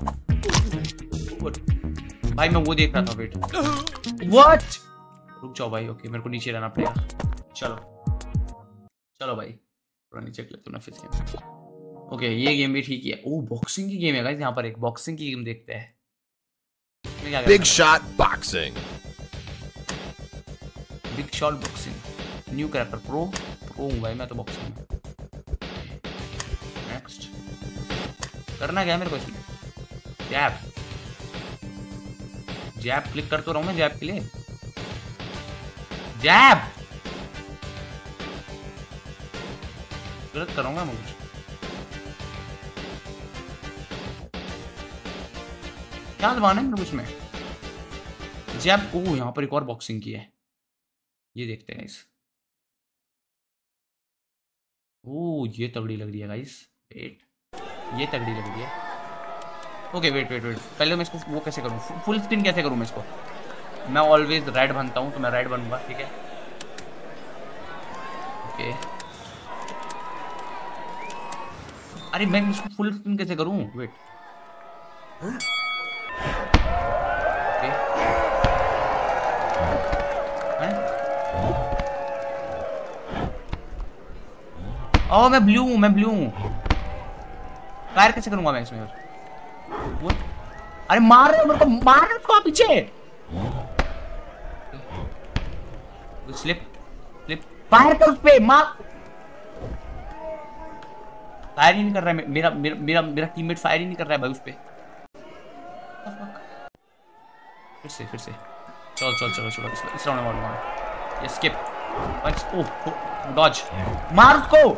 भाई मैं वो देख रहा था, वेट व्हाट, रुक जाओ भाई। ओके मेरे को नीचे रहना पड़ेगा। चलो चलो भाई थोड़ा नीचे कर लेते ना फिर से। ओके ये गेम भी ठीक है। ओ बॉक्सिंग की गेम है गाइस, यहाँ पर एक बॉक्सिंग की गेम देखते हैं। Big shot boxing, big shot boxing, new character pro pro हूँ भाई मैं तो बॉक्सिंग में। नेक्स्ट करना क्या है मेरे को इसमें? जैब जैब क्लिक कर तो रहा हूं मैं जैब के लिए। जैब गलत करूंगा मैं कुछ, क्या दबाना है मेरे को इसमें? जैब। ओह यहां पर एक और बॉक्सिंग की है, ये देखते हैं गाइस। ओह ये तगड़ी लग रही है गाइस, वेट ये तगड़ी लग रही है। ओके वेट वेट वेट, पहले मैं इसको वो कैसे करूँ, फुल स्क्रीन कैसे करूँ मैं इसको? मैं ऑलवेज रेड बनता हूँ तो मैं रेड बनूंगा, ठीक है। ओके अरे मैं इसको फुल स्क्रीन कैसे करूँ, वेट। ओके ओ मैं ब्लू हूँ, मैं ब्लू हूँ। फायर कैसे करूंगा मैं इसमें? वो अरे मार रहे मेरे को, मार रहे उसको पीछे। स्लिप स्लिप फायर कर उस पे, मार। फायर ही नहीं कर रहा है मेरा मेरा मेरा मेरा टीममेट फायर ही नहीं कर रहा है भाई उस पे। फिर से चल चल चलो चलो इस राउंड में मारूंगा ये स्किप पंच। ओह डॉज, मार उसको,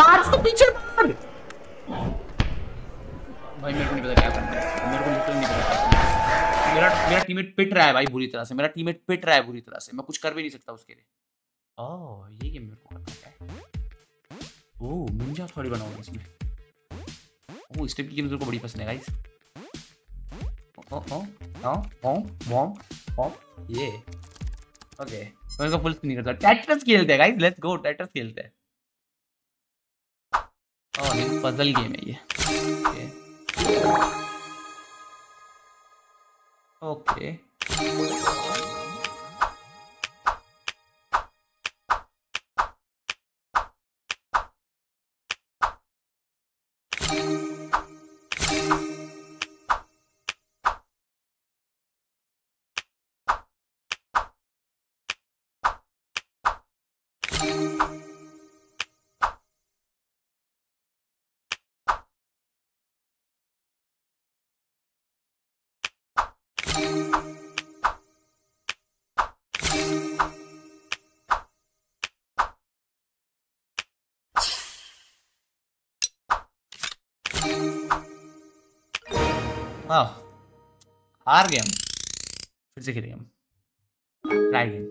मार उसको पीछे मार। भाई मेरे को नहीं पता क्या करना है, मेरे को लिटरली नहीं पता क्या करना है। मेरा टीममेट पिट रहा है भाई बुरी तरह से, मेरा टीममेट पिट रहा है बुरी तरह से, मैं कुछ कर भी नहीं सकता उसके लिए। ओह ये गेम मेरे को पता है। ओह मुंजा थोड़ी बनाऊंगा इसमें। ओह इस टाइप की गेम मेरे को बड़ी पसंद है गाइस। ओह ओह ओह ओह ओह ये ओके मैं इसको फुल स्क्रीन करता हूं। टेट्रिस खेलते हैं गाइस, लेट्स गो टेट्रिस खेलते हैं। ओह ये पजल गेम है ये। ओके हार गए हम, फिर से खेलेंगे हम ट्राई गेम।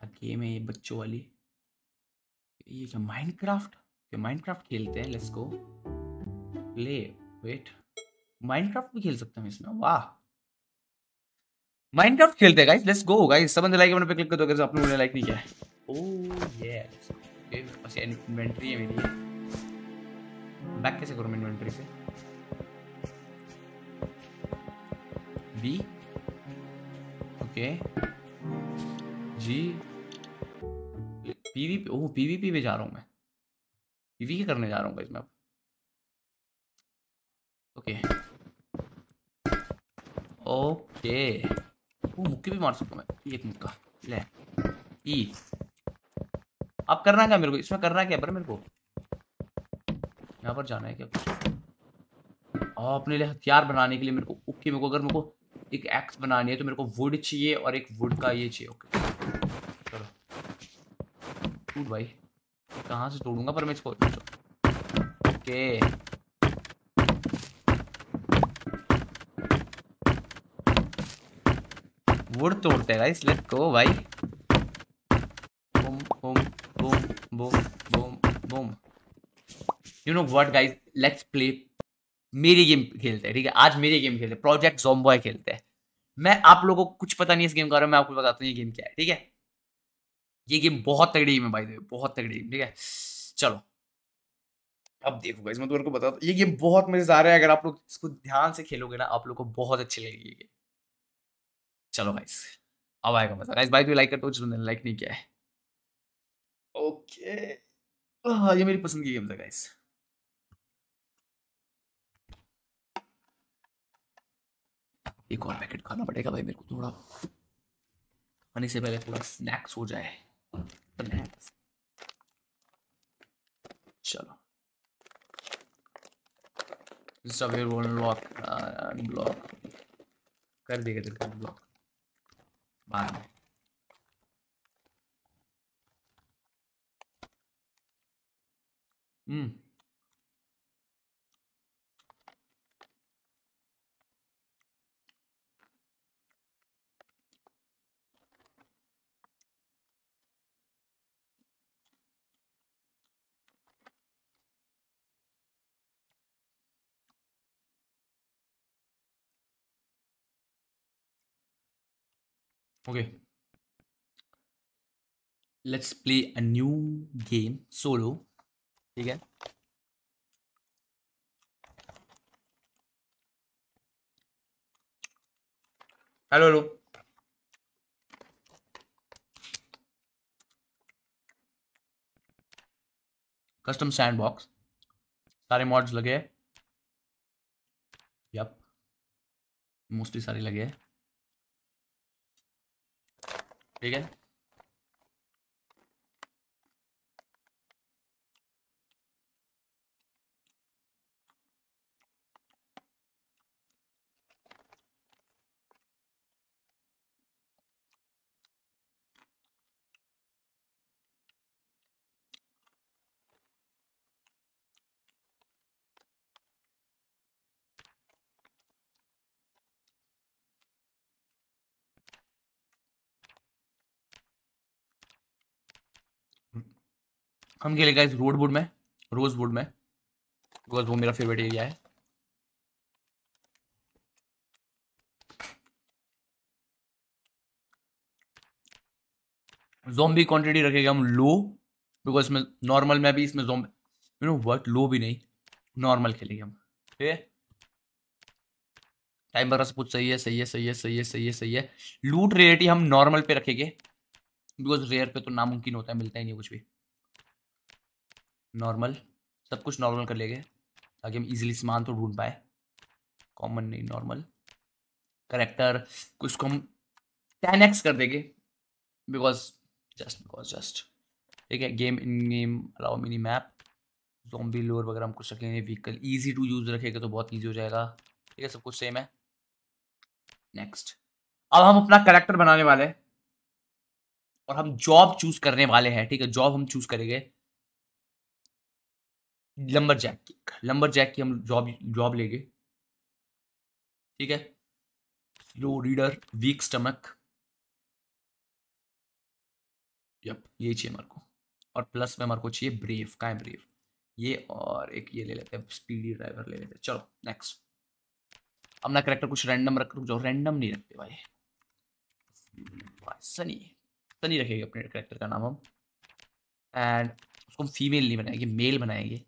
क्या गेम है ये बच्चों वाली, ये क्या माइनक्राफ्ट? माइनक्राफ्ट खेलते हैं, let's go play. Wait Minecraft भी खेल सकता हूं इसमें, वाह माइनक्राफ्ट खेलते हैं गाइस, लेट्स गो गाइस। सब बंदे लाइक बटन पे क्लिक कर दो अगर आपने मुझे लाइक नहीं किया है। ओह यस ओके बस इन्वेंटरी है मेरी, बैक कैसे करूं मैं इन्वेंटरी से? B okay G PvP. Oh PvP पे जा रहा हूं मैं, ये करने जा रहा हूँ इसमें अब। ओके ओके वो मुक्के भी मार सकता हूँ मैं, एक मुक्का ले ई। अब करना क्या मेरे को, इसमें करना क्या पर मेरे को यहाँ पर जाना है क्या और अपने लिए हथियार बनाने के लिए मेरे को ओके मेरे को अगर मेरे को एक एक्स बनानी है तो मेरे को वुड चाहिए और एक वुड का ये चाहिए। ओके चलो टूट भाई कहाँ से तोड़ूंगा पर मैं इसको ओके वुड तोड़ते हैं गाइस लेट्स गो भाई boom boom boom boom boom boom you know what guys let's play मेरी गेम खेलते हैं ठीक है आज मेरी गेम खेलते हैं प्रोजेक्ट ज़ॉम्बॉय खेलते हैं। मैं आप लोगों को कुछ पता नहीं इस गेम का मैं आपको बताता हूँ ये गेम क्या है ठीक है। ये गेम बहुत तगड़ी गेम है भाई देखो बहुत तगड़ी गेम ठीक है। चलो अब देखो गाइस मैं तुमको बताता हूँ ये गेम बहुत मजेदार है अगर आप लोग इसको ध्यान से खेलोगे ना आप लोग को बहुत अच्छी लगेगी ये गेम। चलो गाइस अब आएगा मजा गाइस भाई तो लाइक करते हो जिन्होंने लाइक नहीं किया है ओके ये मेरी पसंद की गेम था गाइस। एक और पैकेट खाना पड़ेगा भाई मेरे को थोड़ा खाने से पहले थोड़ा स्नैक्स हो जाए। चलो ब्लॉक कर देगा तेरे को ब्लॉक बाद में okay let's play a new game solo ठीक है। हेलो हेलो कस्टम सैंडबॉक्स सारे मॉड्स लगे हैं यप मोस्टली सारे लगे हैं ठीक है। हम खेलेगा इस रोड बोर्ड में रोज बोर्ड में बिकॉज वो मेरा फेवरेट एरिया है। ज़ॉम्बी क्वांटिटी रखेगा हम लो बिकॉज इसमें नॉर्मल में भी इसमें zombie you know what low भी नहीं नॉर्मल खेलेंगे हम ठीक है। टाइम पर कुछ सही है सही है सही है सही है सही है सही है। लूट रेयरिटी हम नॉर्मल पे रखेंगे बिकॉज रेयर पे तो नामुमकिन होता है मिलता ही नहीं कुछ भी नॉर्मल सब कुछ नॉर्मल कर लेंगे ताकि हम इजीली सामान तो ढूंढ पाए कॉमन नहीं नॉर्मल करेक्टर कुछ को हम 10x कर देंगे बिकॉज जस्ट ठीक है। Game in game allow mini map zombie lore वगैरह हम कुछ रखेंगे व्हीकल इजी टू यूज़ रखेगा तो बहुत ईजी हो जाएगा ठीक है सब कुछ सेम है। नेक्स्ट अब हम अपना करेक्टर बनाने वाले हैं और हम जॉब चूज करने वाले हैं ठीक है। जॉब हम चूज करेंगे लंबर जैक की हम जॉब लेंगे ठीक है। Slow reader weak stomach yup ये चाहिए हमारे को और प्लस में हमारे को चाहिए ब्रेव का है ब्रेव ये और एक ये ले लेते हैं स्पीडी ड्राइवर ले लेते हैं। चलो नेक्स्ट अपना करेक्टर कुछ रैंडम रख जो रैंडम नहीं रखते भाई सनी रखेंगे अपने करेक्टर का नाम हम एंड उसको हम फीमेल नहीं बनाएंगे मेल बनाएंगे।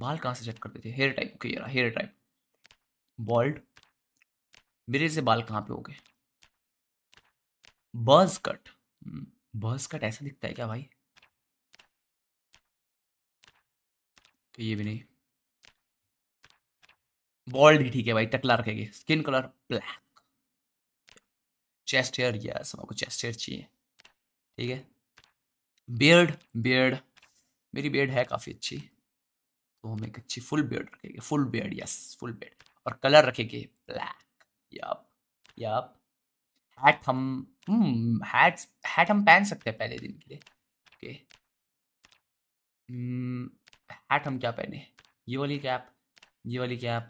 बाल कहाँ से चेक करते थे hair type okay hair type bald मेरे से बाल कहाँ पे हो गए बर्स कट ऐसा दिखता है क्या भाई तो ये भी नहीं बॉल्ड ही ठीक है भाई टकला रखेंगे skin colour black. Chest hair, yes हमको चेस्ट हेयर चाहिए। ठीक है, बियर्ड, बियर्ड मेरी बियर्ड है काफ़ी अच्छी, तो हम एक अच्छी फुल बियर्ड रखेंगे, full beard, yes full beard. और कलर रखेंगे ब्लैक, याप याप। हैट हम हैट हम पहन सकते हैं पहले दिन के लिए। ओके हैट हम क्या पहने, ये वाली कैप, ये वाली कैप,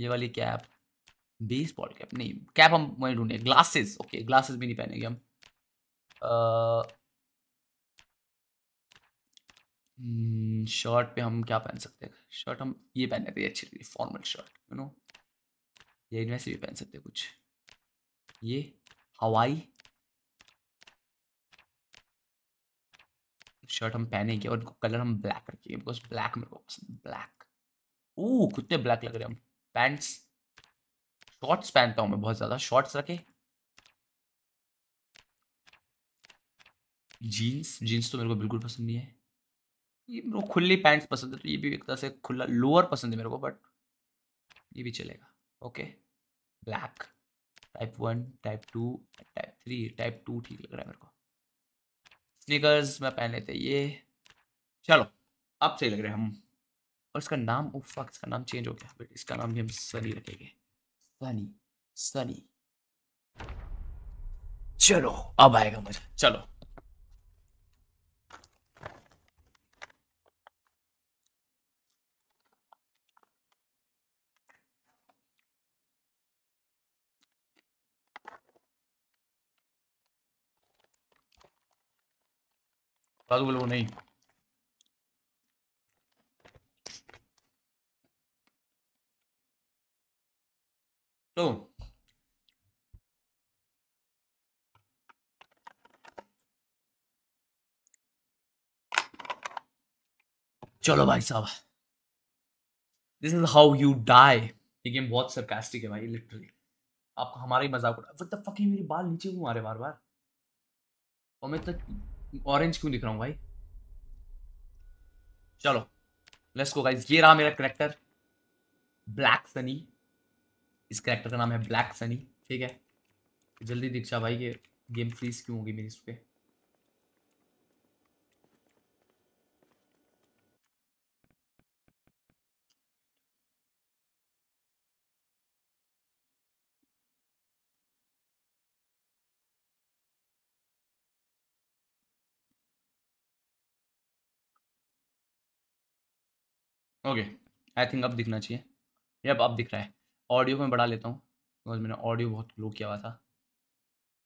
ये वाली कैप, बेसबॉल कैप नहीं, कैप हम वहीं ढूंढेंगे। ग्लासेस, ओके ग्लासेस भी नहीं पहनेंगे हम। शर्ट पे हम क्या पहन सकते हैं, शर्ट हम ये पहन लेते हैं, अच्छी लगती है फॉर्मल शर्ट, यू नो। ये इनमें से भी पहन सकते हैं कुछ, ये हवाई शर्ट हम पहनेंगे। और कलर हम ब्लैक रखेंगे बिकॉज ब्लैक मेरे को पसंद, ब्लैक। ओ कितने ब्लैक लग रहे हैं हम। पैंट्स, शॉर्ट्स पहनता हूँ मैं बहुत ज़्यादा, शॉर्ट्स रखे। जीन्स, जीन्स तो मेरे को बिल्कुल पसंद नहीं है, ये मेरे को खुली पैंट्स पसंद है, तो ये भी एक तरह से खुला। लोअर पसंद है मेरे को, बट ये भी चलेगा। Okay black, type 1, type 2, type 3, type 2 ठीक लग रहा है मेरे को। स्नीकर्स मैं पहन लेते, ये चलो अब सही लग रहे हैं हम। और इसका नाम, ओ फक इसका नाम चेंज हो गया, बट इसका नाम भी हम सनी रखेंगे, सनी सनी। चलो अब आएगा मजा, चलो बात बोलो। नहीं तो चलो भाई साहब, this is how you die. ये गेम बहुत सरकास्टिक है भाई, लिटरली आपको हमारा ही मजाक उड़ा। व्हाट द फक, मेरे बाल नीचे क्यों आ रहे बार बार, और मैं तक ऑरेंज क्यों दिख रहा हूँ भाई। चलो लेट्स गो गाइस, ये रहा मेरा करैक्टर ब्लैक सनी। इस करैक्टर का नाम है ब्लैक सनी, ठीक है। जल्दी दीक्षा भाई के गेम फ्रीज क्यों होगी मेरी इस पे। ओके आई थिंक अब दिखना चाहिए, ये अब दिख रहा है। ऑडियो को मैं बढ़ा लेता हूँ बिकॉज मैंने ऑडियो बहुत लो किया हुआ था।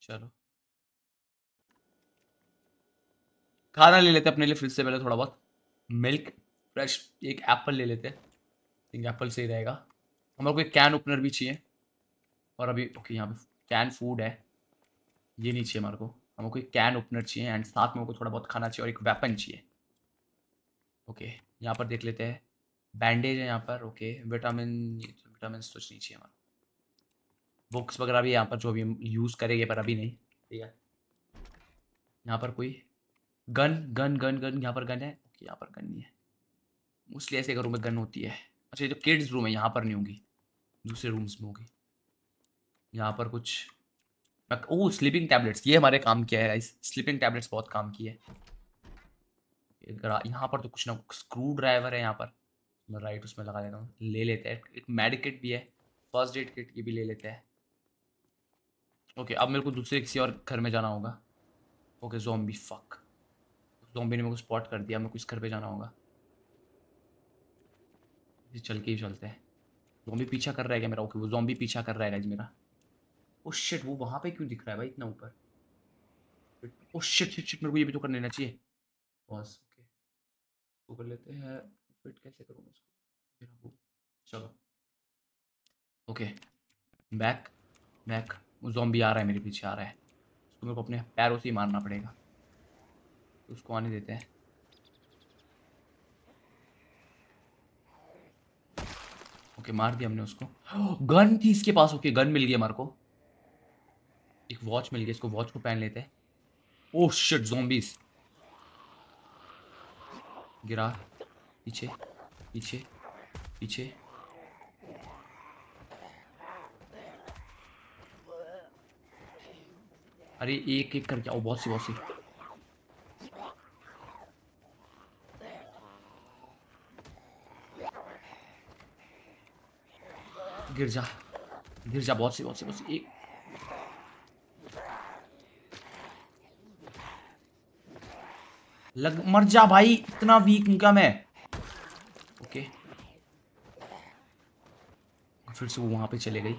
चलो खाना ले लेते हैं अपने लिए फ्रिज से पहले, थोड़ा बहुत मिल्क फ्रेश, एक एप्पल ले लेते हैं, एक एप्पल सही रहेगा। हम लोग को एक कैन ओपनर भी चाहिए, और अभी ओके यहाँ पे कैन फूड है, ये नहीं चाहिए हमारे को। हमको एक कैन ओपनर चाहिए एंड साथ में हमको थोड़ा बहुत खाना चाहिए और एक वेपन चाहिए। ओके यहाँ पर देख लेते हैं, बैंडेज है यहाँ पर। ओके विटामिन तो नहीं चाहिए हमारा। बुक्स वगैरह भी यहाँ पर जो भी हम यूज़ करेंगे, पर अभी नहीं, ठीक है। यहाँ पर कोई गन गन गन गन यहाँ पर गन है, ओके यहाँ पर गन नहीं है। मोस्टली ऐसे घरों में गन होती है। अच्छा ये जो किड्स रूम है यहाँ पर नहीं होगी, दूसरे रूम्स में होगी। यहाँ पर कुछ, ओह स्लीपिंग टैबलेट्स, ये हमारे काम किया है, स्लीपिंग टैबलेट्स बहुत काम की है। यहाँ पर तो कुछ ना कुछ स्क्रू ड्राइवर है यहाँ पर, मैं राइट उसमें लगा देता हूँ, ले लेते हैं। एक मेडिकेट भी है, फर्स्ट एड किट ये भी ले लेते हैं। ओके अब मेरे को दूसरे किसी और घर में जाना होगा। ओके ज़ॉम्बी, फक ज़ॉम्बी ने मेरे को स्पॉट कर दिया, मेरे को इस घर पे जाना होगा। चल के ही चलते हैं, ज़ॉम्बी पीछा कर रहा है क्या मेरा। ओके वो ज़ॉम्बी पीछा कर रहा है मेरा। ओह शिट, वो वहाँ पर क्यों दिख रहा है भाई इतना ऊपर। ओह शिट शिट शिट, मेरे को ये भी तो कर लेना चाहिए। ओके तो कर लेते हैं, फिट कैसे करूँगा इसको। चलो ओके बैक बैक, ज़ॉम्बी आ रहा है मेरे पीछे आ रहा है, उसको मेरे को अपने पैरों से ही मारना पड़ेगा, उसको आने देते हैं। ओके मार दिया हमने उसको। गन थी इसके पास, ओके गन मिल गई हमारे को, एक वॉच मिल गई, इसको वॉच को पहन लेते हैं। ओह शिट ज़ॉम्बीज़, गिरा, पीछे पीछे पीछे। अरे एक एक करके आओ, बहुत सी गिर जा बहुत सी एक लग मर जा भाई, इतना वीक उनका मैं। ओके फिर से वो वहां पे चले गई।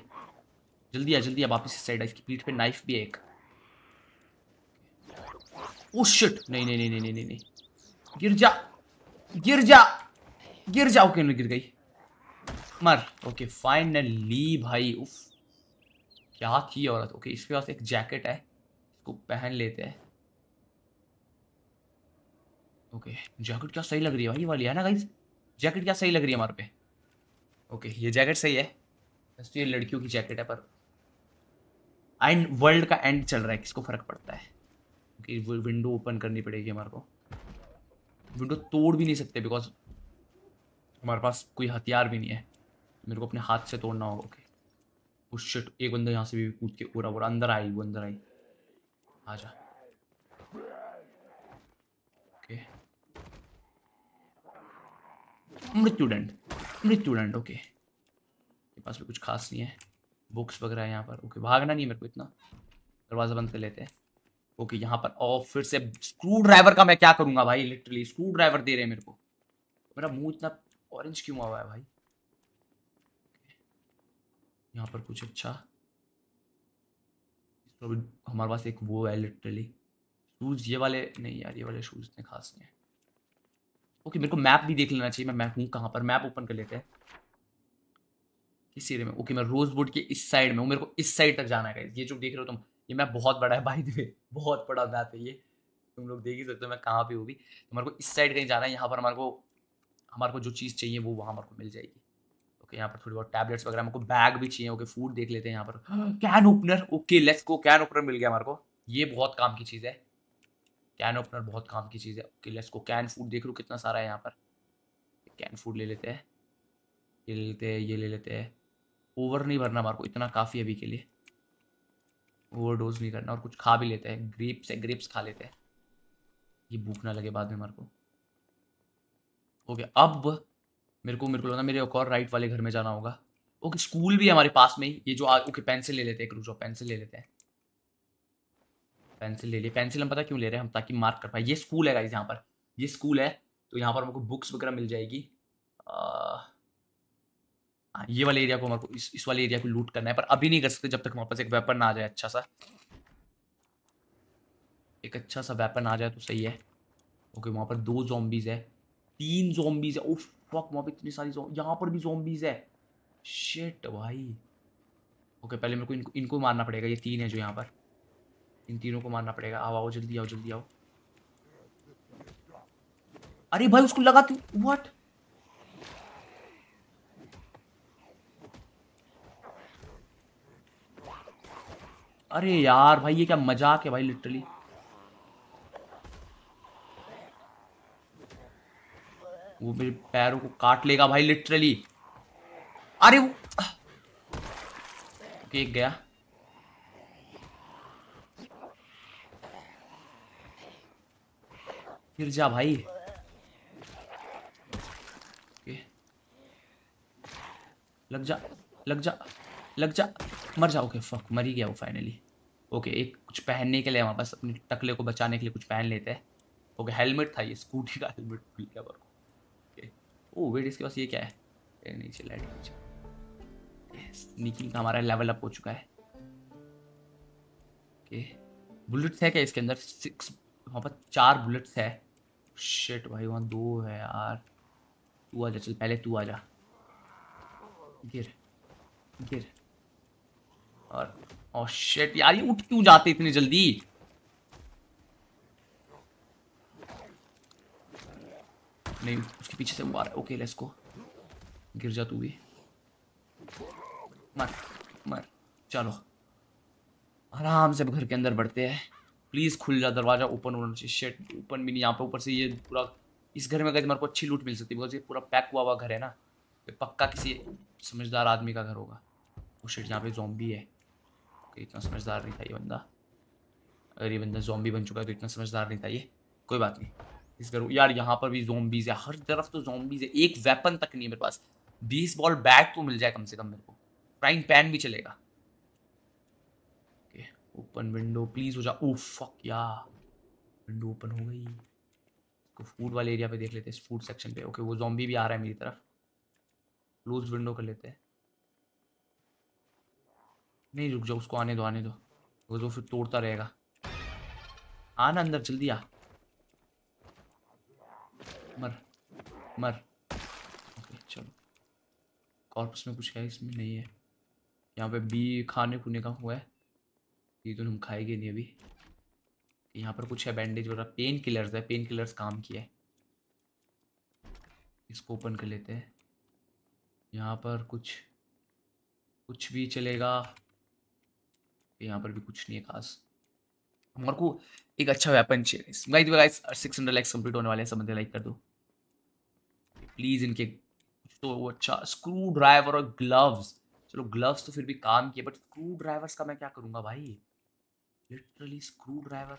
जल्दी आ वापस इस साइड। इसकी पीठ पे नाइफ भी है एक। ओ शिट, नहीं गिर जा। ओके गिर गई, मर। ओके फाइनली भाई, उफ क्या थी औरत। ओके इसके पास एक जैकेट है, इसको पहन लेते हैं। ओके जैकेट क्या सही लग रही है भाई, ये वाली है ना गाइस। जैकेट क्या सही लग रही है हमारे पे। ओके ये जैकेट सही है, तो ये लड़कियों की जैकेट है, पर एंड वर्ल्ड का एंड चल रहा है, किसको फर्क पड़ता है। ओके विंडो ओपन करनी पड़ेगी हमारे को। विंडो तोड़ भी नहीं सकते बिकॉज हमारे पास कोई हथियार भी नहीं है, मेरे को अपने हाथ से तोड़ना होगा। ओके वो शिट, एक बंदा यहाँ से भी कूद के पूरा अंदर आई। आ जा। ओके मृत्युदंड। ओके पास में कुछ खास नहीं है, बुक्स वगैरह यहाँ पर। ओके भागना नहीं है मेरे को इतना, दरवाज़ा बंद कर लेते हैं। ओके यहाँ पर और फिर से स्क्रू ड्राइवर का मैं क्या करूँगा भाई, लिटरली स्क्रू ड्राइवर दे रहे हैं मेरे को। मेरा मुंह इतना ऑरेंज क्यों हुआ है भाई। यहाँ पर कुछ अच्छा, हमारे पास एक वो है लिटरली। शूज़ ये वाले नहीं यार, ये वाले शूज़ इतने खास नहीं है। ओके मेरे को मैप भी देख लेना चाहिए, मैं हूँ कहाँ पर। मैप ओपन कर लेते हैं इस एरिया में। ओके मैं रोजवुड के इस साइड में हूँ, मेरे को इस साइड तक जाना है गाइस। ये जो देख रहे हो तुम, ये मैप बहुत बड़ा है बाय द वे, बहुत बड़ा मैप है ये, तुम लोग देख ही सकते हो मैं कहाँ पे हूँ भी। तो मेरे को इस साइड कहीं जाना है, यहाँ पर हमारे को जो चीज़ चाहिए वो वहाँ हमारे को मिल जाएगी। ओके यहाँ पर थोड़ी बहुत टैबलेट्स वगैरह, मेरे को बैग भी चाहिए। ओके फूड देख लेते हैं यहाँ पर। Can opener, okay let's go. Can opener मिल गया हमारे को, ये बहुत काम की चीज़ है। Okay let's go. Can food देख लो कितना सारा है यहाँ पर। कैन फूड ले लेते हैं, ये ले लेते हैं। ओवर नहीं भरना हमारे को, इतना काफ़ी है अभी के लिए, ओवरडोज नहीं करना। और कुछ खा भी लेते हैं, ग्रेप्स है, ग्रेप्स खा लेते हैं, ये भूख ना लगे बाद में हमारे को। ओके अब मेरे को लगता है मेरे एक और राइट वाले घर में जाना होगा। ओके स्कूल भी है हमारे पास में ही, ये जो। ओके पेंसिल ले लेते हैं, रुक जाओ पेंसिल ले लेते हैं। पेंसिल ले लिए, पेंसिल हम पता क्यों ले रहे हैं हम, ताकि मार्क कर पाए। ये स्कूल है गाइस, यहाँ पर ये स्कूल है, तो यहाँ पर हमको बुक्स वगैरह मिल जाएगी। ये वाले एरिया को हमारे को इस वाले एरिया को लूट करना है, पर अभी नहीं कर सकते जब तक हमारे पास एक वेपन ना आ जाए। एक अच्छा सा वेपन आ जाए तो सही है। ओके वहाँ पर 2 ज़ॉम्बीज़ है, 3 ज़ॉम्बीज़ है। उफ फक, वहाँ पर इतनी सारी यहाँ पर भी ज़ॉम्बीज़ है, शिट भाई। ओके पहले मेरे को इनको मारना पड़ेगा, ये 3 है जो यहाँ पर, इन तीनों को मारना पड़ेगा। आओ जल्दी आओ। अरे भाई उसको लगा तू, व्हाट। अरे यार भाई ये क्या मजाक है भाई, लिटरली। वो मेरे पैरों को काट लेगा भाई लिटरली। अरे वो ओके गया। गिर जा भाई। ओके लग जा मर जा। ओके फक, मर ही गया वो फाइनली। ओके एक कुछ पहनने के लिए हमारे पास, अपने टकले को बचाने के लिए कुछ पहन लेते हैं। ओके हेलमेट था ये, स्कूटी का हेलमेट भूल गया मेरे को। ओके ओ वेट, इसके पास ये क्या है, ये नीचे लाइट है। स्नीकिंग का हमारा लेवल अप हो चुका है। ओके बुलेट्स है क्या इसके अंदर, 6 वहाँ पर 4 बुलेट्स है। शिट भाई वहाँ 2 है यार। तू आ जा, चल पहले तू आ जा। गिर और ओ शिट यार, ये उठ क्यों जाते इतनी जल्दी। नहीं उसके पीछे से मार। Okay let's go. गिर जा तू भी, मर। चलो आराम से घर के अंदर बढ़ते हैं। प्लीज खुल जा, दरवाजा ओपन होना चाहिए। शिट ओपन भी नहीं। यहाँ पे ऊपर से ये पूरा, इस घर में अगर तुम्हारे को अच्छी लूट मिल सकती है, बिकॉज ये पूरा पैक हुआ हुआ घर है ना, ये पक्का किसी समझदार आदमी का घर होगा। ओ शिट यहाँ पे ज़ॉम्बी है। इतना समझदार नहीं था ये बंदा। अरे बंदा ज़ॉम्बी बन चुका है तो इतना समझदार नहीं था ये, कोई बात नहीं। इस करूँ यार, यहाँ पर भी ज़ॉम्बीज़ है, हर तरफ तो ज़ॉम्बीज़ है। एक वेपन तक नहीं है मेरे पास। बेसबॉल बैट तो मिल जाए कम से कम मेरे को, फ्राइंग पैन भी चलेगा। ओपन विंडो प्लीज़ हो जा। ओ फक यार, विंडो ओपन हो गई। इसको फूड वाले एरिया पे देख लेते हैं, इस फूड सेक्शन पे। ओके वो ज़ॉम्बी भी आ रहा है मेरी तरफ। क्लोज विंडो कर लेते हैं। नहीं रुक जाओ, उसको आने दो आने दो, वो जो फिर तोड़ता रहेगा। आना अंदर, जल्दी आ। मर मर। ओके चलो, कॉर्पस में कुछ है? इसमें नहीं है। यहाँ पे बी खाने खुने का हुआ है, ये तो हम खाएंगे नहीं अभी। यहाँ पर कुछ है, बैंडेज वगैरह, पेन किलर्स है। पेन किलर्स काम किया है, इसको ओपन कर लेते हैं। यहाँ पर कुछ भी चलेगा। यहाँ पर भी कुछ नहीं है खास। हमारे को एक अच्छा वेपन चाहिए गाइस। 600 लाइक्स कंप्लीट होने वाले हैं, सब लाइक कर दो प्लीज़। इनके तो वो अच्छा स्क्रू ड्राइवर और ग्लव्स। चलो ग्लव्स तो फिर भी काम किए, बट स्क्रू ड्राइवर्स का मैं क्या करूँगा भाई। लिटरली स्क्रू ड्राइवर,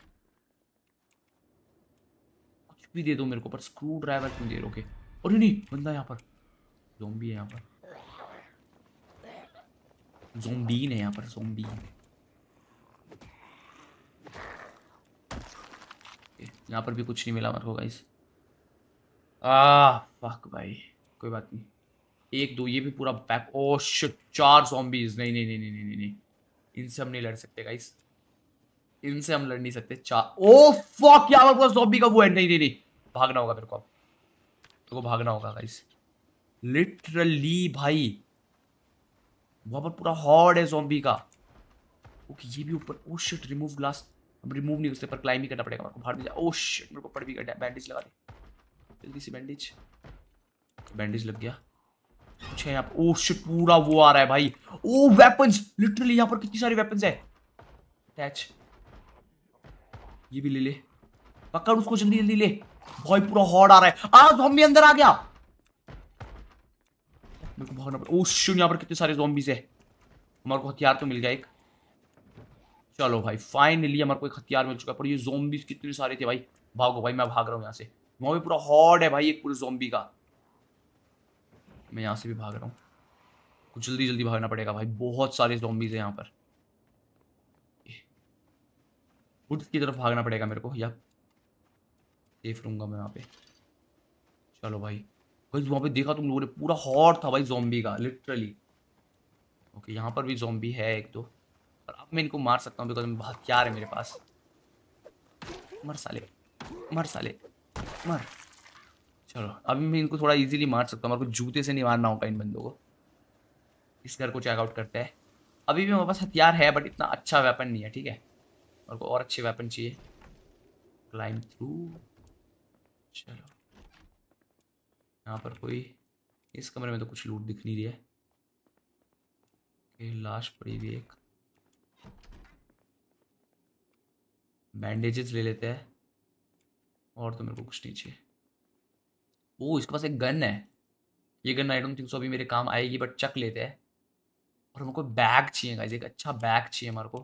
कुछ भी दे दो मेरे को, पर स्क्रू ड्राइवर क्यों दे रहे हो। अरे नहीं, बंदा यहाँ पर ज़ॉम्बी है। यहाँ पर ज़ॉम्बी है, यहाँ पर ज़ॉम्बी। यहाँ पर भी कुछ नहीं मिला मेरे को गाइस। फक भाई, कोई बात नहीं। एक दो, ये भी पूरा बैक। Oh shit, 4 zombies. नहीं नहीं नहीं नहीं नहीं नहीं, इनसे हम नहीं लड़ सकते गाइस, इनसे हम लड़ नहीं सकते। 4। ओ फक, यहाँ पर पूरा ज़ॉम्बी का वो है। नहीं नहीं नहीं, भागना होगा मेरे को, अब तो भागना होगा गाइस। लिटरली भाई, वहाँ पर पूरा हॉर्ड है ज़ॉम्बी का। ओके ये भी ऊपर। Oh shit, remove glass. अब रिमूव नहीं उससे पर क्लाइम ही करना पड़ेगा मेरे को। भाड़ में जा। ओ शिट, मेरे को पड़ भी गया। बैंडेज लगा दे जल्दी से। बैंडेज, बैंडेज लग गया। कुछ है यहाँ पर? ओ शिट, पूरा वो आ रहा है भाई। ओ वेपन्स, लिटरली यहाँ पर कितनी सारी वेपन्स है। अटैच, ये भी ले ले, पकड़ उसको जल्दी जल्दी ले भाई। पूरा हॉर्ड आ रहा है। ज़ॉम्बी अंदर आ गया, मेरे को भागना पड़ा। ओ शिट, यहाँ पर कितने सारे ज़ॉम्बीज है। हमारे को हथियार तो मिल गया एक। चलो भाई फाइनली हमारे को एक हथियार मिल चुका है। पर ये ज़ॉम्बीज कितने सारे थे भाई। भागो भाई, मैं भाग रहा हूँ यहाँ से। वहाँ भी पूरा हॉर्ड है भाई, एक पूरे ज़ॉम्बी का। मैं यहाँ से भी भाग रहा हूँ, कुछ जल्दी जल्दी भागना पड़ेगा भाई। बहुत सारे ज़ॉम्बीज हैं यहाँ पर। वुड की तरफ भागना पड़ेगा मेरे को, या सेफ रहूँगा मैं वहाँ पे। चलो भाई, बस वहाँ पे देखा तुम लोगों ने, पूरा हॉर्ड था भाई ज़ॉम्बी का लिटरली। ओके यहाँ पर भी ज़ॉम्बी है एक दो, और अब मैं इनको मार सकता हूँ बिकॉज हथियार है मेरे पास। मर साले, मर साले, मर। चलो अभी मैं इनको थोड़ा इजीली मार सकता हूँ। मेरे को जूते से नहीं मारना होगा इन बंदों को। इस घर को चेकआउट करते हैं। अभी भी मेरे पास हथियार है, बट इतना अच्छा वेपन नहीं है। ठीक है, मेरे को और अच्छे वेपन चाहिए। Climb through. चलो यहाँ पर कोई, इस कमरे में तो कुछ लूट दिख नहीं रही है। लाश पड़ी हुई एक। बैंडेजेस ले लेते हैं, और तो मेरे को कुछ नहीं चाहिए। वो इसके पास एक गन है। ये gun I don't think so अभी मेरे काम आएगी, बट चक लेते हैं। और हमको बैग चाहिए गाइस, एक अच्छा बैग चाहिए हमारे को।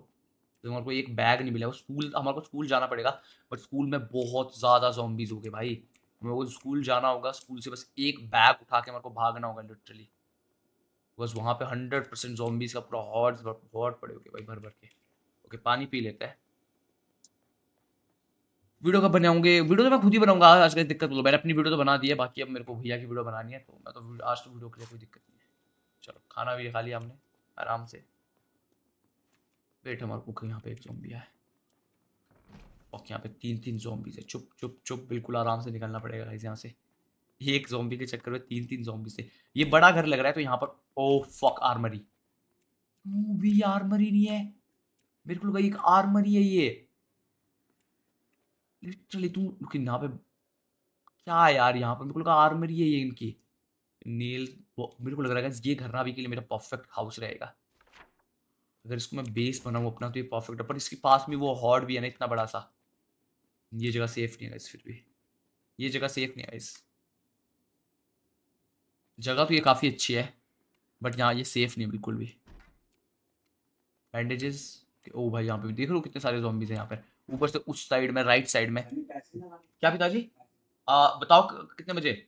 तो हमारे को एक बैग नहीं मिला। वो स्कूल, हमारे को स्कूल जाना पड़ेगा, बट स्कूल में बहुत ज़्यादा ज़ॉम्बीज हो गए भाई। हमें वो स्कूल जाना होगा। स्कूल से बस एक बैग उठा के हमारे को भागना होगा लिटरली। बस वहाँ पर 100% ज़ॉम्बीज का पूरा हॉर्ड पड़े होंगे भाई, भर भर के। ओके पानी पी लेते हैं। वीडियो कब बनाऊंगे? वीडियो तो मैं खुद ही बनाऊंगा आज का। दिक्कत बोलो, मैंने अपनी वीडियो तो बना दी है, बाकी अब मेरे को भैया की वीडियो बनानी है। तो मैं तो आज तो वीडियो के लिए कोई दिक्कत नहीं है। चलो खाना भी खा लिया हमने आराम से। वेट, हमारे को यहाँ पे एक ज़ॉम्बी है। और यहाँ पे 3-3 ज़ॉम्बीज है। चुप चुप चुप, बिल्कुल आराम से निकलना पड़ेगा गाइस यहाँ से। एक ज़ॉम्बी के चक्कर में 3-3 ज़ॉम्बी से। ये बड़ा घर लग रहा है, तो यहाँ पर ओ फक आर्मरी। भी आर्मरी नहीं है मेरे को, एक आर्मरी है ये लिटरली। तुम यहाँ पे क्या यार, यहाँ पर मेरे को लगा आर्मरी है ये इनकी। नेल, मेरे को लग रहा है ये घर ना अभी के लिए मेरा परफेक्ट हाउस रहेगा। अगर इसको मैं बेस बनाऊँ अपना, तो ये परफेक्ट है। पर इसके पास में वो हॉर्ड भी है ना, इतना बड़ा सा। ये जगह सेफ नहीं है इस, फिर भी ये जगह सेफ नहीं है इस। जगह तो ये काफ़ी अच्छी है, बट यहाँ ये सेफ नहीं है बिल्कुल भी। बैंडेजेस। ओ भाई यहाँ पे भी देख रहे हो कितने सारे ज़ॉम्बीज हैं यहाँ पर। ऊपर से उस साइड में, राइट साइड में। क्या पिताजी बताओ कितने बजे?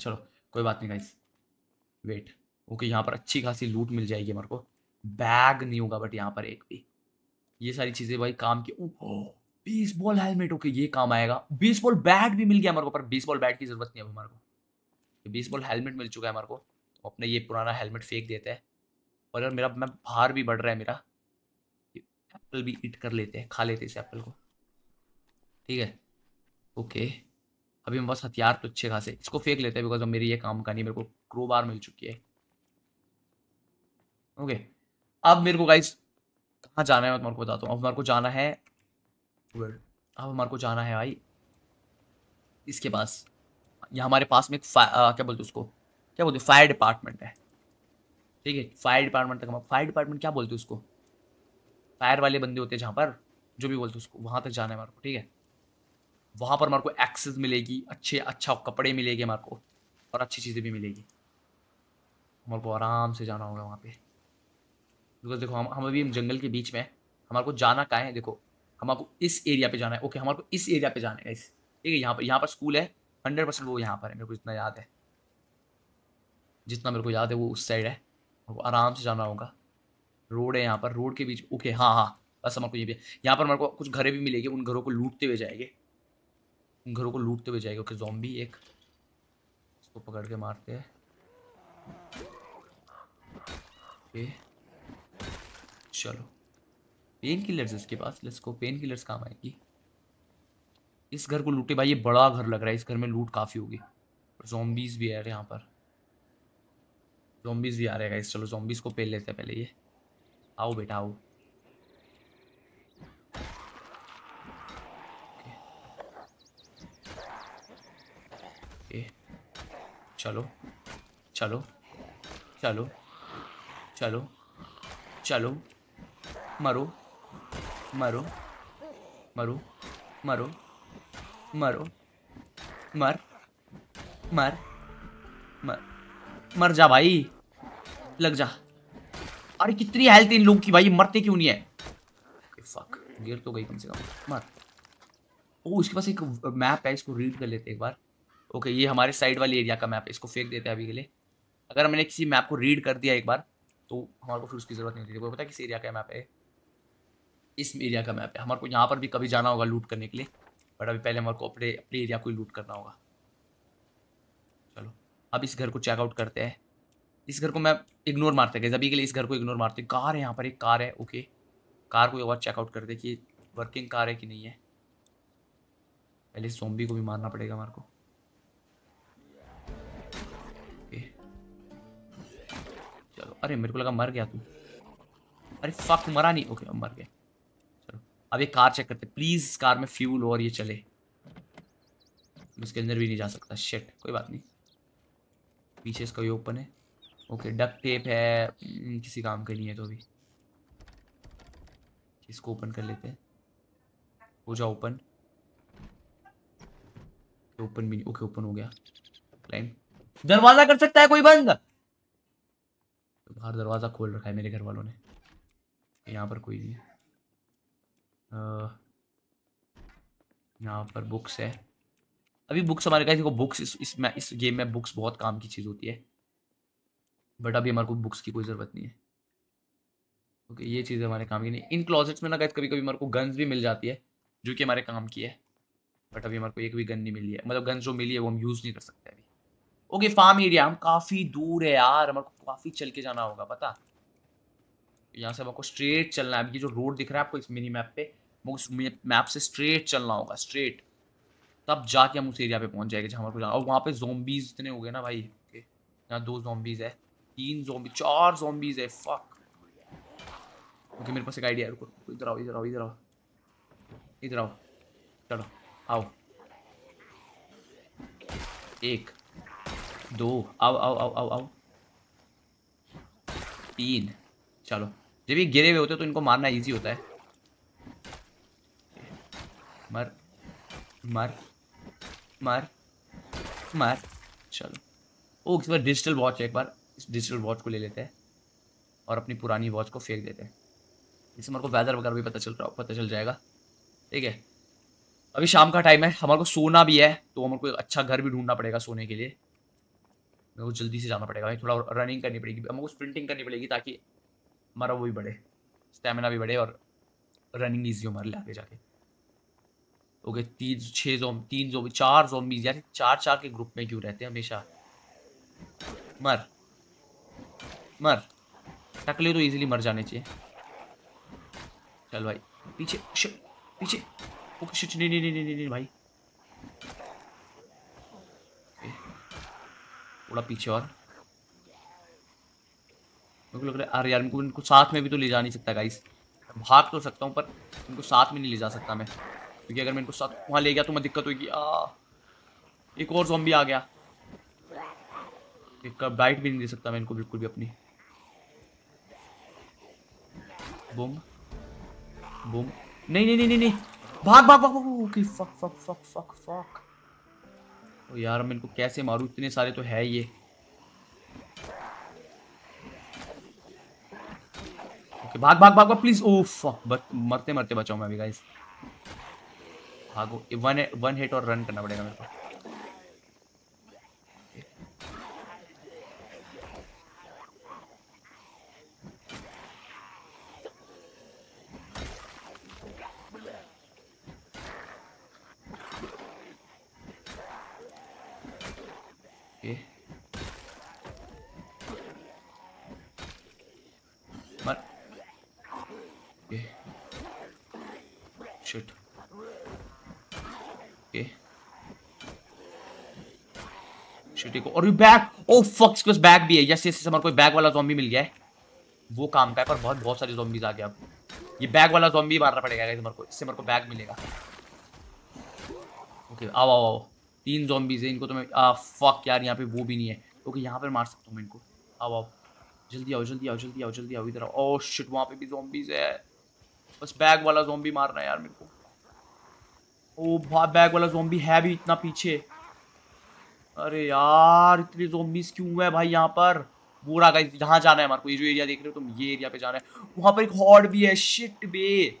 चलो कोई बात नहीं गाइस, वेट। ओके यहाँ पर अच्छी खासी लूट मिल जाएगी हमारे को, बैग नहीं होगा बट यहाँ पर एक भी ये सारी चीजें भाई काम की। बेसबॉल हेलमेट, ओके ये काम आएगा। बेसबॉल बैट भी मिल गया हमारे को, पर बेसबॉल बैट की जरूरत नहीं है अब हमारे को। बेसबॉल हेलमेट मिल चुका है हमारे को, तो अपने ये पुराना हेलमेट फेंक देते हैं। और यार मेरा भार भी बढ़ रहा है मेरा, एप्पल भी ईट कर लेते हैं, खा लेते हैं इस एप्पल को, ठीक है। ओके अभी हम बस हथियार तो अच्छे खासे इसको फेंक लेते हैं बिकॉज अब मेरी ये काम का नहीं। मेरे को क्रोबार मिल चुकी है। ओके अब मेरे को गाइस कहाँ जाना है मैं तुम्हारे को बताता हूँ। अब हमारे को जाना है, अब हमारे को जाना है भाई इसके पास। यहाँ हमारे पास में एक क्या बोलते उसको, क्या बोलते फायर डिपार्टमेंट है, ठीक है। फायर डिपार्टमेंट तक हम, फायर डिपार्टमेंट क्या बोलते उसको, फायर वाले बंदे होते हैं जहाँ पर, जो भी बोलते उसको, वहाँ तक जाना है हमारे को, ठीक है। वहाँ पर हमारे को एक्सेस मिलेगी, अच्छा कपड़े मिलेंगे हमारे को और अच्छी चीज़ें भी मिलेगी। हमारे को आराम से जाना होगा वहाँ पे बिकॉज देखो हम अभी जंगल के बीच में, हमारे को जाना कहाँ है देखो, हमारे को इस एरिया पे जाना है। ओके हमारे को इस एरिया पे जाना है, ठीक है। यहाँ पर स्कूल है 100%, वो यहाँ पर है मेरे को जितना याद है, जितना मेरे को याद है वो उस साइड है। आराम से जाना होगा, रोड है यहाँ पर, रोड के बीच। ओके हाँ हाँ बस हमारे को ये भी, यहाँ पर हमारे को कुछ घरें भी मिलेगी, उन घरों को लूटते हुए जाएंगे, घरों को लूटते हुए जाएगा। ओके ज़ॉम्बी एक, इसको पकड़ के मारते हैं। चलो पेन किलर्स इसके पास, लेट्स गो, पेन किलर्स काम आएगी। इस घर को लूटे भाई, ये बड़ा घर लग रहा है, इस घर में लूट काफ़ी होगी। ज़ॉम्बीज़ भी आ रहे हैं यहाँ पर, ज़ॉम्बीज़ भी आ रहे हैं गाइस। चलो ज़ॉम्बीज़ को पेल लेते हैं पहले। ये आओ बेटा आओ, चलो चलो चलो चलो चलो, मरो मरो मरो मरो मरो, मर मर मर मर जा भाई, लग जा। अरे कितनी हेल्थ इन लोगों की भाई, मरते क्यों नहीं है? फक गिर तो गई कम से कम, मर। ओ उसके पास एक मैप है, इसको रीड कर लेते एक बार। ओके ये हमारे साइड वाले एरिया का मैप है, इसको फेंक देते हैं अभी के लिए। अगर हमने किसी मैप को रीड कर दिया एक बार तो हमारे को फिर उसकी ज़रूरत नहीं होती। कोई पता है किस एरिया का मैप है? इस एरिया का मैप है। हमारे को यहाँ पर भी कभी जाना होगा लूट करने के लिए, बट अभी पहले हमारे को अपने एरिया को ही लूट करना होगा। चलो अब इस घर को चेकआउट करते हैं। इस घर को मैं इग्नोर मारते गए अभी के लिए, इस घर को इग्नोर मारते। कार है यहाँ पर, एक कार है। ओके कार को एक बार चेकआउट करते कि वर्किंग कार है कि नहीं है। पहले ज़ॉम्बी को भी मारना पड़ेगा हमारे को। अरे मेरे को लगा मर गया तू, अरे फक मरा नहीं। ओके अब मर गया। चलो अब ये कार चेक करते, प्लीज़ कार में फ्यूल और ये चले। इसके अंदर भी नहीं जा सकता, शिट। कोई बात नहीं, पीछे इसका ये ओपन है। ओके डक टेप है, किसी काम के नहीं है तो भी इसको ओपन कर लेते हैं। हो जा ओपन, ओपन भी नहीं। ओके ओपन हो गया। क्लाइम, दरवाज़ा कर सकता है कोई बंद? बाहर दरवाज़ा खोल रखा है मेरे घर वालों ने। यहाँ पर कोई नहीं है। यहाँ पर बुक्स है, अभी बुक्स हमारे पास। देखो बुक्स इस गेम में बुक्स बहुत काम की चीज़ होती है, बट अभी हमारे को बुक्स की कोई ज़रूरत नहीं है। ओके ये चीज़ें हमारे काम की नहीं। इन क्लॉजेट्स में ना कभी कभी हमारे को गन्स भी मिल जाती है जो कि हमारे काम की है, बट अभी हमारे को एक भी गन नहीं मिली है। मतलब गन जो मिली है वो हम यूज़ नहीं कर सकते अभी। ओके फार्म एरिया, हम काफ़ी दूर है यार, हमारे को काफ़ी चल के जाना होगा। पता यहाँ से हमारे को स्ट्रेट चलना है। अब ये जो रोड दिख रहा है आपको इस मिनी मैप पे, वो उस मैप से स्ट्रेट चलना होगा, स्ट्रेट। तब जाके हम उस एरिया पे पहुँच जाएंगे जहाँ हमारे को जाना। और वहाँ पे ज़ॉम्बीज़ इतने हो गए ना भाई। ओके यहाँ 2 ज़ॉम्बीज़ है, 3 ज़ॉम्बी 4 ज़ॉम्बीज़ है, फक। ओके मेरे पास एक आइडिया है, रुको इधर आओ इधर आओ इधर आओ इधर आओ, चलो आओ। 1 2 आओ आओ आओ आओ आओ, 3 चलो, जब ये गिरे हुए होते हैं तो इनको मारना इजी होता है। मर मर मर मर, चलो। ओ, इस बार डिजिटल वॉच है, एक बार इस डिजिटल वॉच को ले लेते हैं और अपनी पुरानी वॉच को फेंक देते हैं। इससे हमारे को वेदर वगैरह भी पता चल जाएगा। ठीक है, अभी शाम का टाइम है, हमारे को सोना भी है तो हमारे को अच्छा घर भी ढूंढना पड़ेगा सोने के लिए। मेरे को जल्दी से जाना पड़ेगा भाई, थोड़ा रनिंग करनी पड़ेगी, हमको स्प्रिंटिंग करनी पड़ेगी ताकि हमारा वो भी बढ़े, स्टेमिना भी बढ़े और रनिंग ईजी हो हमारे लिए आगे जाके। ओके, 3 4 ज़ॉम्बीज़ यार, 4 के ग्रुप में क्यों रहते हैं हमेशा। मर मर, टकले तो ईजिली मर जाने चाहिए। चल भाई, पीछे पीछे। ओके, शिट, नहीं भाई, थोड़ा पीछे। और मुझे लग रहा है अरे यार, इनको साथ में भी तो ले जा नहीं सकता गाइस। भाग तो सकता हूँ पर इनको साथ में नहीं ले जा सकता मैं, क्योंकि अगर मैं इनको साथ वहाँ ले गया तो मैं दिक्कत होगी। एक और ज़ॉम्बी आ गया, एक बाइट भी नहीं दे सकता मैं इनको बिल्कुल भी अपनी। बूम बूम, नहीं, भाग भाग भाग। Okay, fuck fuck fuck fuck fuck. तो यार मैं इनको कैसे मारूं, इतने सारे तो है ये। ओके, भाग भाग भाग भाग प्लीज। ओ फक, मरते मरते बचाओ मैं अभी गाइस। भागो, वन हिट और रन करना पड़ेगा मेरे को। और ये बैग, ओ फक, इसके पास बैग भी है। यस, हमारे कोई बैग वाला ज़ॉम्बी मिल गया है, वो काम का है। पर बहुत सारे ज़ॉम्बीज आ गए। अब ये बैग वाला ज़ॉम्बी मारना पड़ेगा गाइस हमारे को, इससे हमारे को बैग मिलेगा। ओके, आओ 3 ज़ॉम्बीज है, इनको तो मैं फक यार, यहाँ पे वो भी नहीं है। ओके, यहाँ पर मार सकता हूँ मैं इनको। आओ जल्दी आओ, इधर आओ। ओ शिट, वहाँ पे भी ज़ॉम्बीज है, बस बैग वाला ज़ॉम्बी मारना है यार मेरे को। ओ भाई, बैग वाला ज़ॉम्बी है भी इतना पीछे। अरे यार, इतने ज़ॉम्बीज़ क्यों है भाई यहाँ पर। बुरा गाइस, जहाँ जाना है हमारे को, ये जो एरिया देख रहे हो तुम, ये एरिया पे जाना है। वहाँ पर एक हॉर्ड भी है। शिट बे,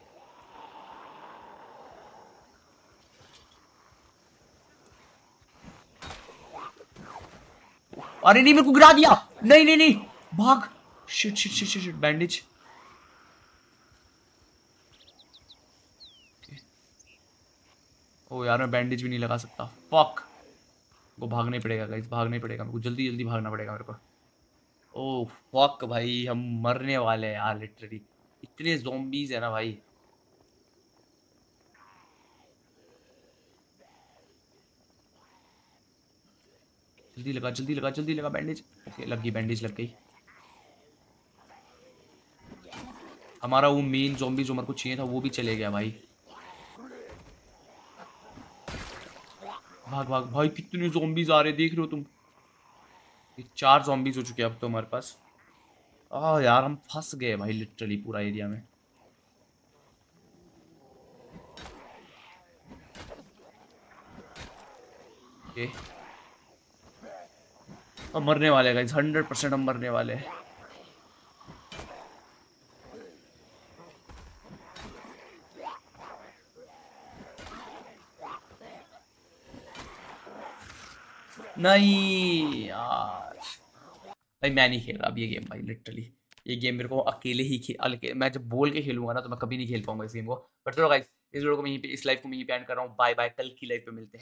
अरे नहीं, मेरे को गिरा दिया। नहीं, भाग। Shit, bandage. ओ यार, मैं बैंडेज भी नहीं लगा सकता। फक, को भागना ही पड़ेगा गाइस, भागना ही पड़ेगा मेरे को, जल्दी भागना पड़ेगा मेरे को। ओह फक भाई, हम मरने वाले हैं यार, लिटरली इतने ज़ॉम्बीज़ है ना भाई। जल्दी लगा बैंडेज। ओके, लग गई बैंडेज, लग गई। हमारा वो मेन ज़ॉम्बी जो मेरे को चाहिए था वो भी चले गया भाई। भाग भाग भाई, कितने ज़ॉम्बीज आ रहे, देख रहे हो तुम। 4 ज़ॉम्बीज हो चुके हैं अब तो हमारे पास। आ यार, हम फंस गए भाई लिटरली पूरा एरिया में। हम मरने वाले हैं गाइस, 100% हम मरने वाले हैं। नहीं यार भाई, मैं नहीं खेल रहा अब ये गेम भाई, लिटरली ये गेम मेरे को अकेले ही मैं जब बोल के खेलूंगा ना तो मैं कभी नहीं खेल पाऊंगा इस गेम को। बट चलो गाइस, इस वीडियो को मैं यहीं पे, इस लाइव को मैं यहीं पे एंड कर रहा हूँ। बाय बाय, कल की लाइव पे मिलते हैं।